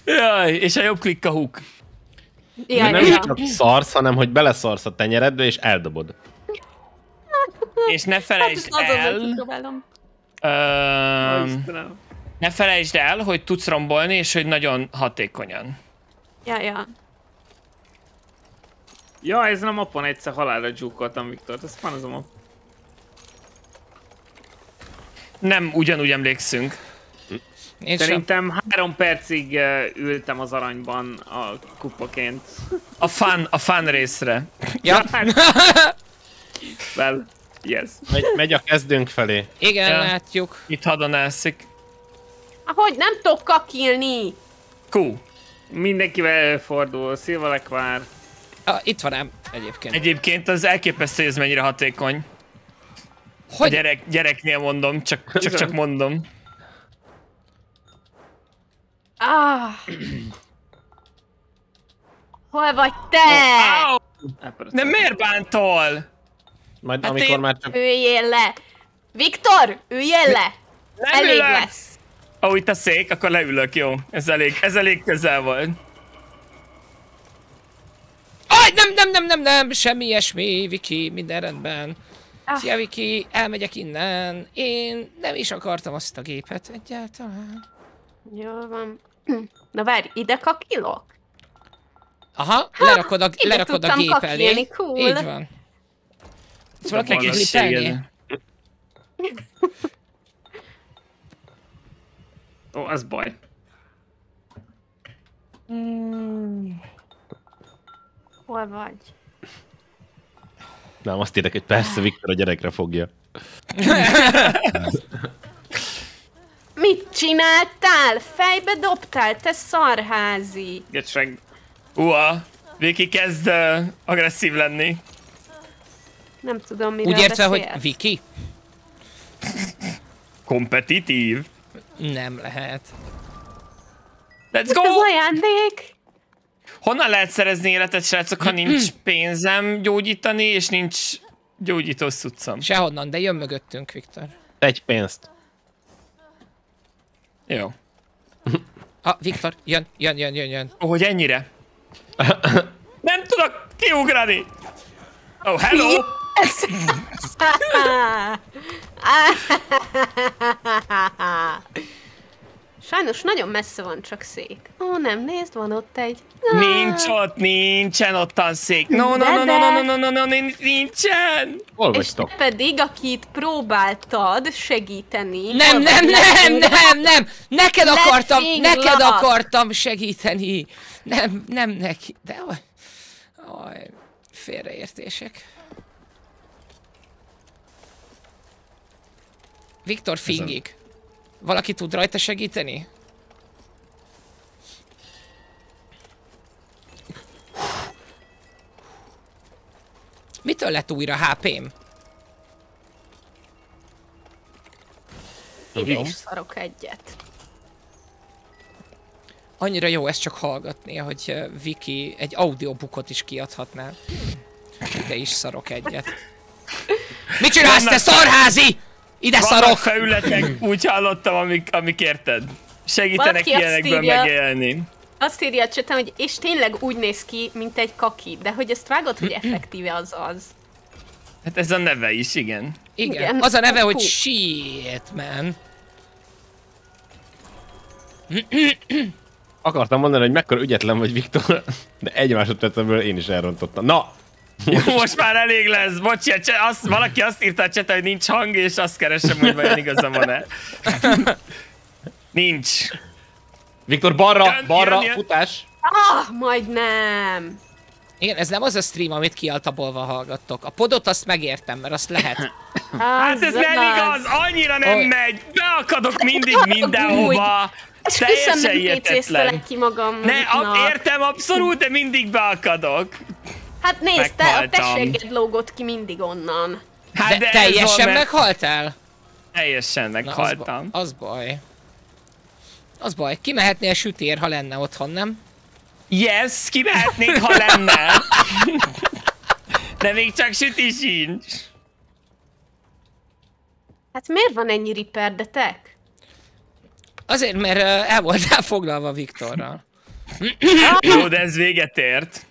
Jaj, és a jobb klikk a hook. De nem csak szarsz, hanem hogy beleszarsz a tenyeredbe és eldobod. És ne felejtsd el, hogy tudsz rombolni, és hogy nagyon hatékonyan. Ja. Ja, ez nem apon egyszer halálra dzsúkoltam Viktort, ez fanazom a... Nem ugyanúgy emlékszünk. Én szerintem sem. 3 percig ültem az aranyban a kupaként. A fun részre. Ja. Well, yes. Megy a kezdőnk felé. Igen, ja. Látjuk. Itt hadonászik. Ahogy nem tudok kakilni. Cool. Mindenkivel előfordul, szilvalekvár. Itt van ám egyébként. Egyébként az elképesztő, ez mennyire hatékony. Hogy? A gyereknél mondom, csak mondom. Hol vagy te? Nem, miért bántol? Majd hát amikor már csak... Üljél le! Viktor, üljél le! Nem elég ülök. Lesz! Ó, itt a szék, akkor leülök, jó? Ez elég közel volt. Aj, nem, semmi ilyesmi, Viki, minden rendben. Szia, Viki, elmegyek innen. Én nem is akartam azt a gépet egyáltalán. Jól van. Na várj, ide kakilok? Aha, lerakod a gép elé. Cool. Így van. Ezt valaki klippelni? Ó, az baj. Hol vagy? Nem, azt érdek, hogy persze Viktor a gyerekre fogja. Mit csináltál? Fejbe dobtál, te szarházi! Getseg. Viki kezd agresszív lenni. Nem tudom, miről beszélsz. Úgy értve, hogy Viki? Kompetitív? Nem lehet. Let's go! Ez ajándék? Honnan lehet szerezni életet, srácok, ha nincs pénzem gyógyítani, és nincs gyógyító szuccam? Sehonnan, de jön mögöttünk, Viktor. Tegy pénzt. Jó. Viktor, jön. Hogy ennyire? Nem tudok kiugrani! Oh, hello! Yes. Sajnos nagyon messze van csak szék. Ó, nem, nézd, van ott egy... Nincsen ottan szék. No, nincsen! Hol vagytok? És pedig, akit próbáltad segíteni... Nem! Neked akartam segíteni! Nem neki, de... Félreértések. Viktor fingik. Valaki tud rajta segíteni? Mitől lett újra HP-m? Én is szarok egyet. Annyira jó ezt csak hallgatni, hogy Viki egy audiobookot is kiadhatná. Ide is szarok egyet. Mit csinálsz, te szarházi? Ide vannak szarok! Felületek, úgy hallottam, amik érted. Segítenek ilyenekben megélni. Azt írja a csatornán, hogy és tényleg úgy néz ki, mint egy kaki, de hogy ezt vágod, hogy effektíve az az. Hát ez a neve is, igen. Igen, az a neve, hogy shit, man. Akartam mondani, hogy mekkora ügyetlen vagy, Viktor, de egy másodpercemből én is elrontottam. Na! Most már elég lesz, bocsi, valaki azt írta a csetet, hogy nincs hang, és azt keresem, hogy vajon igazam van-e. Nincs. Viktor, balra, futás! Ah, majdnem! Igen, ez nem az a stream, amit kialtabolva hallgattok. A podot azt megértem, mert azt lehet. Hát ez nem igaz, annyira nem megy! Beakadok mindig mindenhova! Teljesen hihetetlen. Értem abszolút, de mindig beakadok. Hát nézd, a tességed lógott ki mindig onnan. Hát de teljesen meghaltál? Teljesen meghaltam. Az baj. Az baj, kimehetnél sütér, ha lenne otthon, nem? Yes, kimehetnék, ha lenne. De még csak süti sincs. Hát miért van ennyi riperdetek? Azért, mert el voltál foglalva Viktorral. Jó, de ez véget ért.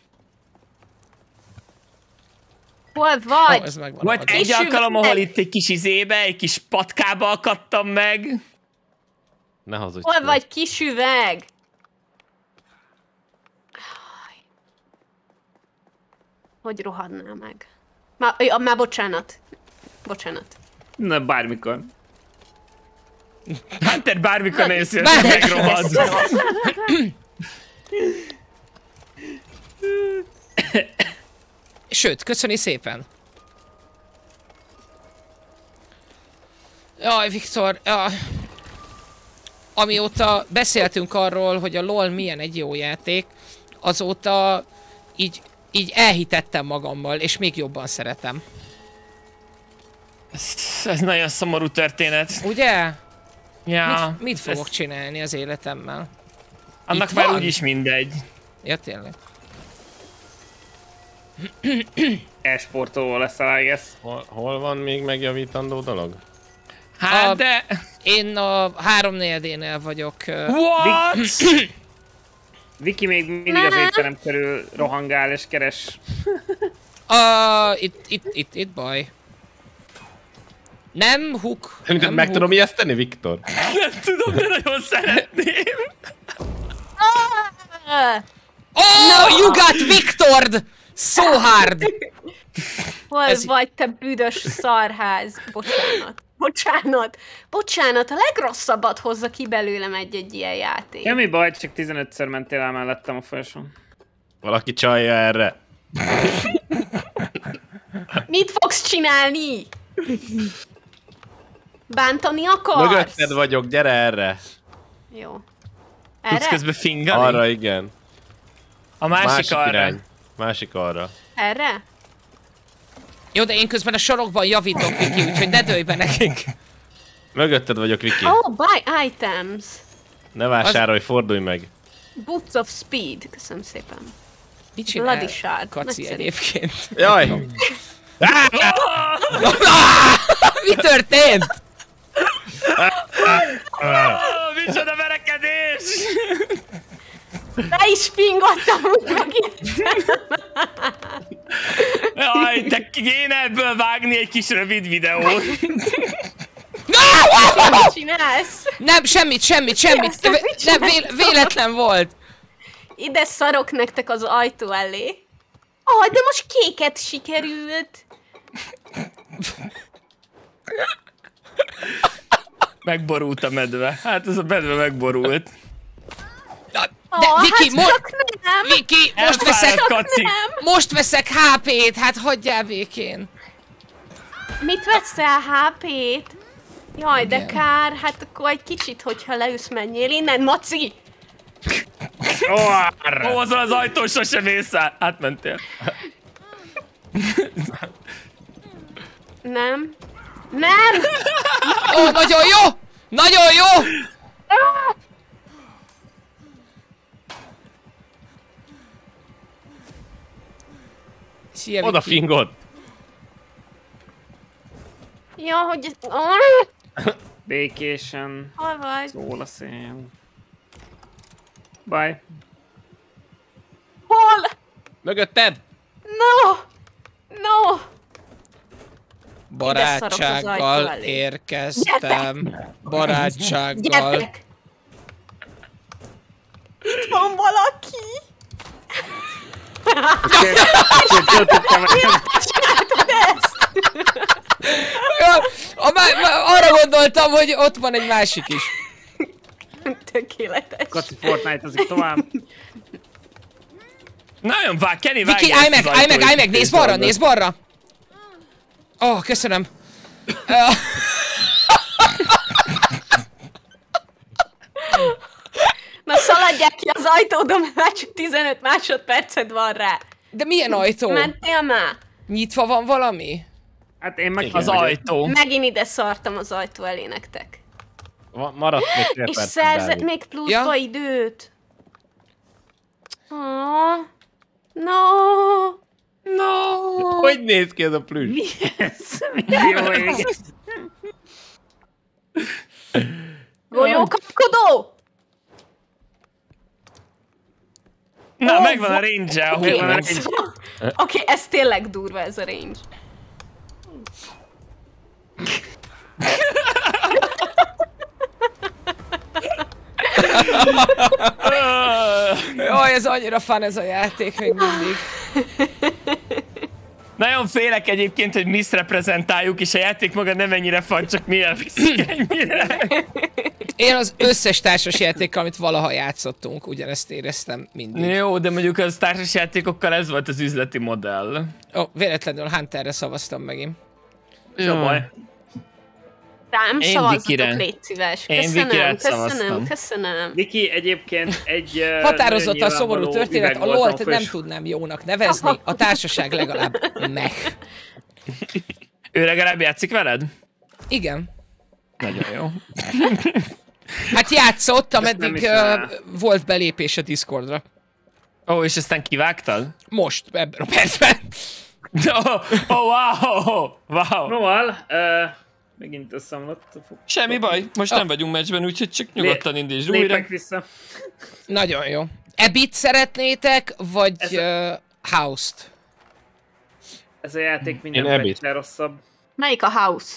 Hol vagy? Volt egy alkalom, ahol itt egy kis izébe, egy kis patkába akadtam meg. Ne hazudj. Hol vagy, kis üveg? Hogy rohannál meg? Már bocsánat. Bocsánat. Na, bármikor. Hunter bármikor nézsz, hogy megrohadsz. Sőt, köszöni szépen. Jaj, Viktor, amióta beszéltünk arról, hogy a LOL milyen egy jó játék, azóta így elhitettem magammal, és még jobban szeretem. Ez nagyon szomorú történet. Ugye? Ja, mit fogok csinálni az életemmel? Annak már úgyis mindegy. Ja, tényleg. E-sportóval leszel, I guess. Hol van még megjavítandó dolog? Hát de... Én a 3/4-nél vagyok. What? Viki még mindig az étterem körül rohangál és keres. Itt baj. Nem huk. Meg tudom ijeszteni, Viktor? Nem tudom, de nagyon szeretném. Oh, you got Viktored! So hard! Hol vagy, te büdös szarház? Bocsánat. Bocsánat. Bocsánat, a legrosszabbat hozza ki belőlem egy-egy ilyen játék. Ja, mi baj, csak 15-ször mentél el mellettem a folyosón. Valaki csalja erre. Mit fogsz csinálni? Bántani akarsz? Mögötted vagyok, gyere erre. Jó. Erre? Tudsz közben fingerni? Arra, igen. A másik arra. Irány. Másik arra. Erre? Jó, de én közben a sorokban javítok, Viki, úgyhogy ne dőlj be nekik. Mögötted vagyok, Viki. Oh, buy items. Ne vásárolj, fordulj meg. Boots of Speed. Köszönöm szépen. Mit csinál Kaci egyébként? Jaj! Mi történt? Micsoda verekedés! Be is pingottam úgy megint. Jaj, te kéne ebből vágni egy kis rövid videót. Mit csinálsz? Nem, semmit. Nem, véletlen volt. Ide szarok nektek az ajtó elé. Ah, de most kéket sikerült. Megborult a medve. Hát ez a medve megborult. De Viki, hát Viki, most veszek HP-t, hát hagyjál békén. Mit veszel HP-t? Jaj, de kár, hát akkor egy kicsit, hogyha leülsz, menjél innen, Maci! Ó, azon az ajtó sosem ész áll. Átmentél. Nem. Nem! Ó, nagyon jó! Nagyon jó! Szia, Viki. Oda fingod! Ja, hogy ez... Békésen. Hol vagy? Szól a szél. Bye. Hol? Mögötted? No! No! Barátsággal érkeztem. Gyertek! Barátsággal. Gyertek! Itt van valaki! Arra gondoltam, hogy ott van egy másik is. Tökéletes. Kaci Fortnite-ozik tovább. Nagyon vág, Kenny vágja. Viki, állj meg, nézd balra, nézd balra! Ó, oh, köszönöm. Na szaladják ki az ajtódon, mert csak 15 másodperced van rá. De milyen ajtó? Mentél már? Nyitva van valami? Hát én meg az ajtó. Megint ide szartam az ajtó elé nektek. Maradt még. És szerzett még pluszba időt. Oh, no. No. Hogy néz ki ez a plüss? Mi ez? Golyókapkodó! Na, megvan a range-e, okay, a range. Oké, ez tényleg durva, ez a range. Jaj, ez annyira fun ez a játék, még mindig. Nagyon félek egyébként, hogy misreprezentáljuk, és a játék maga nem ennyire fun, csak mi elviszik ennyire. Én az összes társasjátékkal, amit valaha játszottunk, ugyanezt éreztem mindig. Jó, de mondjuk az társasjátékokkal ez volt az üzleti modell. Ó, véletlenül Hunterre szavaztam megint. Jó baj. Rám szavazzatok, légy szíves. Köszönöm. Viki egyébként egy... Határozott a szomorú történet, a LOL-t nem tudnám jónak nevezni, a társaság legalább meg. Ő legalább játszik veled? Igen. Nagyon jó. Hát játszott, ameddig volt belépés a Discordra. Ó, és aztán kivágtad? Most, ebben a percben. Ó, wow! Noval, megint összeomlott a fog. Semmi baj, most nem vagyunk meccsben, úgyhogy csak nyugodtan indítsd újra. Lépek vissza. Nagyon jó. Ebit szeretnétek, vagy House-t? Ez a játék minden meccsen rosszabb. Melyik a House?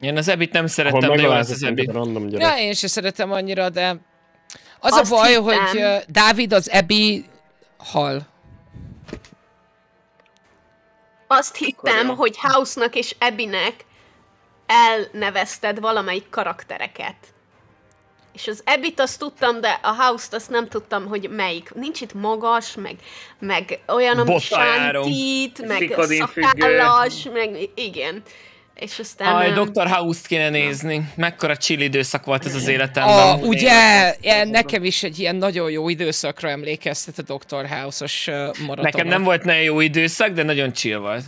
Én az Ebit nem szeretem, de jó lesz az Ebit. Ja, én se szeretem annyira, de... Az a baj, hogy Dávid az Ebi hal. Azt hittem, hogy House-nak és Ebinek elnevezted valamelyik karaktereket. És az Ebit azt tudtam, de a House-t azt nem tudtam, hogy melyik. Nincs itt magas, meg olyan, ami sántít, meg szakállas, meg igen. És aztán... Aj, Dr. House-t kéne nézni. Mekkora chill időszak volt ez az életemben. Ugye, nekem is egy ilyen nagyon jó időszakra emlékeztet a Dr. House-os maraton. Nekem nem volt nagyon jó időszak, de nagyon chill volt.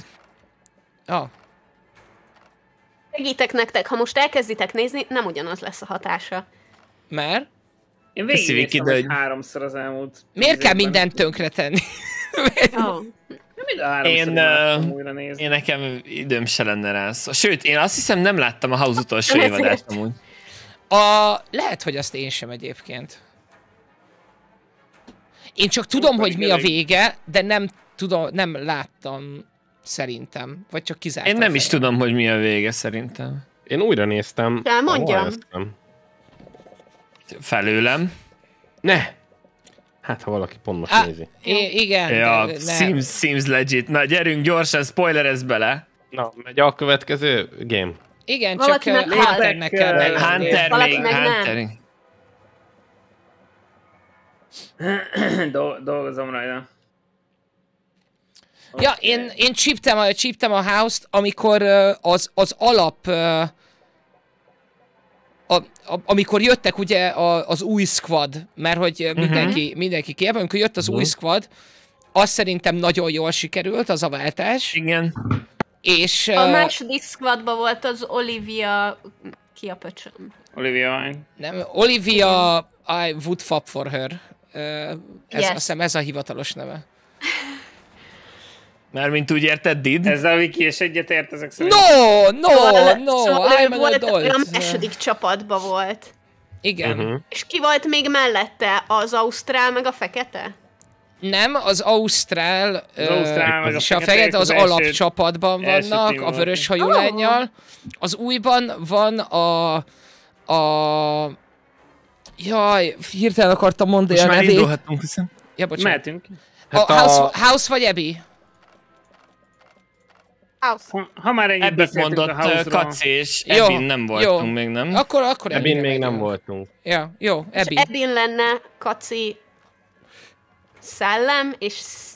Segítek nektek, ha most elkezditek nézni, nem ugyanaz lesz a hatása. Mert? Én végignéztem, hogy háromszor az elmúlt... Miért kell mindent tönkretenni? Én nekem időm se lenne rá. Sőt, én azt hiszem, nem láttam a House utolsó évadát amúgy. Lehet, hogy azt én sem egyébként. Én csak tudom, hogy mi a vége, de nem tudom, nem láttam szerintem. Vagy csak kizártam. Én nem is tudom, hogy mi a vége szerintem. Én újra néztem. De mondjam. Felőlem. Ne! Hát, ha valaki pont most nézi. Igen. Ja, seems legit. Na, gyerünk gyorsan, spoilerezz bele. Na, megy a következő game. Igen, csak Hunternek kell megnézni. Hunter még, Hunter. Dolgozom rajta. Ja, én csíptem a House-t, amikor az alap... amikor jöttek ugye az új squad, mert hogy mindenki kiebb, amikor jött az új squad, az szerintem nagyon jól sikerült, az a váltás. Igen. És... A második squadban volt az Olivia... Ki a pöcsöm? Olivia... Nem, Olivia... I would fuck for her. Azt hiszem ez a hivatalos neve. Mármint úgy érted, did? Ez a Viki és egyetért ezek szerint. No, I'm an adult. A második csapatban volt. Igen. Uh-huh. És ki volt még mellette? Az ausztrál meg a fekete? Nem, az ausztrál és a fekete az alapcsapatban vannak, a vörös hajú lánnyal. Az újban van a... Jaj, hirtelen akartam mondani a nevét. Most már indulhatunk, hiszem. Ja, bocsánat. Hát House vagy Abby? Ha már ennyit beszéltünk a House-ról. Kaci és Ebin nem voltunk még, nem? Akkor Ebin még nem voltunk. Ja, jó, Ebin. És Ebin lenne Kaci szellem, és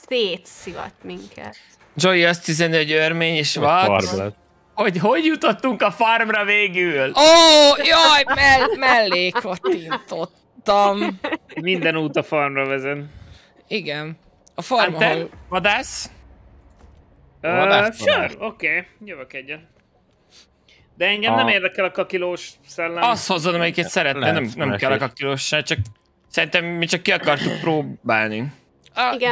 szétszivat minket. Joey az 11 örmény, és vad. Hogy jutottunk a farmra végül? Ó, jaj, mellékot tintottam. Minden út a farmra vezet. Igen. A farm ahol... Vadász? Sure, oké, jövök egyet. De engem nem érdekel a kakilós szellem. Azt hozod, amelyiket szeretnél, nem kell a kakilós, csak szerintem mi csak ki akartuk próbálni.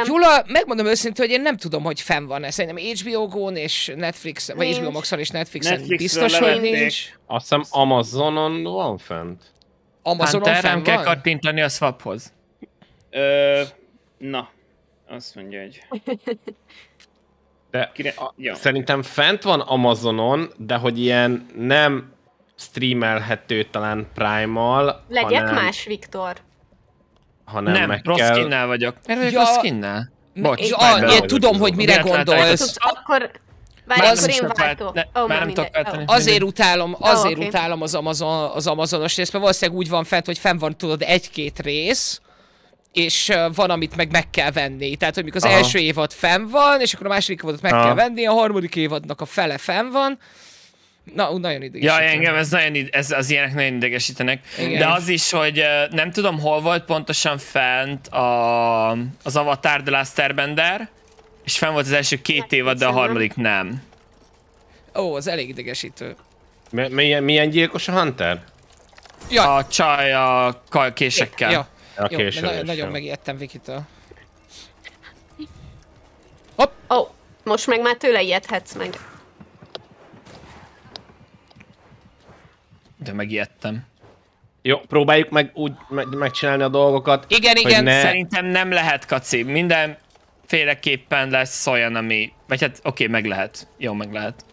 Gyula, megmondom őszintén, hogy én nem tudom, hogy fenn van-e. Szerintem HBO Go-n és Netflix, vagy HBO Max-on és Netflixen biztos, hogy nincs. Azt hiszem Amazonon van fent. Amazonon fenn van? Nem kell kattintani a swaphoz. Na, azt mondja, hogy... De szerintem fent van Amazonon, de hogy ilyen nem streamelhető talán Prime-mal. Legyek más, Viktor. Nem, rossz skinnel vagyok. Rossz skinnel? Bocs, én tudom, hogy mire gondolsz. Akkor én váltok. Azért utálom az Amazonos részben. Valószínűleg úgy van fent, hogy fenn van, tudod, egy-két rész, és van, amit meg kell venni. Tehát, hogy mikor az első évad fenn van, és akkor a második évadot meg kell venni, a harmadik évadnak a fele fenn van. Na, nagyon idegesítenek. Ja, engem az ilyenek nagyon idegesítenek. Igen. De az is, hogy nem tudom, hol volt pontosan fent az Avatar The Last Airbender, és fenn volt az első két évad, de a harmadik nem. Ó, az elég idegesítő. Milyen gyilkos a Hunter? Ja. A csaj a késekkel. Ja. Jó, nagyon megijedtem Vikitől. Hopp! Ó, most meg már tőle ijedhetsz meg. De megijedtem. Jó, próbáljuk meg úgy megcsinálni a dolgokat. Igen, szerintem nem lehet, Kaci. Mindenféleképpen lesz olyan, ami... Vagy hát, oké, meg lehet. Jó, meg lehet.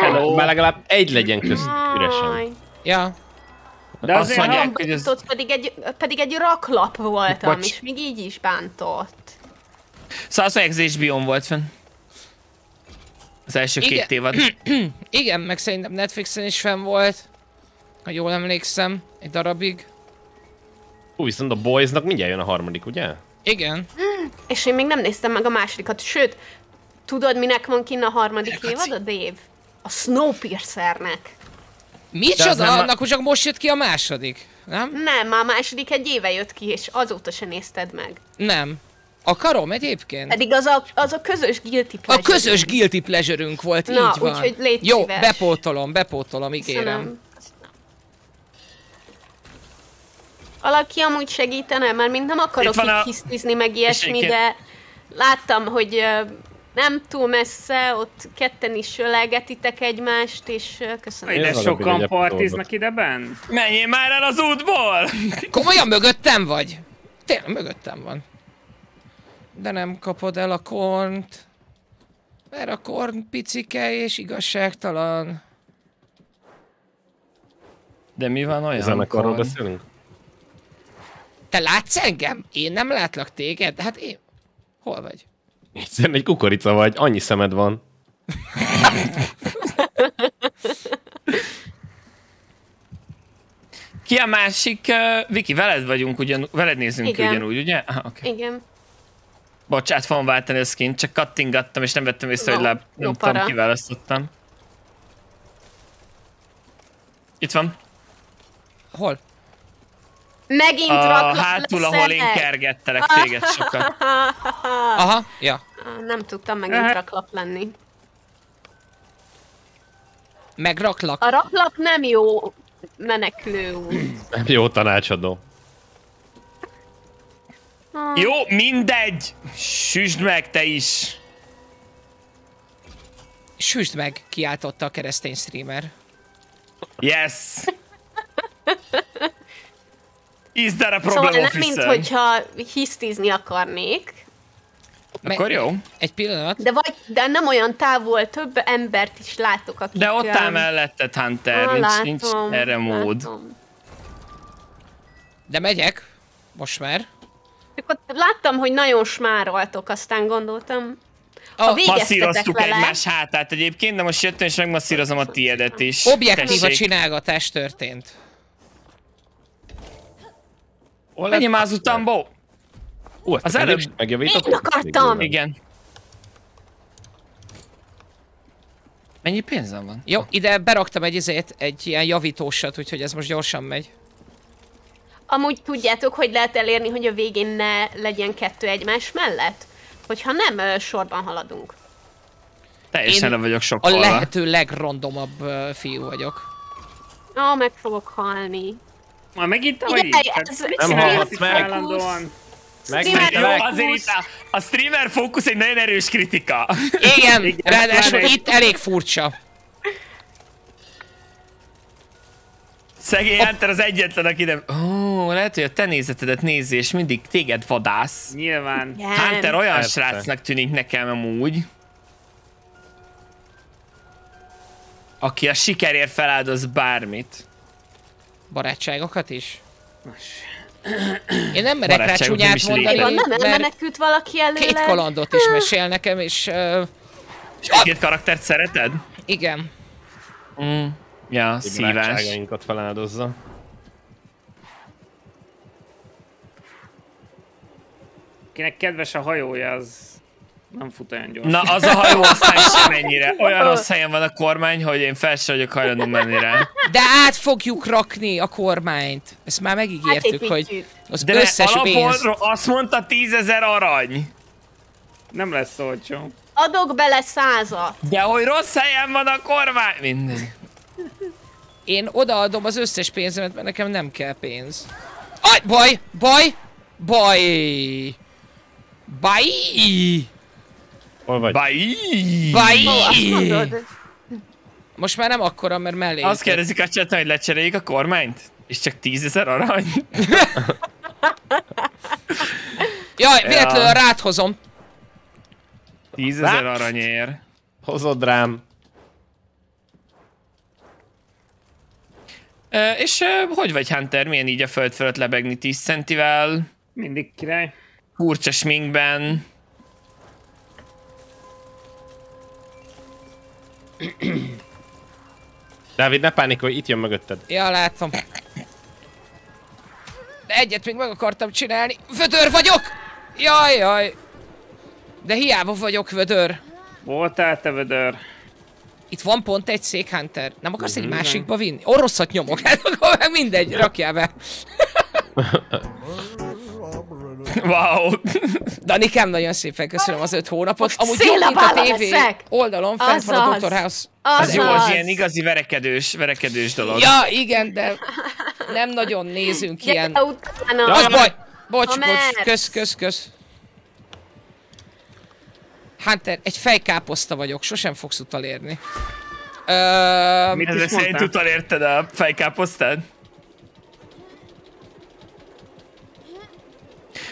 Hello. Már legalább egy legyen köztük üresen. Ja. De azért bántott, pedig egy raklap voltam, és még így is bántott. Szóval az HBO-n volt fenn. Az első két évad. Igen, meg szerintem Netflixen is fenn volt. Ha jól emlékszem, egy darabig. Viszont a Boysnak mindjárt jön a harmadik, ugye? Igen. És én még nem néztem meg a másodikat, sőt, tudod minek van kinn a harmadik évad, Dave? A Snowpiercernek. Micsoda? Annak csak most jött ki a második, nem? Nem, már a második egy éve jött ki, és azóta se nézted meg. Nem. Akarom egyébként. Pedig az a közös guilty pleasure. A közös guilty pleasure-ünk volt, na, így van. Úgyhogy légy szíves. Jó, bepótolom, ígérem. Köszönöm. Valaki amúgy segítene, mert mint nem akarok így hisztizni meg ilyesmi, de láttam, hogy nem túl messze, ott ketten is ölelgetitek egymást, és köszönöm. Ide sokan partiznak ideben? Menjél már el az útból! Komolyan mögöttem vagy? Tényleg mögöttem van. De nem kapod el a kornt. Mert a korn picike és igazságtalan. De mi van olyan? Zenekarról beszélünk? Te látsz engem? Én nem látlak téged? De hát én... Hol vagy? Egyszerűen egy kukorica vagy, annyi szemed van. Ki a másik? Viki, veled vagyunk, veled nézünk ugyanúgy, ugye? Okay. Igen. Bocs, át fogom váltani a skint, csak kattingattam és nem vettem észre, hogy nem tudom, kiválasztottam. Itt van. Hol? Megint raklap lesz. Hátul, ahol én kergettelek téged sokat. Aha, ja. Nem tudtam megint raklap lenni. Megraklak. A raklap nem jó menekülő út. Nem jó tanácsadó. Jó, mindegy! Süsd meg te is! Süsd meg, kiáltotta a keresztény streamer. Yes! Is there a problem, szóval officer? Mint hogyha hisztizni akarnék. Akkor jó. Egy pillanat. De, vagy, de nem olyan távol, több embert is látok, akik... De ott áll melletted, Hunter. Ah, nincs erre mód. Látom. De megyek. Most már. Láttam, hogy nagyon smároltok, aztán gondoltam... Masszíroztuk egymás hátát egyébként, de most jöttem és megmasszírozom a tiédet is. Objektív a csinálgatás történt. Menjem az utamba! Az előbb megjavítok. Én akartam! Igen. Mennyi pénzem van? Jó, ide beraktam egy izét, egy ilyen javítósat, úgyhogy ez most gyorsan megy. Amúgy tudjátok, hogy lehet elérni, hogy a végén ne legyen kettő egymás mellett? Hogyha nem sorban haladunk. Teljesen nem vagyok sokkolva. A lehető legrondomabb fiú vagyok. Ó, meg fogok halni. Ma megint vagy így? Nem halhatsz meg. A streamer fókusz egy nagyon erős kritika. Igen, ráadásul itt elég furcsa. Szegény Hunter az egyetlen, aki nem... Ó, lehet, hogy a te nézetedet nézi, és mindig téged vadász. Nyilván. Hunter olyan srácnak tűnik nekem amúgy. Aki a sikerért feláldoz bármit. Barátságokat is? Én nem merek rá csúnyát mondani, mert... Nem menekült valaki előle? Két kalandot is mesél nekem, és... És két karaktert szereted? Igen. Ja, szívás. Barátságainkat feláldozza. Akinek kedves a hajója, az nem fut olyan gyorsan. Na, az a hajó aztán sem ennyire. Olyan rossz helyen van a kormány, hogy én fel sem vagyok hajlandó menni rá. De át fogjuk rakni a kormányt. Ezt már megígértük, hát hogy az de összes pénz. Azt mondta 10 000 arany. Nem lesz olcsó. Adok bele 100-at. De hogy rossz helyen van a kormány. Minden. Én odaadom az összes pénzemet, mert nekem nem kell pénz. Aj, baj! Baj! Baj! Baj! Hol vagy? Baj! Baj! Most már nem akkora, mert mellé. Azt kérdezik a csatornán, hogy lecseréljük a kormányt? És csak 10 000 arany? Jaj, véletlenül rád hozom. 10 000 aranyért. Hozod rám. És hogy vagy, Hunter? Milyen így a föld fölött lebegni 10 centivel? Mindig király. Furcsa sminkben. Dávid, ne pánikolj, itt jön mögötted. Ja, látom. De egyet még meg akartam csinálni. Vödör vagyok! Jaj, jaj. De hiába vagyok vödör. Voltál te vödör. Itt van pont egy szék, Hunter. Nem akarsz egy másikba vinni? Oroszat nyomok, hát akkor meg mindegy, rakjál be. Wow. Danikám, nagyon szépen köszönöm az 5 hónapot. Amúgy jó, mint a tévé oldalon, fent van a Dr. House. Az jó, az ilyen igazi verekedős dolog. Ja, igen, de nem nagyon nézünk ilyen. Az baj! Bocs, kösz. Hunter, egy fejkáposzta vagyok, sosem fogsz utalérni. Mit is szerint utalérted a fejkáposztát?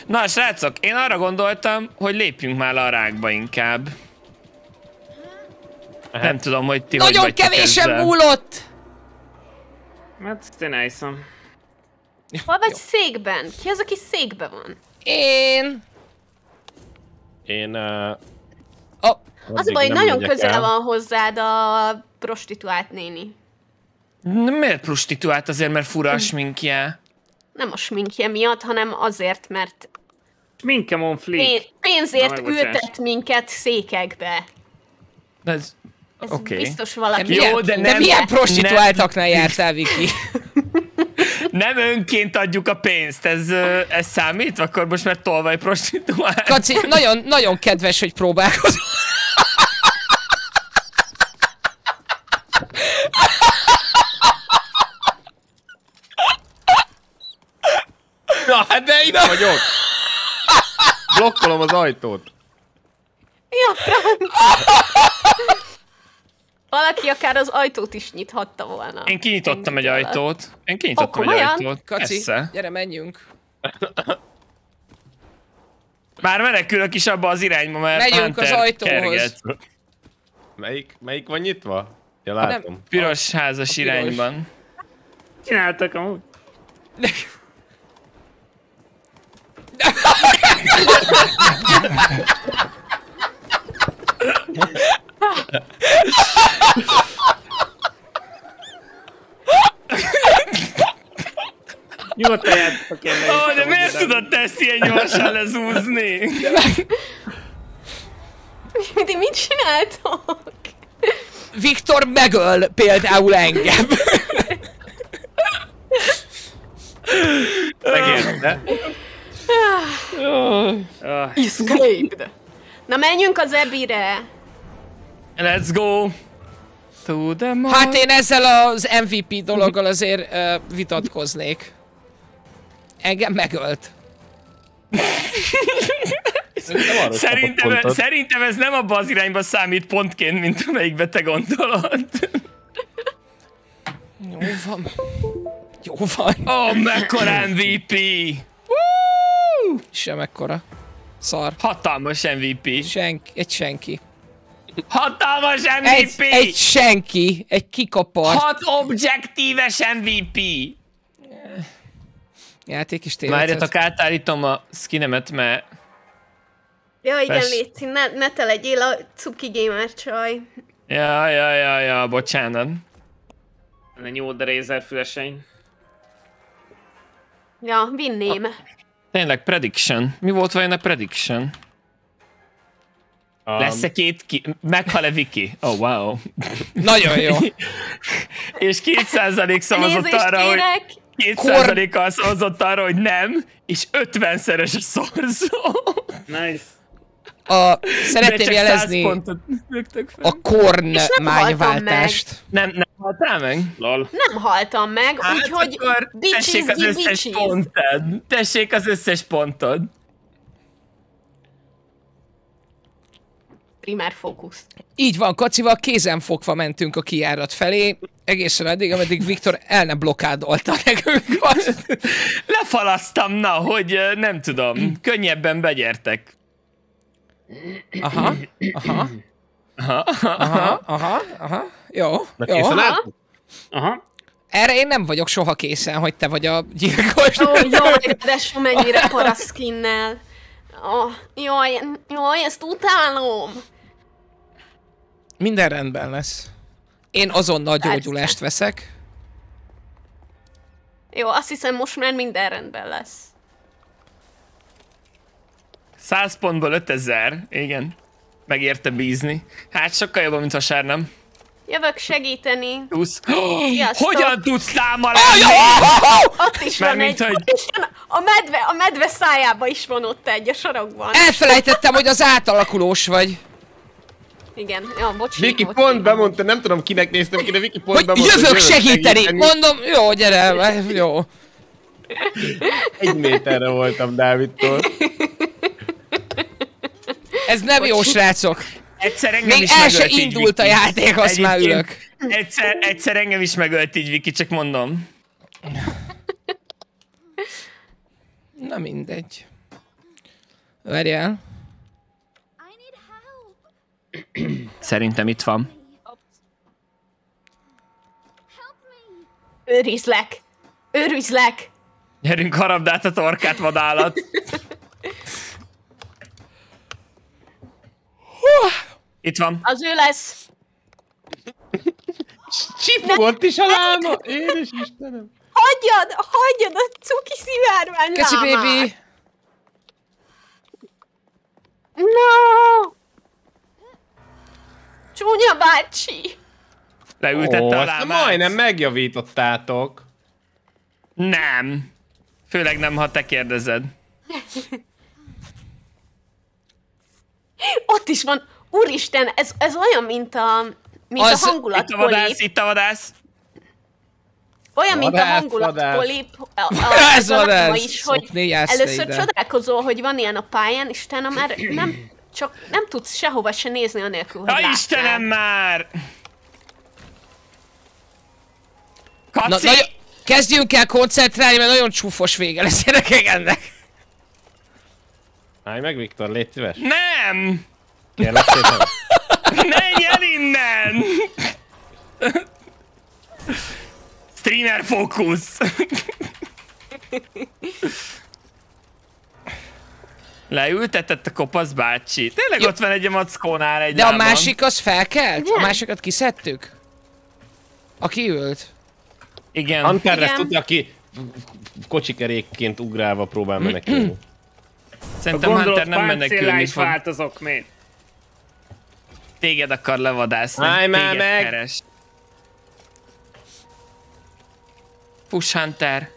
Na, srácok, én arra gondoltam, hogy lépjünk már a rákba inkább. Nem tudom, hogy ti nagyon kevésen múlott! Hát, én elhiszem. Hol vagy székben? Ki az, aki székben van? Én... Az a baj, nagyon közel van hozzád a prostituált néni. Miért prostituált? Azért, mert fura a sminkje. Nem a sminkje miatt, hanem azért, mert... Sminkem on fleek. Pénzért ültet minket székekbe. Ez biztos valaki... De milyen prostituáltaknál jártál, Viki? Nem önként adjuk a pénzt, ez számít? Akkor most már tolvaj prostituált. Kaci, nagyon, nagyon kedves, hogy próbálkozol. Na, hát de ide vagyok. Blokkolom az ajtót. Ja, valaki akár az ajtót is nyithatta volna. Én kinyitottam egy ajtót. Kaci, gyere, menjünk. Már menekülök is abba az irányba, mert megyünk az ajtóhoz. Melyik van nyitva? Ja, látom. Nem, piros házas piros. Irányban. Csináltak amúgy. Nyugodtan jártok el. Ó, de miért tudod te ezt ilyen gyorsan lezúzni? De mit csináltok? Viktor megöl például engem. Megérte? Escaped. Na menjünk az ebire. Let's go. Hát én ezzel az MVP dologgal azért vitatkoznék. Engem megölt. Szerintem ez nem abba az irányba számít pontként, mint amelyikbe te gondolod. Jó van. Jó van. Ó, mekkora MVP! Sem ekkora. Szar. Hatalmas MVP. Egy senki. Hatalmas MVP! Egy senki. Egy kikapart. 6 objektíves MVP! Játék is tényleg. Várjatok, átállítom a skinemet, mert... Ja, igen, Léci, ne te legyél a cuki gamer csaj. Ja, bocsánat. Ne nyúld a rézerfüleseny. Ja, vinném. Tényleg, prediction. Mi volt vajon a prediction? Lesz-e meghal-e Viki? Oh, wow. Nagyon jó. És 2% szavazott arra, hogy... 2%-kal szavazott arra, hogy nem, és 50-szeres a szorzó. Nice. Szeretném jelezni a Korn mányváltást. Nem haltál meg? Lol. Nem haltam meg, hát úgyhogy tessék az összes pontod. Primár fókusz. Így van, Kacival kézenfogva mentünk a kijárat felé, egészen addig, ameddig Viktor el nem blokádolta nekünk. Lefalasztam, na, hogy nem tudom, könnyebben begyertek. Aha. Jó. Erre én nem vagyok soha készen, hogy te vagy a gyilkos. Ó, jaj, de somennyire paraszkinnel. Jaj, ezt utálom. Minden rendben lesz. Én azonnal gyógyulást veszek. Jó, azt hiszem most már minden rendben lesz. 100 pontból 5000, igen. Megérte bízni. Hát sokkal jobban, mint vasárnap. Jövök segíteni. Hogyan tudsz láma lenni? Ott is van egy, a medve szájába is van ott egy, a sarokban. Elfelejtettem, hogy az átalakulós vagy. Igen, jó, bocs. Viki pont bemondta, nem tudom kinek néztem ki, de Viki pont bemondta. Jövök segíteni! Mondom, jó, gyere, jó. Egy méterre voltam Dávidtól. Ez nem jó, srácok. Egyszer engem is megölt. Még el se indult a játék, azt már ülök. Egyszer engem is megölt így, Viki, csak mondom. Na mindegy. Várjál. Szerintem itt van. Őrizlek! Őrizlek! Gyerünk, harapd át a torkát, vadállat! Itt van. Az ő lesz. Csipkolt is a láma. Édes Istenem. Hagyjad a cuki szivárvány lámát. Kaci baby. No. Csúnya bácsi. Leültette a lámát. Majdnem megjavítottátok. Nem. Főleg nem, ha te kérdezed. Ott is van. Úristen, ez olyan, mint a hangulatpolip. Itt a vadász, Olyan, mint a hangulatkolip az alapba is, hogy először csodálkozol, hogy van ilyen a pályán, és utána már nem, csak nem tudsz sehova se nézni anélkül, hogy látnál. Istenem már! Kaci! Kezdjünk el koncentrálni, mert nagyon csúfos vége lesz gyerekek ennek. Állj meg, Viktor, légy szíves. Nem! Kérlek szépen. Menj el innen! Streamer fókusz! Leültetett a kopasz bácsi. Tényleg jó. Ott van egy mackónál egy. De a másik az felkelt? A másikat kiszedtük? Aki ült? Igen. Hunter ezt tudja, aki kocsikerékként ugrálva próbál menekülni. Szerintem Hunter nem menekülni fog. Változok még. Téged akar levadászni, téged keres. Push Hunter.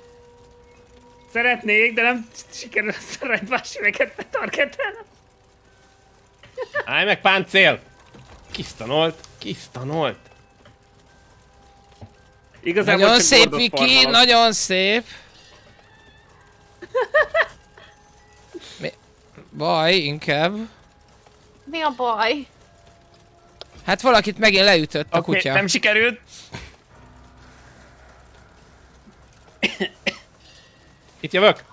Szeretnék, de nem sikerül a szarajtbás üveget betargetálnom. Állj meg, páncél! Kisztanolt, kisztanolt. Igazából nagyon szép, Viki, nagyon szép. Mi? Baj, inkább. Mi a baj? Hát valakit megint leütött a kutya. Nem sikerült. Itt jövök?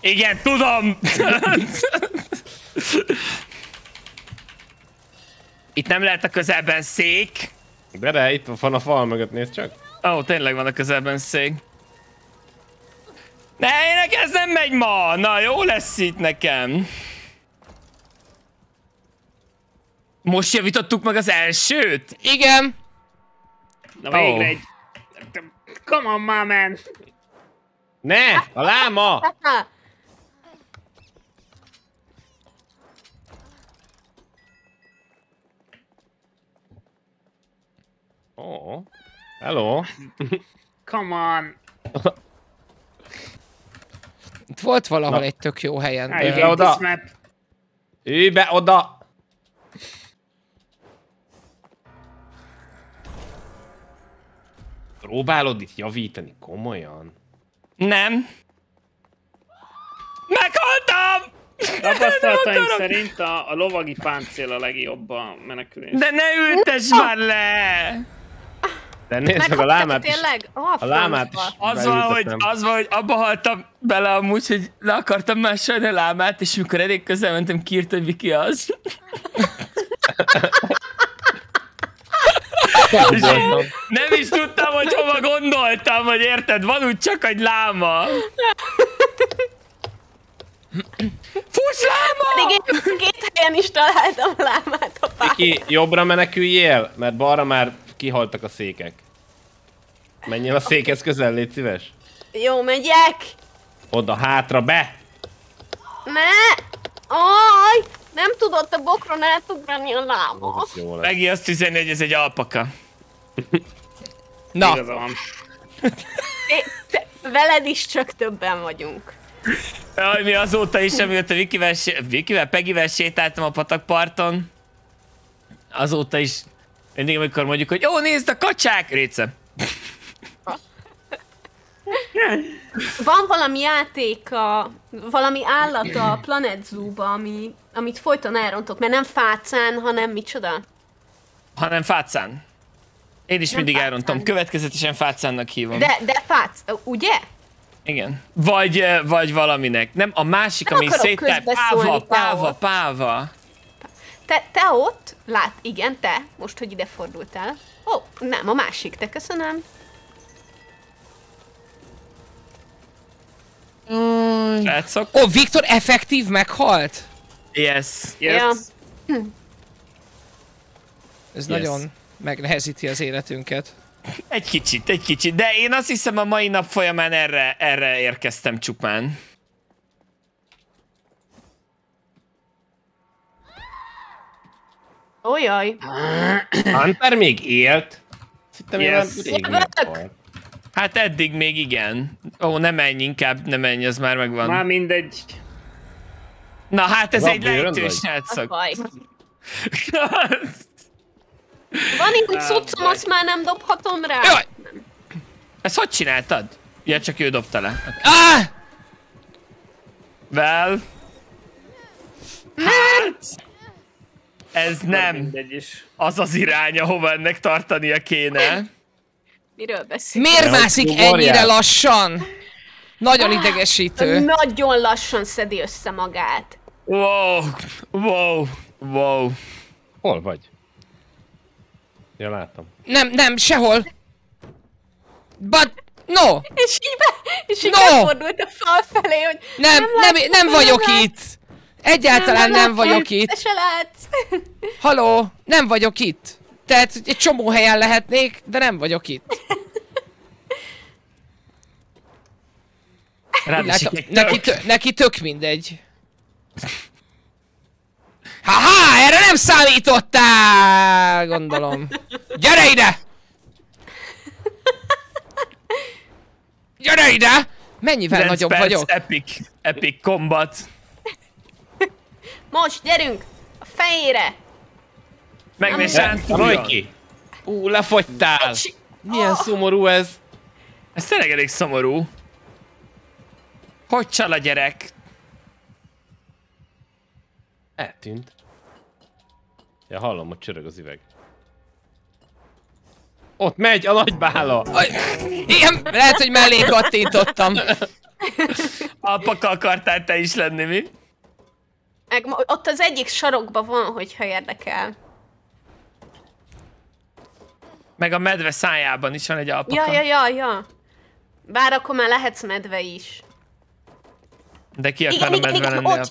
Igen, tudom! Itt nem lehet a közelben szék. De itt van a fal mögött, nézd csak. Ó, tényleg van a közelben szék. Ne, ez nem megy ma! Na, jó lesz itt nekem. Most javítottuk meg az elsőt? Igen. Na, végre egy... Come on, my man! Ne! A láma! Oh, hello! Come on! Itt volt valahol egy tök jó helyen. Ülj be oda! Ülj be oda! Próbálod itt javítani? Komolyan? Nem. Meghaltam! Tapasztalataim szerint a lovagi páncél a legjobb a menekülés. De ne ültess már le! De nézd meg a lámát is. A lámát is. Az van, hogy abba haltam bele amúgy, hogy le akartam másolni a lámát, és mikor elég közel mentem, kiírt, hogy Viki az. Nem is tudtam, hogy hova gondoltam, hogy érted, van úgy csak egy láma. Fuss, láma! Két helyen is találtam a lámát a pályán. Viki, jobbra meneküljél, mert balra már kihaltak a székek. Menjél a székhez közel, légy szíves. Jó, megyek. Oda, hátra, be! Ne! Aj! Nem tudott a bokron átugrani a lába. Megi azt üzeni, hogy ez egy alpaka. Na. Veled is csak többen vagyunk. Jaj, mi azóta is, amióta Vikivel, Pegivel sétáltam a patakparton. Azóta is mindig, amikor mondjuk, hogy ó, nézd a kacsák! Réce. Van valami játék, valami állat a Planet Zoo-ba, amit folyton elrontok, mert nem fácán, hanem micsoda? Hanem fácán. Én is nem mindig fácán. Elrontom, következetesen fácánnak hívom. De fác, ugye? Igen. Vagy valaminek. Nem, a másik, nem ami széttár, páva. Te ott, igen, te, most, hogy ide fordultál. Ó, nem, a másik, te köszönöm. Ó, Viktor effektív meghalt? Yes. Yeah. Ez nagyon megnehezíti az életünket. Egy kicsit, de én azt hiszem a mai nap folyamán erre érkeztem csupán. Ojaj. Hunter még élt? Hittem, hát eddig még igen. Ó, ne menj, inkább ne menj, az már megvan. Már mindegy. Na hát ez egy lejtős játszak. Van itt cuccom, azt már nem dobhatom rá. Jaj! Ezt hogy csináltad? Ja, csak ő dobta le. Okay. Ah! Well. Hát. Ez nem az az irány, ahova ennek tartania kéne. Miről beszélünk? Miért mászik ennyire lassan? Nagyon idegesítő. Nagyon lassan szedi össze magát. Wow, wow, wow. Hol vagy? Ja, látom. Nem, nem, sehol. But, no. És így, befordult a fal felé, hogy... Nem vagyok itt. Egyáltalán nem vagyok itt. Se látsz. Haló, nem vagyok itt. Tehát egy csomó helyen lehetnék, de nem vagyok itt. Ráadásul neki tök mindegy. Haha, erre nem számítottál, gondolom. Gyere ide! Gyere ide! Mennyivel nagyobb vagyok? Epic combat. Most gyerünk! A fejére! Megnézem, Rojki! Ú, lefogytál! Milyen szomorú ez? Ez tényleg elég szomorú. Hogy csal a gyerek? Eltűnt. Ja, hallom, hogy csörög az üveg. Ott megy a nagybála! Igen, lehet, hogy mellé kattintottam. Alpaka akartál te is lenni, mi? Meg ott az egyik sarokban van, hogyha érdekel. Meg a medve szájában is van egy alpaka. Ja. Bár akkor már lehetsz medve is. De ki akar a medve lenni? Ott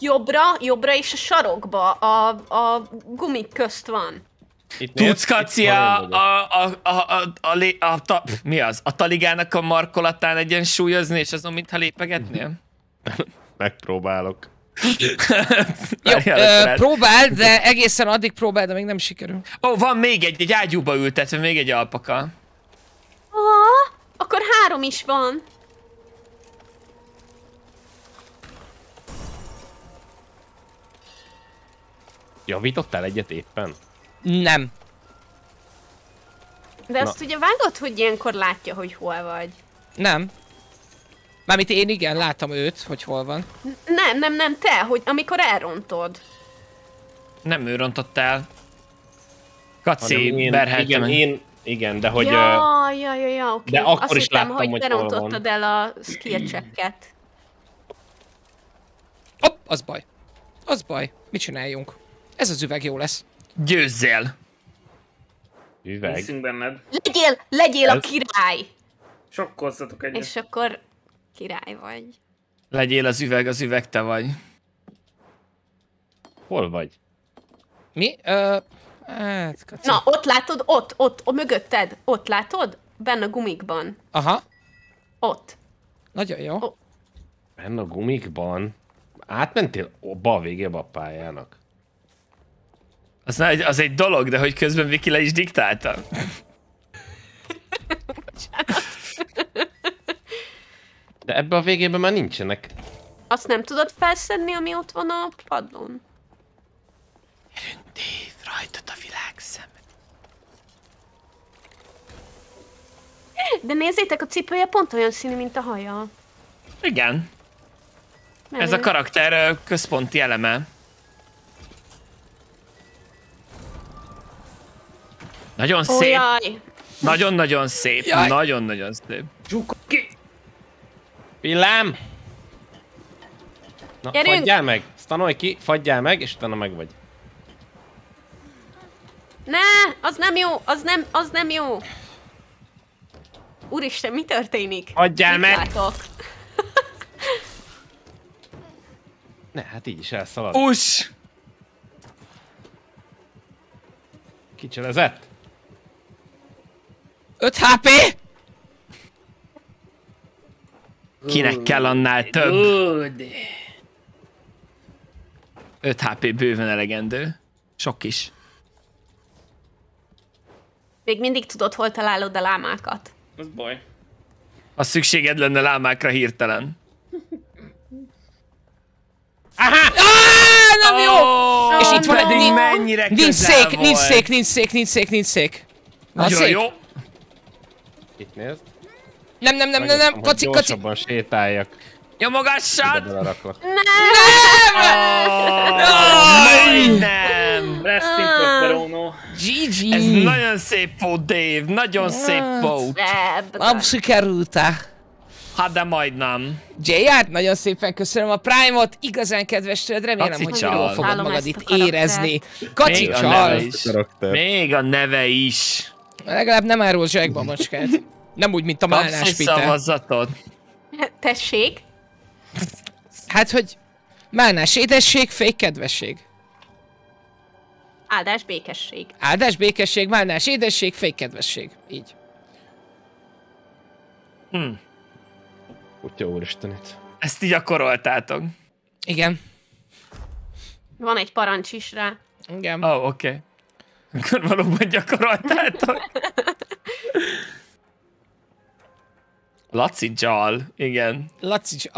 jobbra és a sarokba, a gumik közt van. Tudsz, Kaci, a taligának a markolatán egyensúlyozni, és azon mintha lépegetnél? Megpróbálok. Jó, próbáld, de egészen addig próbáld, de még nem sikerül. Ó, van még egy ágyúba ültetve, még egy alpaka. Ó, akkor 3 is van. Javítottál egyet éppen? Nem. De azt ugye vágod, hogy ilyenkor látja, hogy hol vagy? Nem. Mármint én igen, láttam őt, hogy hol van. Nem, te, hogy amikor elrontod. Nem ő rontott el. Kaci, berheltem. Igen, de hogy... Ja, oké. De akkor azt is hittem, láttam, hogy te rontottad el a skill checket. Hopp, az baj. Az baj. Mit csináljunk? Ez az üveg jó lesz. Győzzél! Üveg? Hiszünk benned. Legyél a király! Sokkolzatok egyet. És akkor... király vagy. Legyél az üveg te vagy. Hol vagy? Mi? Na, ott látod, ott mögötted, ott látod? Benne a gumikban. Aha. Ott. Nagyon jó. Oh. Benne a gumikban? Átmentél abba a végébe a pályának? Az egy dolog, de hogy közben Viki le is diktálta. De ebbe a végében már nincsenek. Azt nem tudod felszedni, ami ott van a padlón? Gyerünk, Dave, rajtad a világszem. De nézzétek, a cipője pont olyan színű, mint a haja. Igen. Menő. Ez a karakter központi eleme. Nagyon szép. Nagyon-nagyon szép. Nagyon-nagyon szép. Zsukoki! Villám! Na, gyerünk! Fagyjál meg! Stanolj ki, fagyjál meg, és utána meg vagy. Ne! Az nem jó! Az nem jó! Úristen, mi történik? Fagyjál meg! Látok? Ne, hát így is elszalad. Uss! Kicselezett? 5 HP! Kinek kell annál több? 5 HP bőven elegendő. Sok is. Még mindig tudod, hol találod a lámákat. Az baj. Ha szükséged lenne lámákra hirtelen. Aha! Nem jó! És itt van egy... mennyire közel volt. Nincs szék. Nagyon jó. Itt nézd. Nem, kaci. Gyorsabban sétáljak. Nyomogassad! Nem! Rest in pepperoni. GG! Ez nagyon szép volt, Dave. Nagyon szép volt. Nem sikerült-e? Hát de majdnem. JR, nagyon szépen köszönöm a Prime-ot, igazán kedves tőled, remélem, hogy jól fogod magad itt érezni. Kaci csal! Még a neve is. Legalább nem árul zsákba a macskát. Nem úgy, mint a Málnás Péter. Kapsz egy szavazatot. Tessék? Hát, hogy Málnás édesség, fék kedvesség. Áldás békesség. Áldás békesség, Málnás édesség, fék kedvesség. Így. Hm. Kutya úristenit. Ezt így gyakoroltátok. Igen. Van egy parancs is rá. Igen. Oh, oké. Akkor valóban gyakoroltátok. Laci Jal, igen. Laci,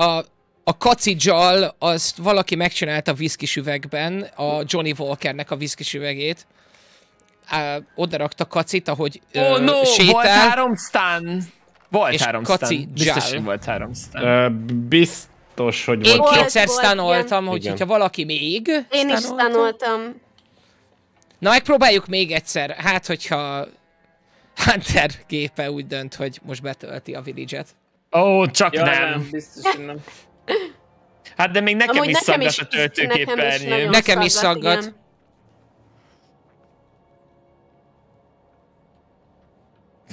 a Kaci Jal, azt valaki megcsinálta a viszkis üvegben, a Johnny Walkernek a viszkis üvegét. Oda rakta Kacit, ahogy no, sétál. Volt három stun. Volt három stun. Biztos, hogy volt három stun. Biztos, hogy volt. Én kétszer stunoltam, hogyha valaki még. Én is stunoltam. Na, megpróbáljuk még egyszer. Hát, hogyha Hunter gépe úgy dönt, hogy most betölti a village-et. Ó, csak ja, nem. Biztos, hogy nem. Hát, de még nekem is szaggat a töltőképernyő. Nekem is szaggat.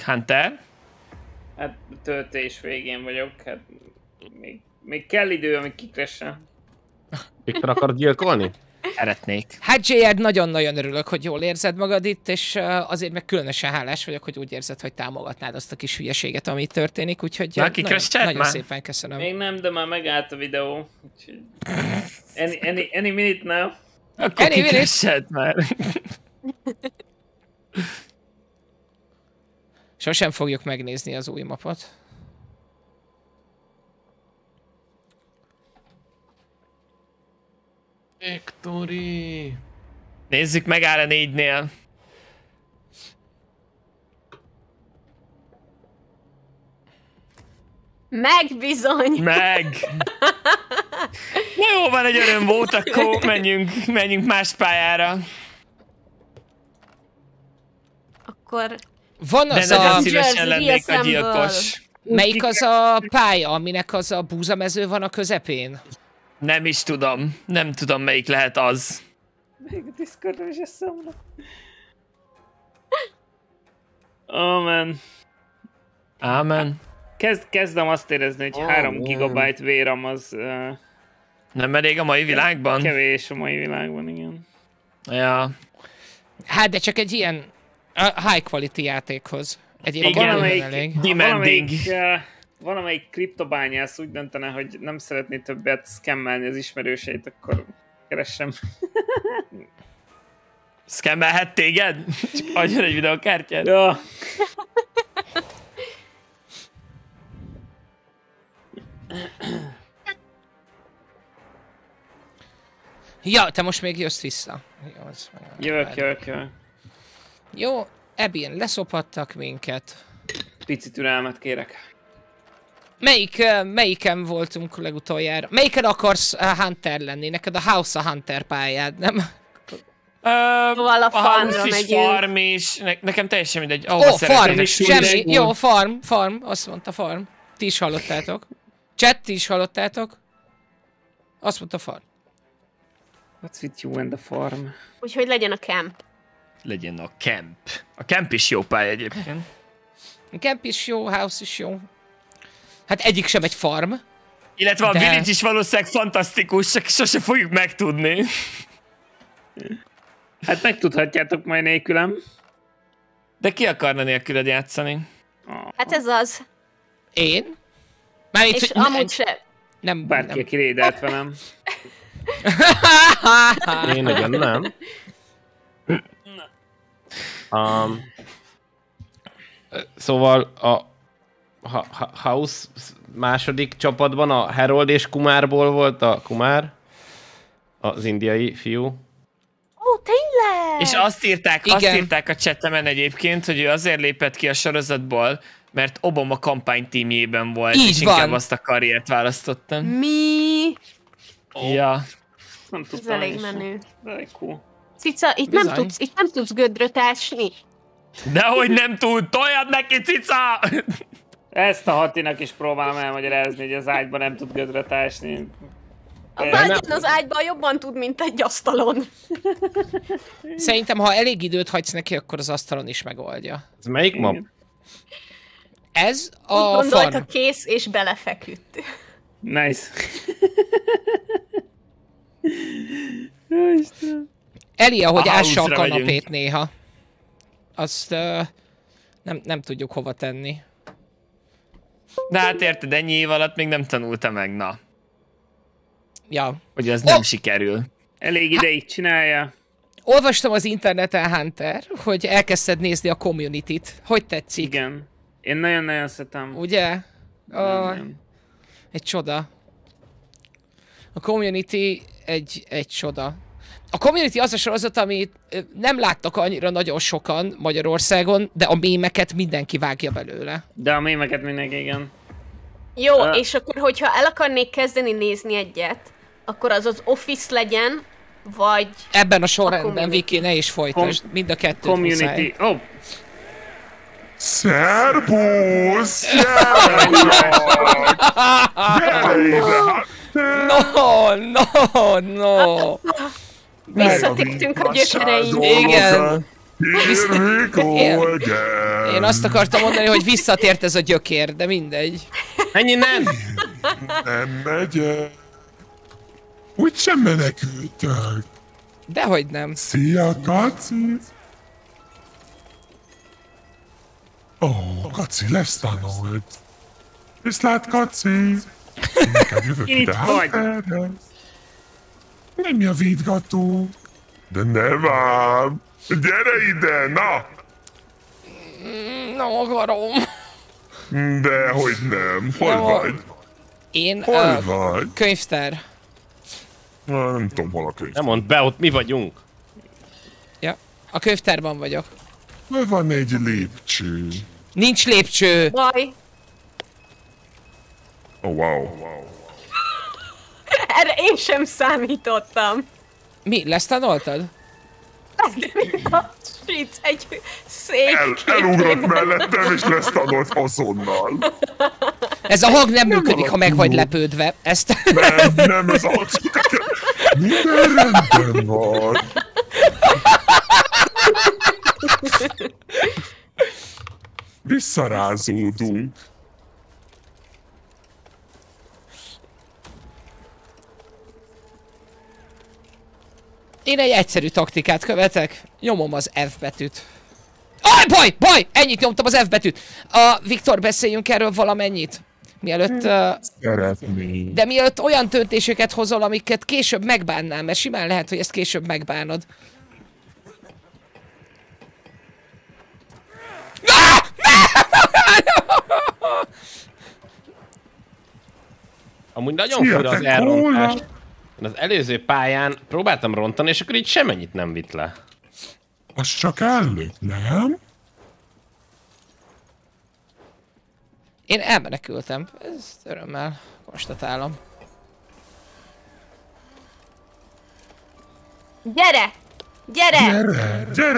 Hunter? Hát töltés végén vagyok, hát még kell idő, amíg kikressen. Viktor akar gyilkolni? Szeretnék. Hát JR, nagyon-nagyon örülök, hogy jól érzed magad itt, és azért meg különösen hálás vagyok, hogy úgy érzed, hogy támogatnád azt a kis hülyeséget, ami történik, úgyhogy nagyon szépen köszönöm. Még nem, de már megállt a videó. Any minute now. Akkor kikresselt már. Sosem fogjuk megnézni az új mapot. Victory! Nézzük meg áll a 4-nél. Meg bizony! Meg! Na jó, van egy öröm volt, akkor menjünk más pályára. Akkor... Van az a... szívesen lennék a gyilkos. Melyik az a pálya, aminek az a búzamező van a közepén? Nem is tudom. Nem tudom, melyik lehet az. Még a Discordon is eszemre. Amen. Amen. Kezdem azt érezni, hogy 3 gigabyte VRAM az... nem elég a mai világban? Kevés a mai világban, igen. Ja. Hát, de csak egy ilyen... a high quality játékhoz. Egyébként valamelyik kriptobányász úgy döntene, hogy nem szeretné többet szkemmelni az ismerőseit, akkor keressem. Szkemmelhet téged? Csak adjon egy videókártyát. Ja. Ja, te most még jössz vissza. Jövök. Jó, ebben leszopattak minket. Pici türelmet kérek. Melyiken voltunk legutoljára? Melyiken akarsz Hunter lenni? Neked a House a Hunter pályád, nem? A House is farm is. Nekem teljesen mindegy. Ó, farm is. Jó, farm. Azt mondta farm. Ti is hallottátok. Chat, ti is hallottátok. Azt mondta farm. What's with you and the farm? Úgyhogy legyen a camp. Legyen a camp. A camp is jó pálya egyébként. A camp is jó, house is jó. Hát egyik sem egy farm. Illetve a village is valószínűleg fantasztikus, csak sose fogjuk megtudni. Hát megtudhatjátok majd nélkülem. De ki akarna nélküled játszani? Hát ez az. Én? Mármint, és amúgy sem. Nem bárki, aki rédelt velem. Én ugyan nem. Szóval a House második csapatban a Harold és Kumárból volt a Kumár, az indiai fiú. Ó, tényleg! És azt írták a csetemen egyébként, hogy ő azért lépett ki a sorozatból, mert Obama kampánytímjében volt, így és van. Inkább azt a karriert választottam. Mi? Oh. Ja. Nem tudtam. Ez elég menő. Elég cool. Cica, itt nem tudsz gödröt ásni. Dehogy nem tud, toljad neki, cica! Ezt a Hatinak is próbálom elmagyarázni, hogy az ágyban nem tud gödröt ásni. Az ágyban jobban tud, mint egy asztalon. Szerintem, ha elég időt hagysz neki, akkor az asztalon is megoldja. Ez melyik map? Ez a gondolta, kész, és belefeküdt. Nice. Eli, ahogy ássa a kanapét megyünk. Néha. Azt nem tudjuk hova tenni. De hát érted, ennyi év alatt még nem tanulta meg, na. Ja. Hogy ez nem sikerül. Elég ideig csinálja. Olvastam az interneten, Hunter, hogy elkezdted nézni a Community-t. Hogy tetszik? Igen. Én nagyon-nagyon szeretem. Ugye? Egy csoda. A Community egy csoda. A Community az a sorozat, amit nem láttak annyira nagyon sokan Magyarországon, de a mémeket mindenki vágja belőle. De a mémeket mindenki, igen. Jó, és akkor, hogyha el akarnék kezdeni nézni egyet, akkor az az Office legyen, vagy... Ebben a sorrendben, Viki, ne is folytasd. Mind a kettőt Community. Szerbusz! Gyere ide! No! Visszatértünk a gyökereink. Igen. Én azt akartam mondani, hogy visszatért ez a gyökér, de mindegy. Ennyi nem! Nem megyek. Úgysem menekültök. Dehogy nem. Szia, Kaci! Ó, Kaci lesztanult. Viszlát, Kaci! Inkább jövök ide Hunterhez. Nem javítgatunk. De ne várj! Gyere ide, na! Nem akarom. De hogy nem. Hol vagy? Én vagy? Könyvtár. Nem tudom, hol a könyvtár. Nem mondd be, ott mi vagyunk. Ja, a könyvtárban vagyok. Hol van egy lépcső? Nincs lépcső. Baj. Oh, wow. Erre én sem számítottam. Mi? Lesztanoltad? Fritz, egy szék. Elugrott mellettem, és lesztanolt azonnal. Ez a hang nem működik, ha meg vagy lepődve. Ezt... Nem, ez a... Minden rendben van. Visszarázódunk. Én egy egyszerű taktikát követek, nyomom az F betűt. Aj, baj! Ennyit nyomtam az F betűt! Viktor, beszéljünk erről valamennyit. Mielőtt... de mielőtt olyan döntéseket hozol, amiket később megbánnál, mert simán lehet, hogy ezt később megbánod. Amúgy nagyon fura az elrontás. Az előző pályán próbáltam rontani, és akkor így semennyit nem vitt le. Az csak előtt, nem? Én elmenekültem. Ezt örömmel konstatálom. Gyere,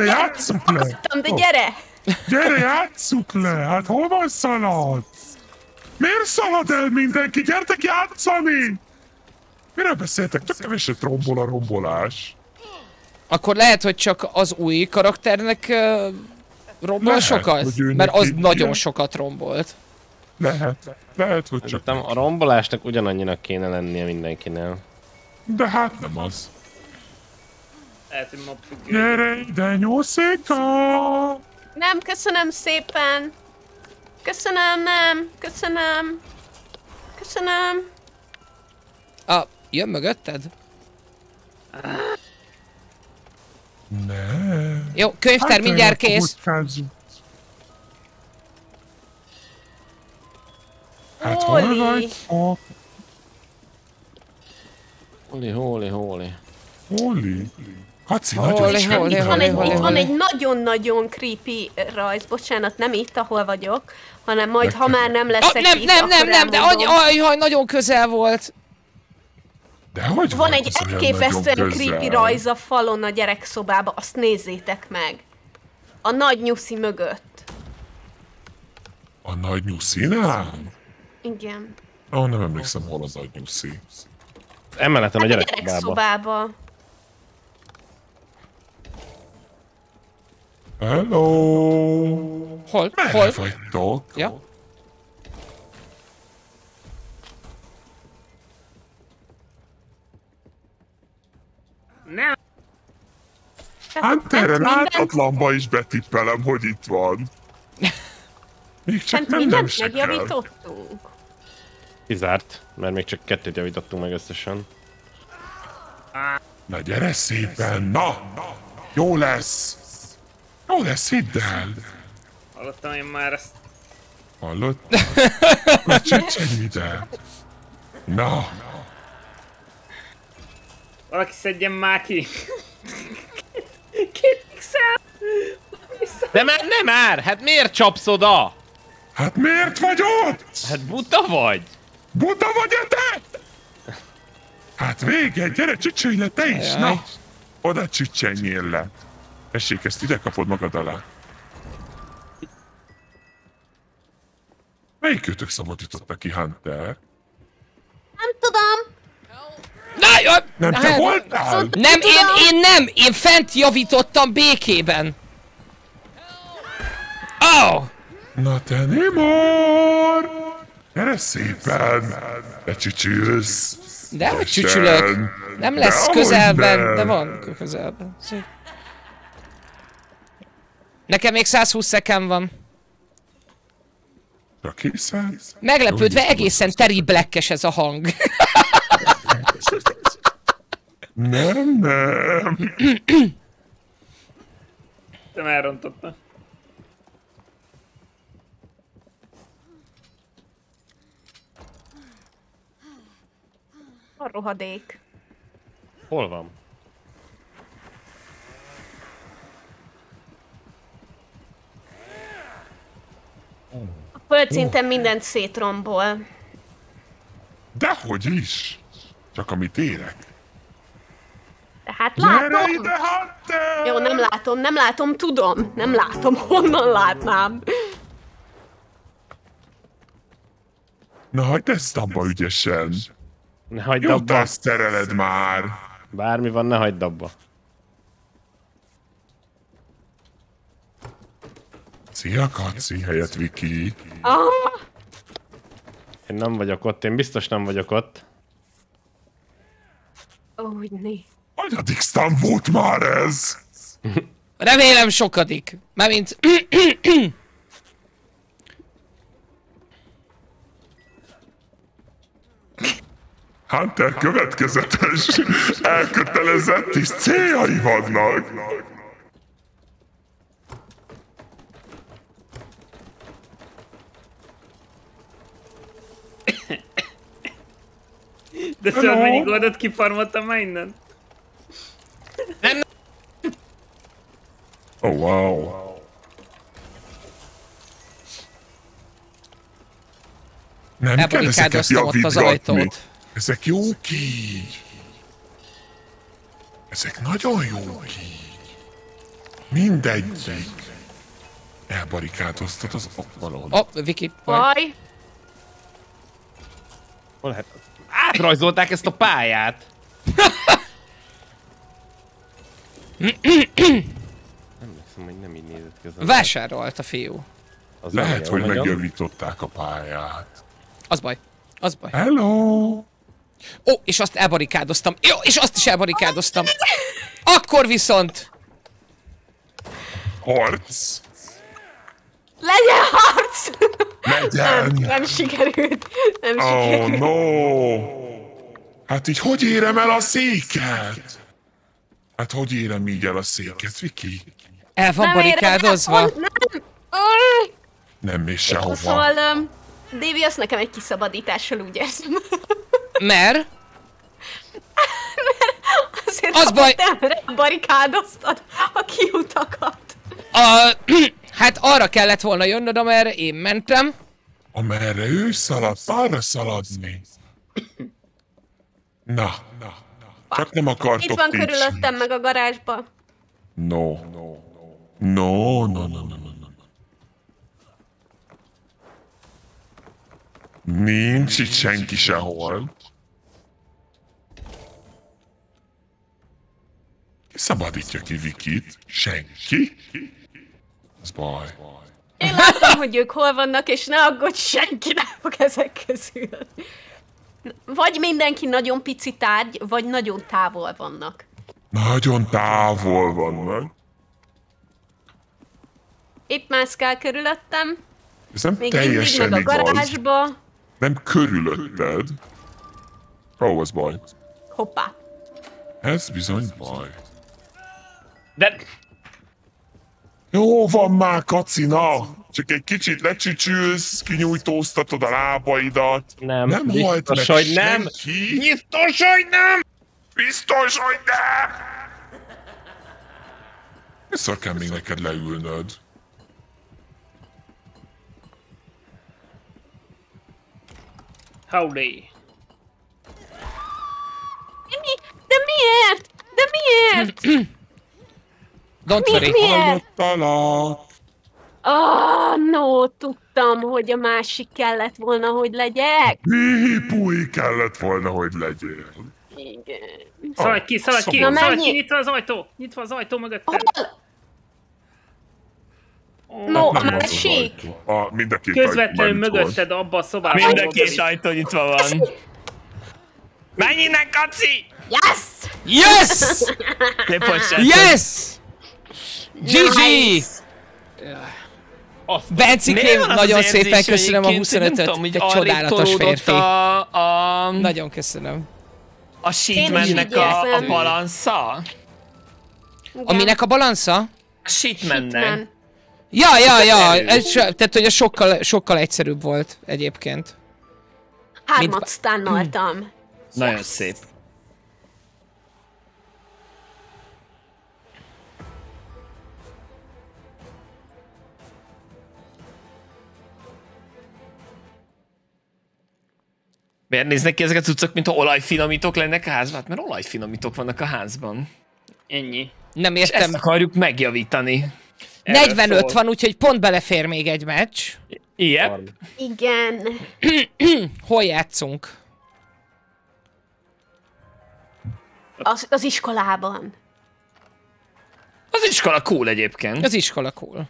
játsszuk le! Aztam, de gyere! Gyere, játsszuk le! Hát hol van szaladsz? Miért szalad el mindenki? Gyertek játszani! Miről beszéltek? Csak keveset rombol a rombolás. Akkor lehet, hogy csak az új karakternek rombol lehet, sokat? Mert az nagyon sokat rombolt. Lehet, hogy csak... A rombolásnak ugyanannyinak kéne lennie mindenkinél. De hát nem az. Lehet, hogy gyere ide, nyolcéka! Nem, köszönöm szépen! Köszönöm, nem! Köszönöm! Köszönöm! Jön mögötted? Nem. Jó, könyvtár hát mindjárt kész. Hát hol vagy? Holi. Kaci, nagyon is itt van egy nagyon-nagyon creepy rajz, bocsánat, nem itt, ahol vagyok, hanem majd, ha már nem leszek itt, nem, de ajhaj, nagyon közel volt. De hogy van egy elképesztően creepy rajz a falon a gyerekszobába, azt nézzétek meg. A nagy nyuszi mögött. A nagy nyuszinál? Igen. Ó, nem emlékszem, hol az nagy nyuszi. Emeletem a gyerekszobába. Hello! Hol? Merre vagytok? Ja. Nem! Hunterre láthatlanba is betippelem, hogy itt van. Még csak nem megjavítottunk. Kizárt, mert még csak kettőt javítottunk meg összesen. Na gyere szépen, na! Jó lesz! Jó lesz, hidd el! Hallottam én már ezt. Hallottam? Na csöcsönj ide! Na! Valaki szedjen már ki! Két pixel! De már nem már! Hát miért csapsz oda? Hát miért vagy ott? Hát buta vagy! Buta vagy te? Hát vége, gyere csücsülj le te is, na! Oda csücsenjél le! Tessék, ezt ide kapod magad alá. Melyikőtök szabadította ki, Hunter? Nem tudom. Nem te voltál? Nem, én nem! Én fent javítottam békében! Oh! Na te Nimor! Gyere szépen! Te csücsülsz! De hogy csücsülök! Nem lesz közelben, de van közelben. Nekem még 120 szekem van. Meglepődve egészen Terry Black-es ez a hang. Nem. Te már elrontottad. A rohadék. Hol van? A földszinten mindent szétrombol. Dehogy is! Csak amit érek. Hát látom! Ide, Hunter! Jó, nem látom, tudom. Nem látom, honnan látnám. Na hagyd ezt abba ügyesen. Ne hagyd abba. Jut azt szereled már. Bármi van, ne hagyd abba. Szia, Kaci, helyett Viki. Én nem vagyok ott, én biztos nem vagyok ott. Úgy né. Anyadik szám volt már ez? Remélem sokadik. Mármint... Hunter következetes, elkötelezett és céljai vannak. De tudod, mennyi goldot kifarmoltam már innen? Nem. Oh, wow. Nem kell ezeket javítgatni. Ezek jók így. Ezek nagyon jók így. Mindegyik. Elbarikádoztat az akvalon. Oh, Viki. Haj. Hol lehet? Átrajzolták ezt a pályát. Nem hiszem, hogy nem így nézett ki az. Vásárolt a fiú. Az lehet, hogy megjavították a pályát. Az baj. Az baj. Hello! Ó, és azt elbarikádoztam. Jó, és azt is elbarikádoztam. Akkor viszont... Harc! Legyen harc! Legyen! Nem sikerült. Nem sikerült. Oh, no! Hát így hogy érem el a széket? Hát hogy érem így el a széket, Viki? El van barikádozva. Nem és sehova. Szóval, Dévi, azt nekem egy kiszabadítással úgy érzem. Mert? Mert Azért az baj... nem barikádoztad a kiutakat. Hát arra kellett volna jönnöd, amerre én mentem. Amerre ő szaladt, arra szaladsz mi? Na. Csak nem akartok. Itt van körülöttem meg a garázsba. No. Nincs itt senki sehol. Ki szabadítja ki Vikit? Senki? Ez baj. Én láttam, hogy ők hol vannak, és ne aggódj, senki nem fog ezek közül. Vagy mindenki nagyon pici tárgy, vagy nagyon távol vannak. Nagyon távol vannak. Itt mászkál körülöttem. Ez nem még teljesen igaz. Meg a garázsba. Nem körülötted. Ó, ez baj. Hoppá. Ez bizony baj. De... Jó van már, Kacina! Csak egy kicsit lecsücsülsz, kinyújtóztatod a lábaidat. Nem halt meg senki. Nem. Biztos, hogy nem! Biztos, hogy nem! Miszor kell még neked leülnöd? Howdy! De miért? Miért? No, tudtam, hogy a másik kellett volna, hogy legyek. Hihipui kellett volna, hogy legyél. Igen. Szaladj ki, nyitva az ajtó mögött. No, a másik. Közvetlenül mögötted abba a szobában. Mind a két ajtó nyitva van. Menj innen, Kaci! Yes! GG! Bencikém, nagyon szépen köszönöm a 25-öt, egy csodálatos férfi. Nagyon köszönöm. A Sheetmannek a balansza? Aminek a balansza? A Sheetmannek. Ja. Tehát, hogy sokkal egyszerűbb volt egyébként. Hármat stannoltam. Nagyon szép. Miért néznek ki ezek a cuccok, mintha olajfinomítók lennek a házban? Hát, mert olajfinomítók vannak a házban. Ennyi. Nem értem. És ezt akarjuk megjavítani. 45 van, úgyhogy pont belefér még egy meccs. Igen. Igen. Hol játszunk? Az iskolában. Az iskola cool egyébként. Az iskola cool.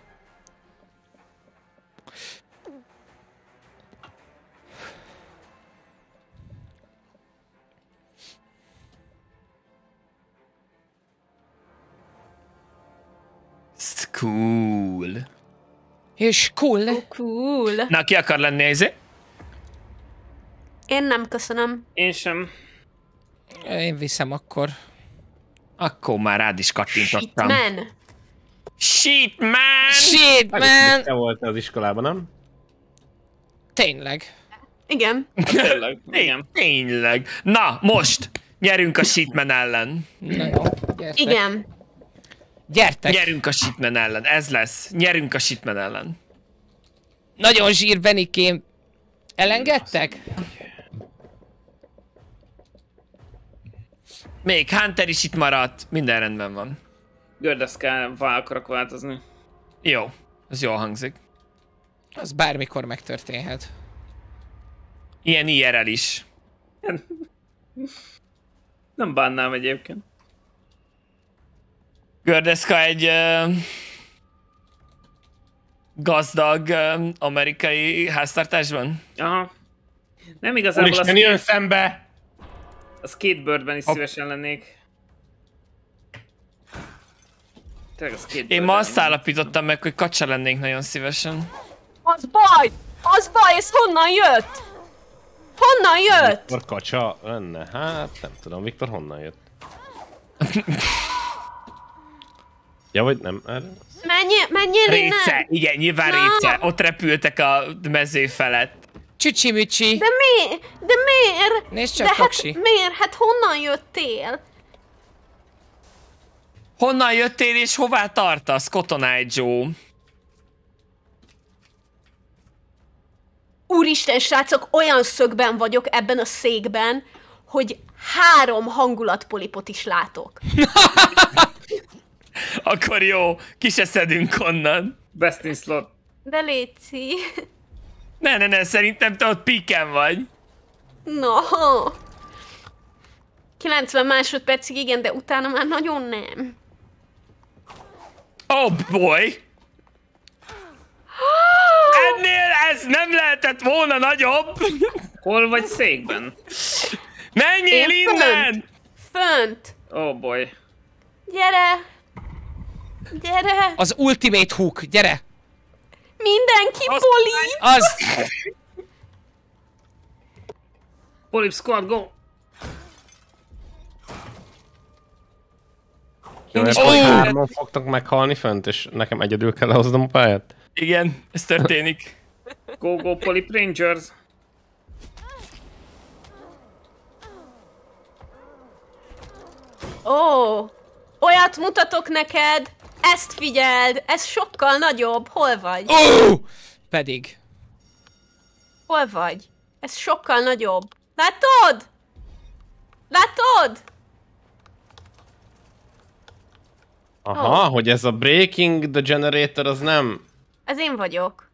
Cool. És cool. Cool. Na, ki akar lenni ezért? Én nem, köszönöm. Én sem. Én viszem akkor. Akkor már rád is kattintottam. Shit man! Te volt az iskolában, nem? Tényleg. Igen. Tényleg. Na, most nyerünk a Shitman ellen. Na jó, gyertek. Igen. Gyertek! Nyerünk a Shitman ellen, ez lesz. Nyerünk a Shitman ellen. Nagyon zsír, Benikém. Elengedtek? Még Hunter is itt maradt, minden rendben van. Gördeszkával akarok változni. Jó, ez jól hangzik. Az bármikor megtörténhet. Ilyen IRL is. Nem bánnám egyébként. Gördeszka egy gazdag amerikai háztartásban. Aha. Nem igazából az... jön szembe! Az Skateboardben is szívesen lennék. Tényleg a Skateboardben. Én ma azt állapítottam meg, hogy kacsa lennék nagyon szívesen. Az baj, ez honnan jött? Viktor kacsa lenne? Hát nem tudom, Viktor honnan jött? Ja, vagy nem? Menjél innen! Réce, igen, nyilván réce. Ott repültek a mező felett. Csücsi-mücsi. De miért? Nézd csak, Kaksi. Hát miért? Hát honnan jöttél? Honnan jöttél és hová tartasz, Cotton Eye Joe? Úristen, srácok, olyan szögben vagyok ebben a székben, hogy 3 hangulatpolipot is látok. Akkor jó, ki se szedünk onnan. Best in slot. De léci. Ne, szerintem te ott piken vagy. No. 90 másodpercig igen, de utána már nagyon nem. Oh boy! Ennél ez nem lehetett volna nagyobb! Hol vagy székben? Menjél innen! Fönt! Oh boy! Gyere! Gyere! Az ultimate hook, gyere! Mindenki polip! Az! Polip squad, go! Hárman fogtak meghalni fönt, és nekem egyedül kell lehoznom a pályát. Igen, ez történik. Go, go, Polip Rangers! Ó, olyat mutatok neked! Ezt figyeld! Ez sokkal nagyobb! Hol vagy? Oh! Pedig. Hol vagy? Ez sokkal nagyobb. Látod? Látod? Aha, hogy ez a Breaking the Generator, az nem... Ez én vagyok.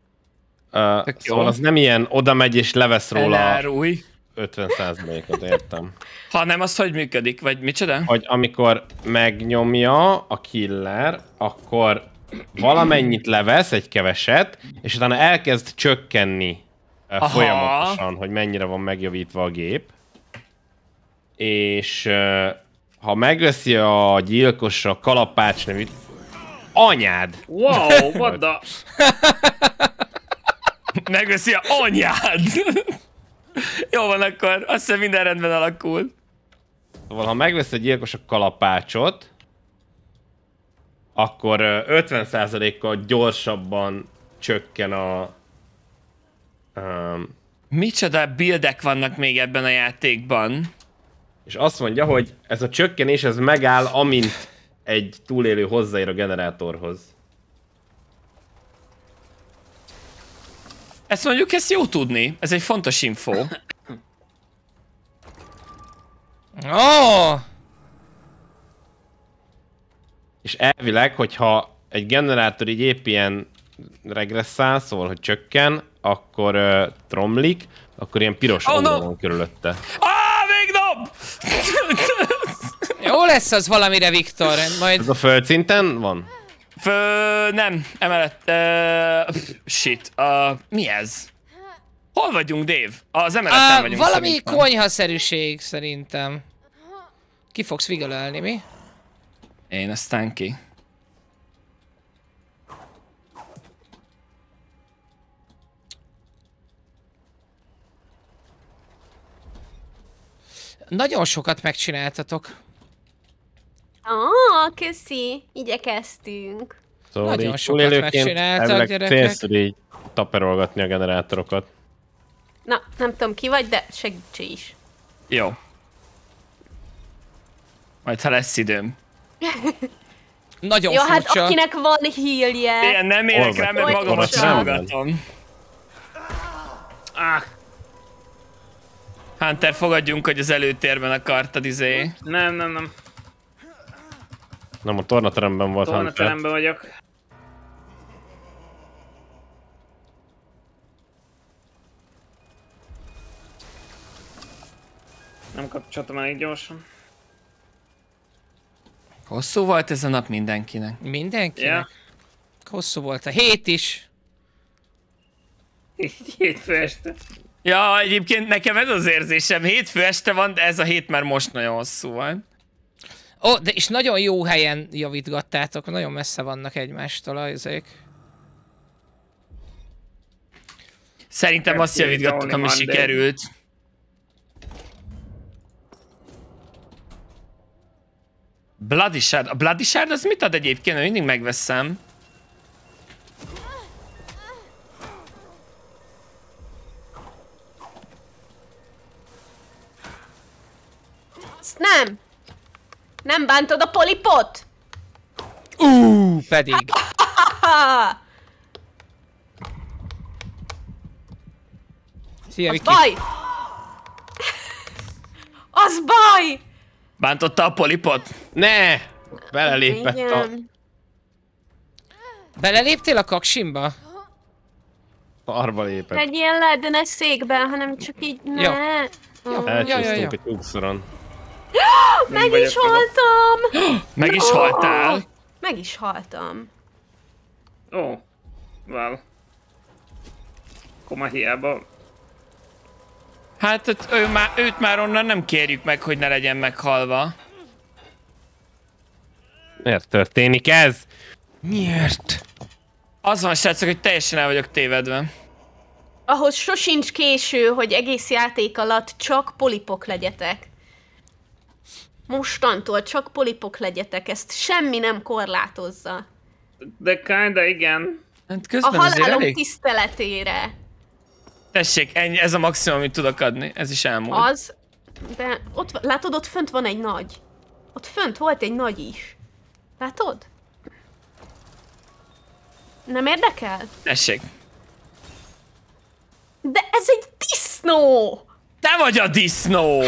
Szóval az nem ilyen, oda megy és levesz róla elárulj. 50%-ot, értem. Ha nem, az hogy működik? Vagy micsoda? Hogy amikor megnyomja a killer, akkor valamennyit levesz, egy keveset, és utána elkezd csökkenni folyamatosan, hogy mennyire van megjavítva a gép. És... ha megveszi a gyilkos a kalapács nevű... Anyád! Wow, what the... Megveszi a anyád! Jó van akkor, azt hiszem minden rendben alakul. Szóval, ha megveszi a gyilkos a kalapácsot, akkor 50%-kal gyorsabban csökken a... Micsoda buildek vannak még ebben a játékban? És azt mondja, hogy ez a csökkenés, ez megáll, amint egy túlélő hozzáér a generátorhoz. Ezt mondjuk, ezt jó tudni. Ez egy fontos info. Oh! És elvileg, hogyha egy generátor így épp ilyen regresszál, szóval, hogy csökken, akkor tromlik, akkor ilyen piros oldalon van körülötte. Jó lesz az valamire, Viktor, majd... Ez a földszinten van? Nem, emellett... shit, mi ez? Hol vagyunk, Dave? Az emeleten vagyunk. Valami szerintem. Konyhaszerűség, szerintem. Ki fogsz vigalálni, mi? Én, aztán ki. Nagyon sokat megcsináltatok. Ah, köszi. Igyekeztünk. Szóval nagyon sokat megcsináltak, gyerekek. Félször így taperolgatni a generátorokat. Na, nem tudom ki vagy, de segíts is. Jó. Majd ha lesz időm. Nagyon jó, furcsa. Hát akinek van healje. Én nem érek rá, mert magamat simogatom. Ah. Hunter, fogadjunk, hogy az előtérben akartad, izé. Nem. Nem, a tornateremben volt, Hunter. Tornateremben vagyok. Nem kapcsoltam elég gyorsan. Hosszú volt ez a nap mindenkinek. Mindenkinek? Yeah. Hosszú volt a hét is. Hétfő este. Ja, egyébként nekem ez az érzésem, hétfő este van, de ez a hét már most nagyon hosszú van. Ó, de és nagyon jó helyen javítgattátok, nagyon messze vannak egymástól azok. Szerintem azt javítgattuk, ami sikerült. Bloody Shard. A Bloody Shard az mit ad egyébként? Mindig megveszem. Nem! Nem bántod a polipot? Pedig. Szia, Viki. Az baj! Az baj! Bántotta a polipot? Ne! Belelépett a... Beleléptél a kaksimba? Arba lépett. Legyél le, de ne székben, hanem csak így ne. Elcsúsztunk egy úkszoron. Meg is haltam! Meg is haltál? Meg is haltam. Ó, well. Koma hiába. Hát őt már onnan nem kérjük meg, hogy ne legyen meghalva. Miért történik ez? Miért? Az van, srácok, hogy teljesen el vagyok tévedve. Ahhoz sosincs késő, hogy egész játék alatt csak polipok legyetek. Mostantól csak polipok legyetek, ezt semmi nem korlátozza. De kinda igen. A halálom tiszteletére. Tessék, ennyi, ez a maximum, amit tudok adni, ez is elmúlt. Az, de ott, látod, ott fönt van egy nagy. Ott fönt volt egy nagy is. Látod? Nem érdekel? Tessék. De ez egy disznó! Te vagy a disznó!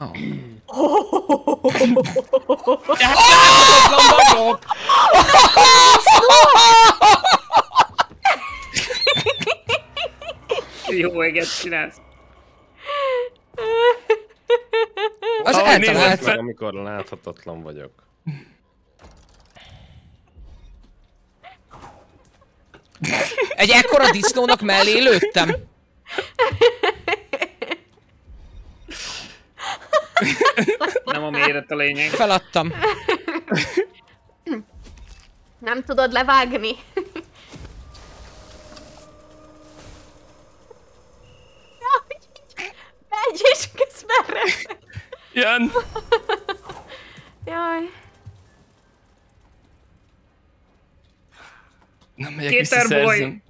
Oh. De hát nem vagyok! Jó eget csinálsz. Az eltalált meg, amikor láthatatlan vagyok. Egy ekkora disznónak mellé lőttem. Nem a méret a lényeg. Feladtam. Nem tudod levágni. Menj és kezd merre. Jön. Jaj. Nem megyek visszaszerzem.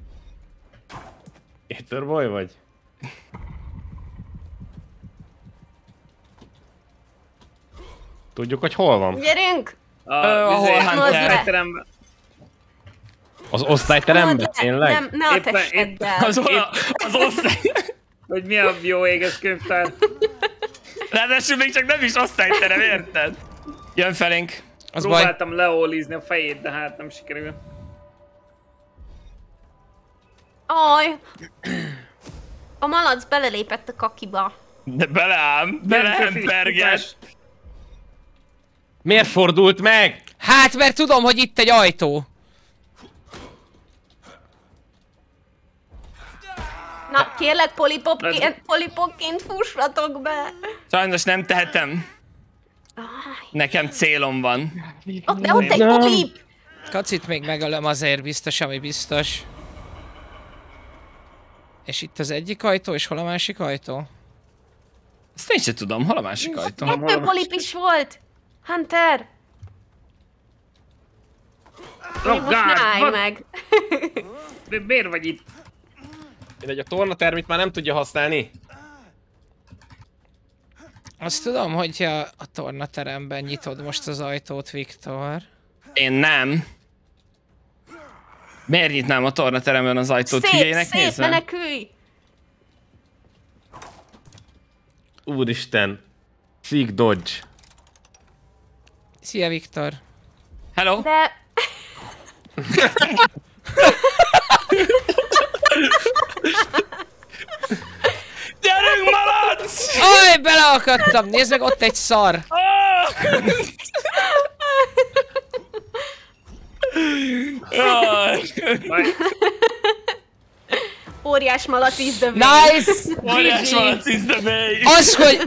Gatorboy vagy? Tudjuk, hogy hol van. Gyerünk! Az osztályteremben. Az osztályteremben? Tényleg? Nem, ne a testeddel. Az osztály... Hogy mi a jó éges könyvtár? Ráadásul még csak nem is osztályterem, érted? Jön felénk. Az próbáltam leólizni a fejét, de hát nem sikerül. Aj! A malac belelépett a kakiba. De beleám, beleemperges! Miért fordult meg? Hát, mert tudom, hogy itt egy ajtó. Na, kérlek, polipokként fussatok be! Sajnos nem tehetem. Nekem célom van. De ott egy polip! Kacit még megölöm azért biztos, ami biztos. És itt az egyik ajtó, és hol a másik ajtó? Ezt én sem tudom, hol a másik ajtó? Kettő polip is volt! Hunter! Most ne állj meg! Miért vagy itt? Mindegy, a tornatermit már nem tudja használni. Azt tudom, hogy a tornateremben nyitod most az ajtót, Viktor. Én nem. Miért nyitnám a tornateremben az ajtót? Szép, menekülj! Úristen. Szík dodge. Szia, Viktor. Hello. De... Gyerünk, malac! Aj, beleakadtam! Nézd meg, ott egy szar! Óriás malac is the way. Nice! Óriás malac is the way.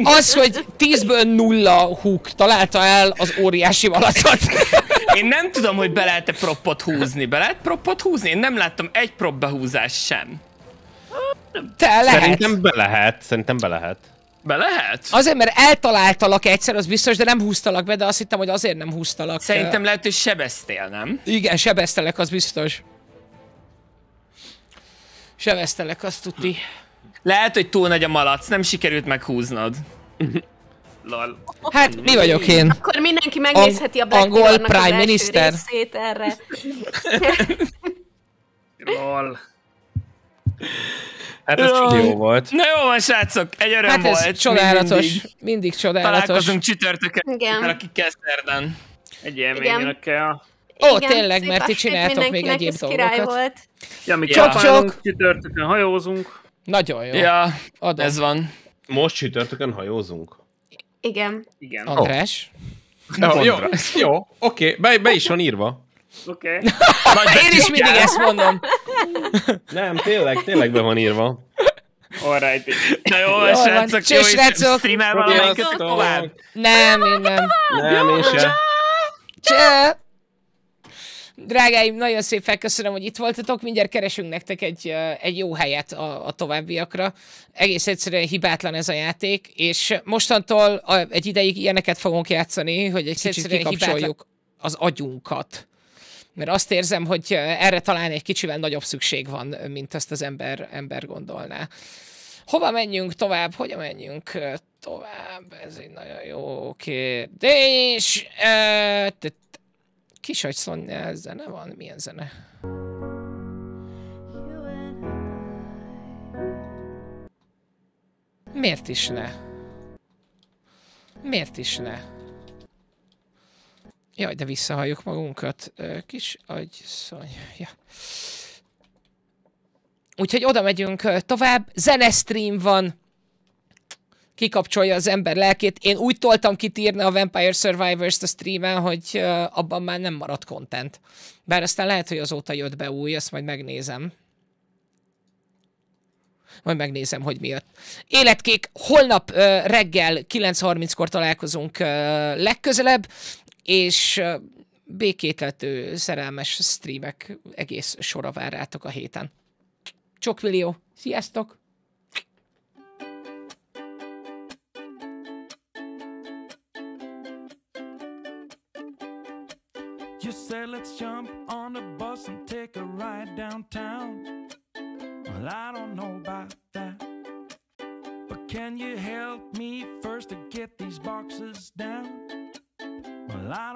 Az, hogy 10-ből 0 Hook találta el az óriási malacot. Én nem tudom, hogy be lehet-e proppot húzni. Be lehet proppot húzni? Én nem láttam egy prop behúzás sem. Te lehet. Szerintem be lehet. Be lehet? Azért, mert eltaláltalak egyszer, az biztos, de nem húztalak be, de azt hittem, hogy azért nem húztalak. Szerintem lehet, hogy sebeztél, nem? Igen, sebeztelek, az biztos. Sebeztelek, azt tuti. Lehet, hogy túl nagy a malac, nem sikerült meghúznod. Lal. Hát mi vagyok én? Akkor mindenki megnézheti a Black Mirrornak az első részét erre. Lal. Hát ez jó volt. Na jó van, srácok, egy öröm volt. Hát ez csodálatos, mindig csodálatos. Találkozunk csütörtökön, mert aki kezd szerdán. Egy élménynek kell. Ó, tényleg, mert ti csináltok még egyéb dolgokat. Ja, mi csok-csok! Csütörtökön hajózunk. Nagyon jó. Ja, ez van. Most csütörtökön hajózunk. Igen. Igen. András? Jó, oké, be is van írva. Oké. Én is mindig ezt mondom. Nem, tényleg be van írva. Alright. Na jó, srácok, jó, és streamer valamelyikőtök tovább? Nem, én nem. Nem, én sem. Cseh! Drágáim, nagyon szépen köszönöm, hogy itt voltatok. Mindjárt keresünk nektek egy jó helyet a továbbiakra. Egész egyszerűen hibátlan ez a játék, és mostantól egy ideig ilyeneket fogunk játszani, hogy egy kicsit kikapcsoljuk az agyunkat. Mert azt érzem, hogy erre talán egy kicsivel nagyobb szükség van, mint ezt az ember gondolná. Hova menjünk tovább? Hogyan menjünk tovább? Ez egy nagyon jó kérdés. Kis agyszonnyál zene van, milyen zene? Miért is ne? Miért is ne? Jaj, de visszahalljuk magunkat. Kis agyszony. Ja. Úgyhogy oda megyünk tovább. Zenestream van. Kikapcsolja az ember lelkét. Én úgy toltam kitírni a Vampire Survivors-t a streamen, hogy abban már nem maradt content. Bár aztán lehet, hogy azóta jött be új, ezt majd megnézem. Majd megnézem, hogy mi jött. Életkék, holnap reggel 9:30-kor találkozunk legközelebb, és békétlető szerelmes streamek egész sora vár rátok a héten. Csok millió, sziasztok! You said let's jump on the bus and take a ride downtown. Well, I don't know about that, but can you help me first to get these boxes down? Well, I don't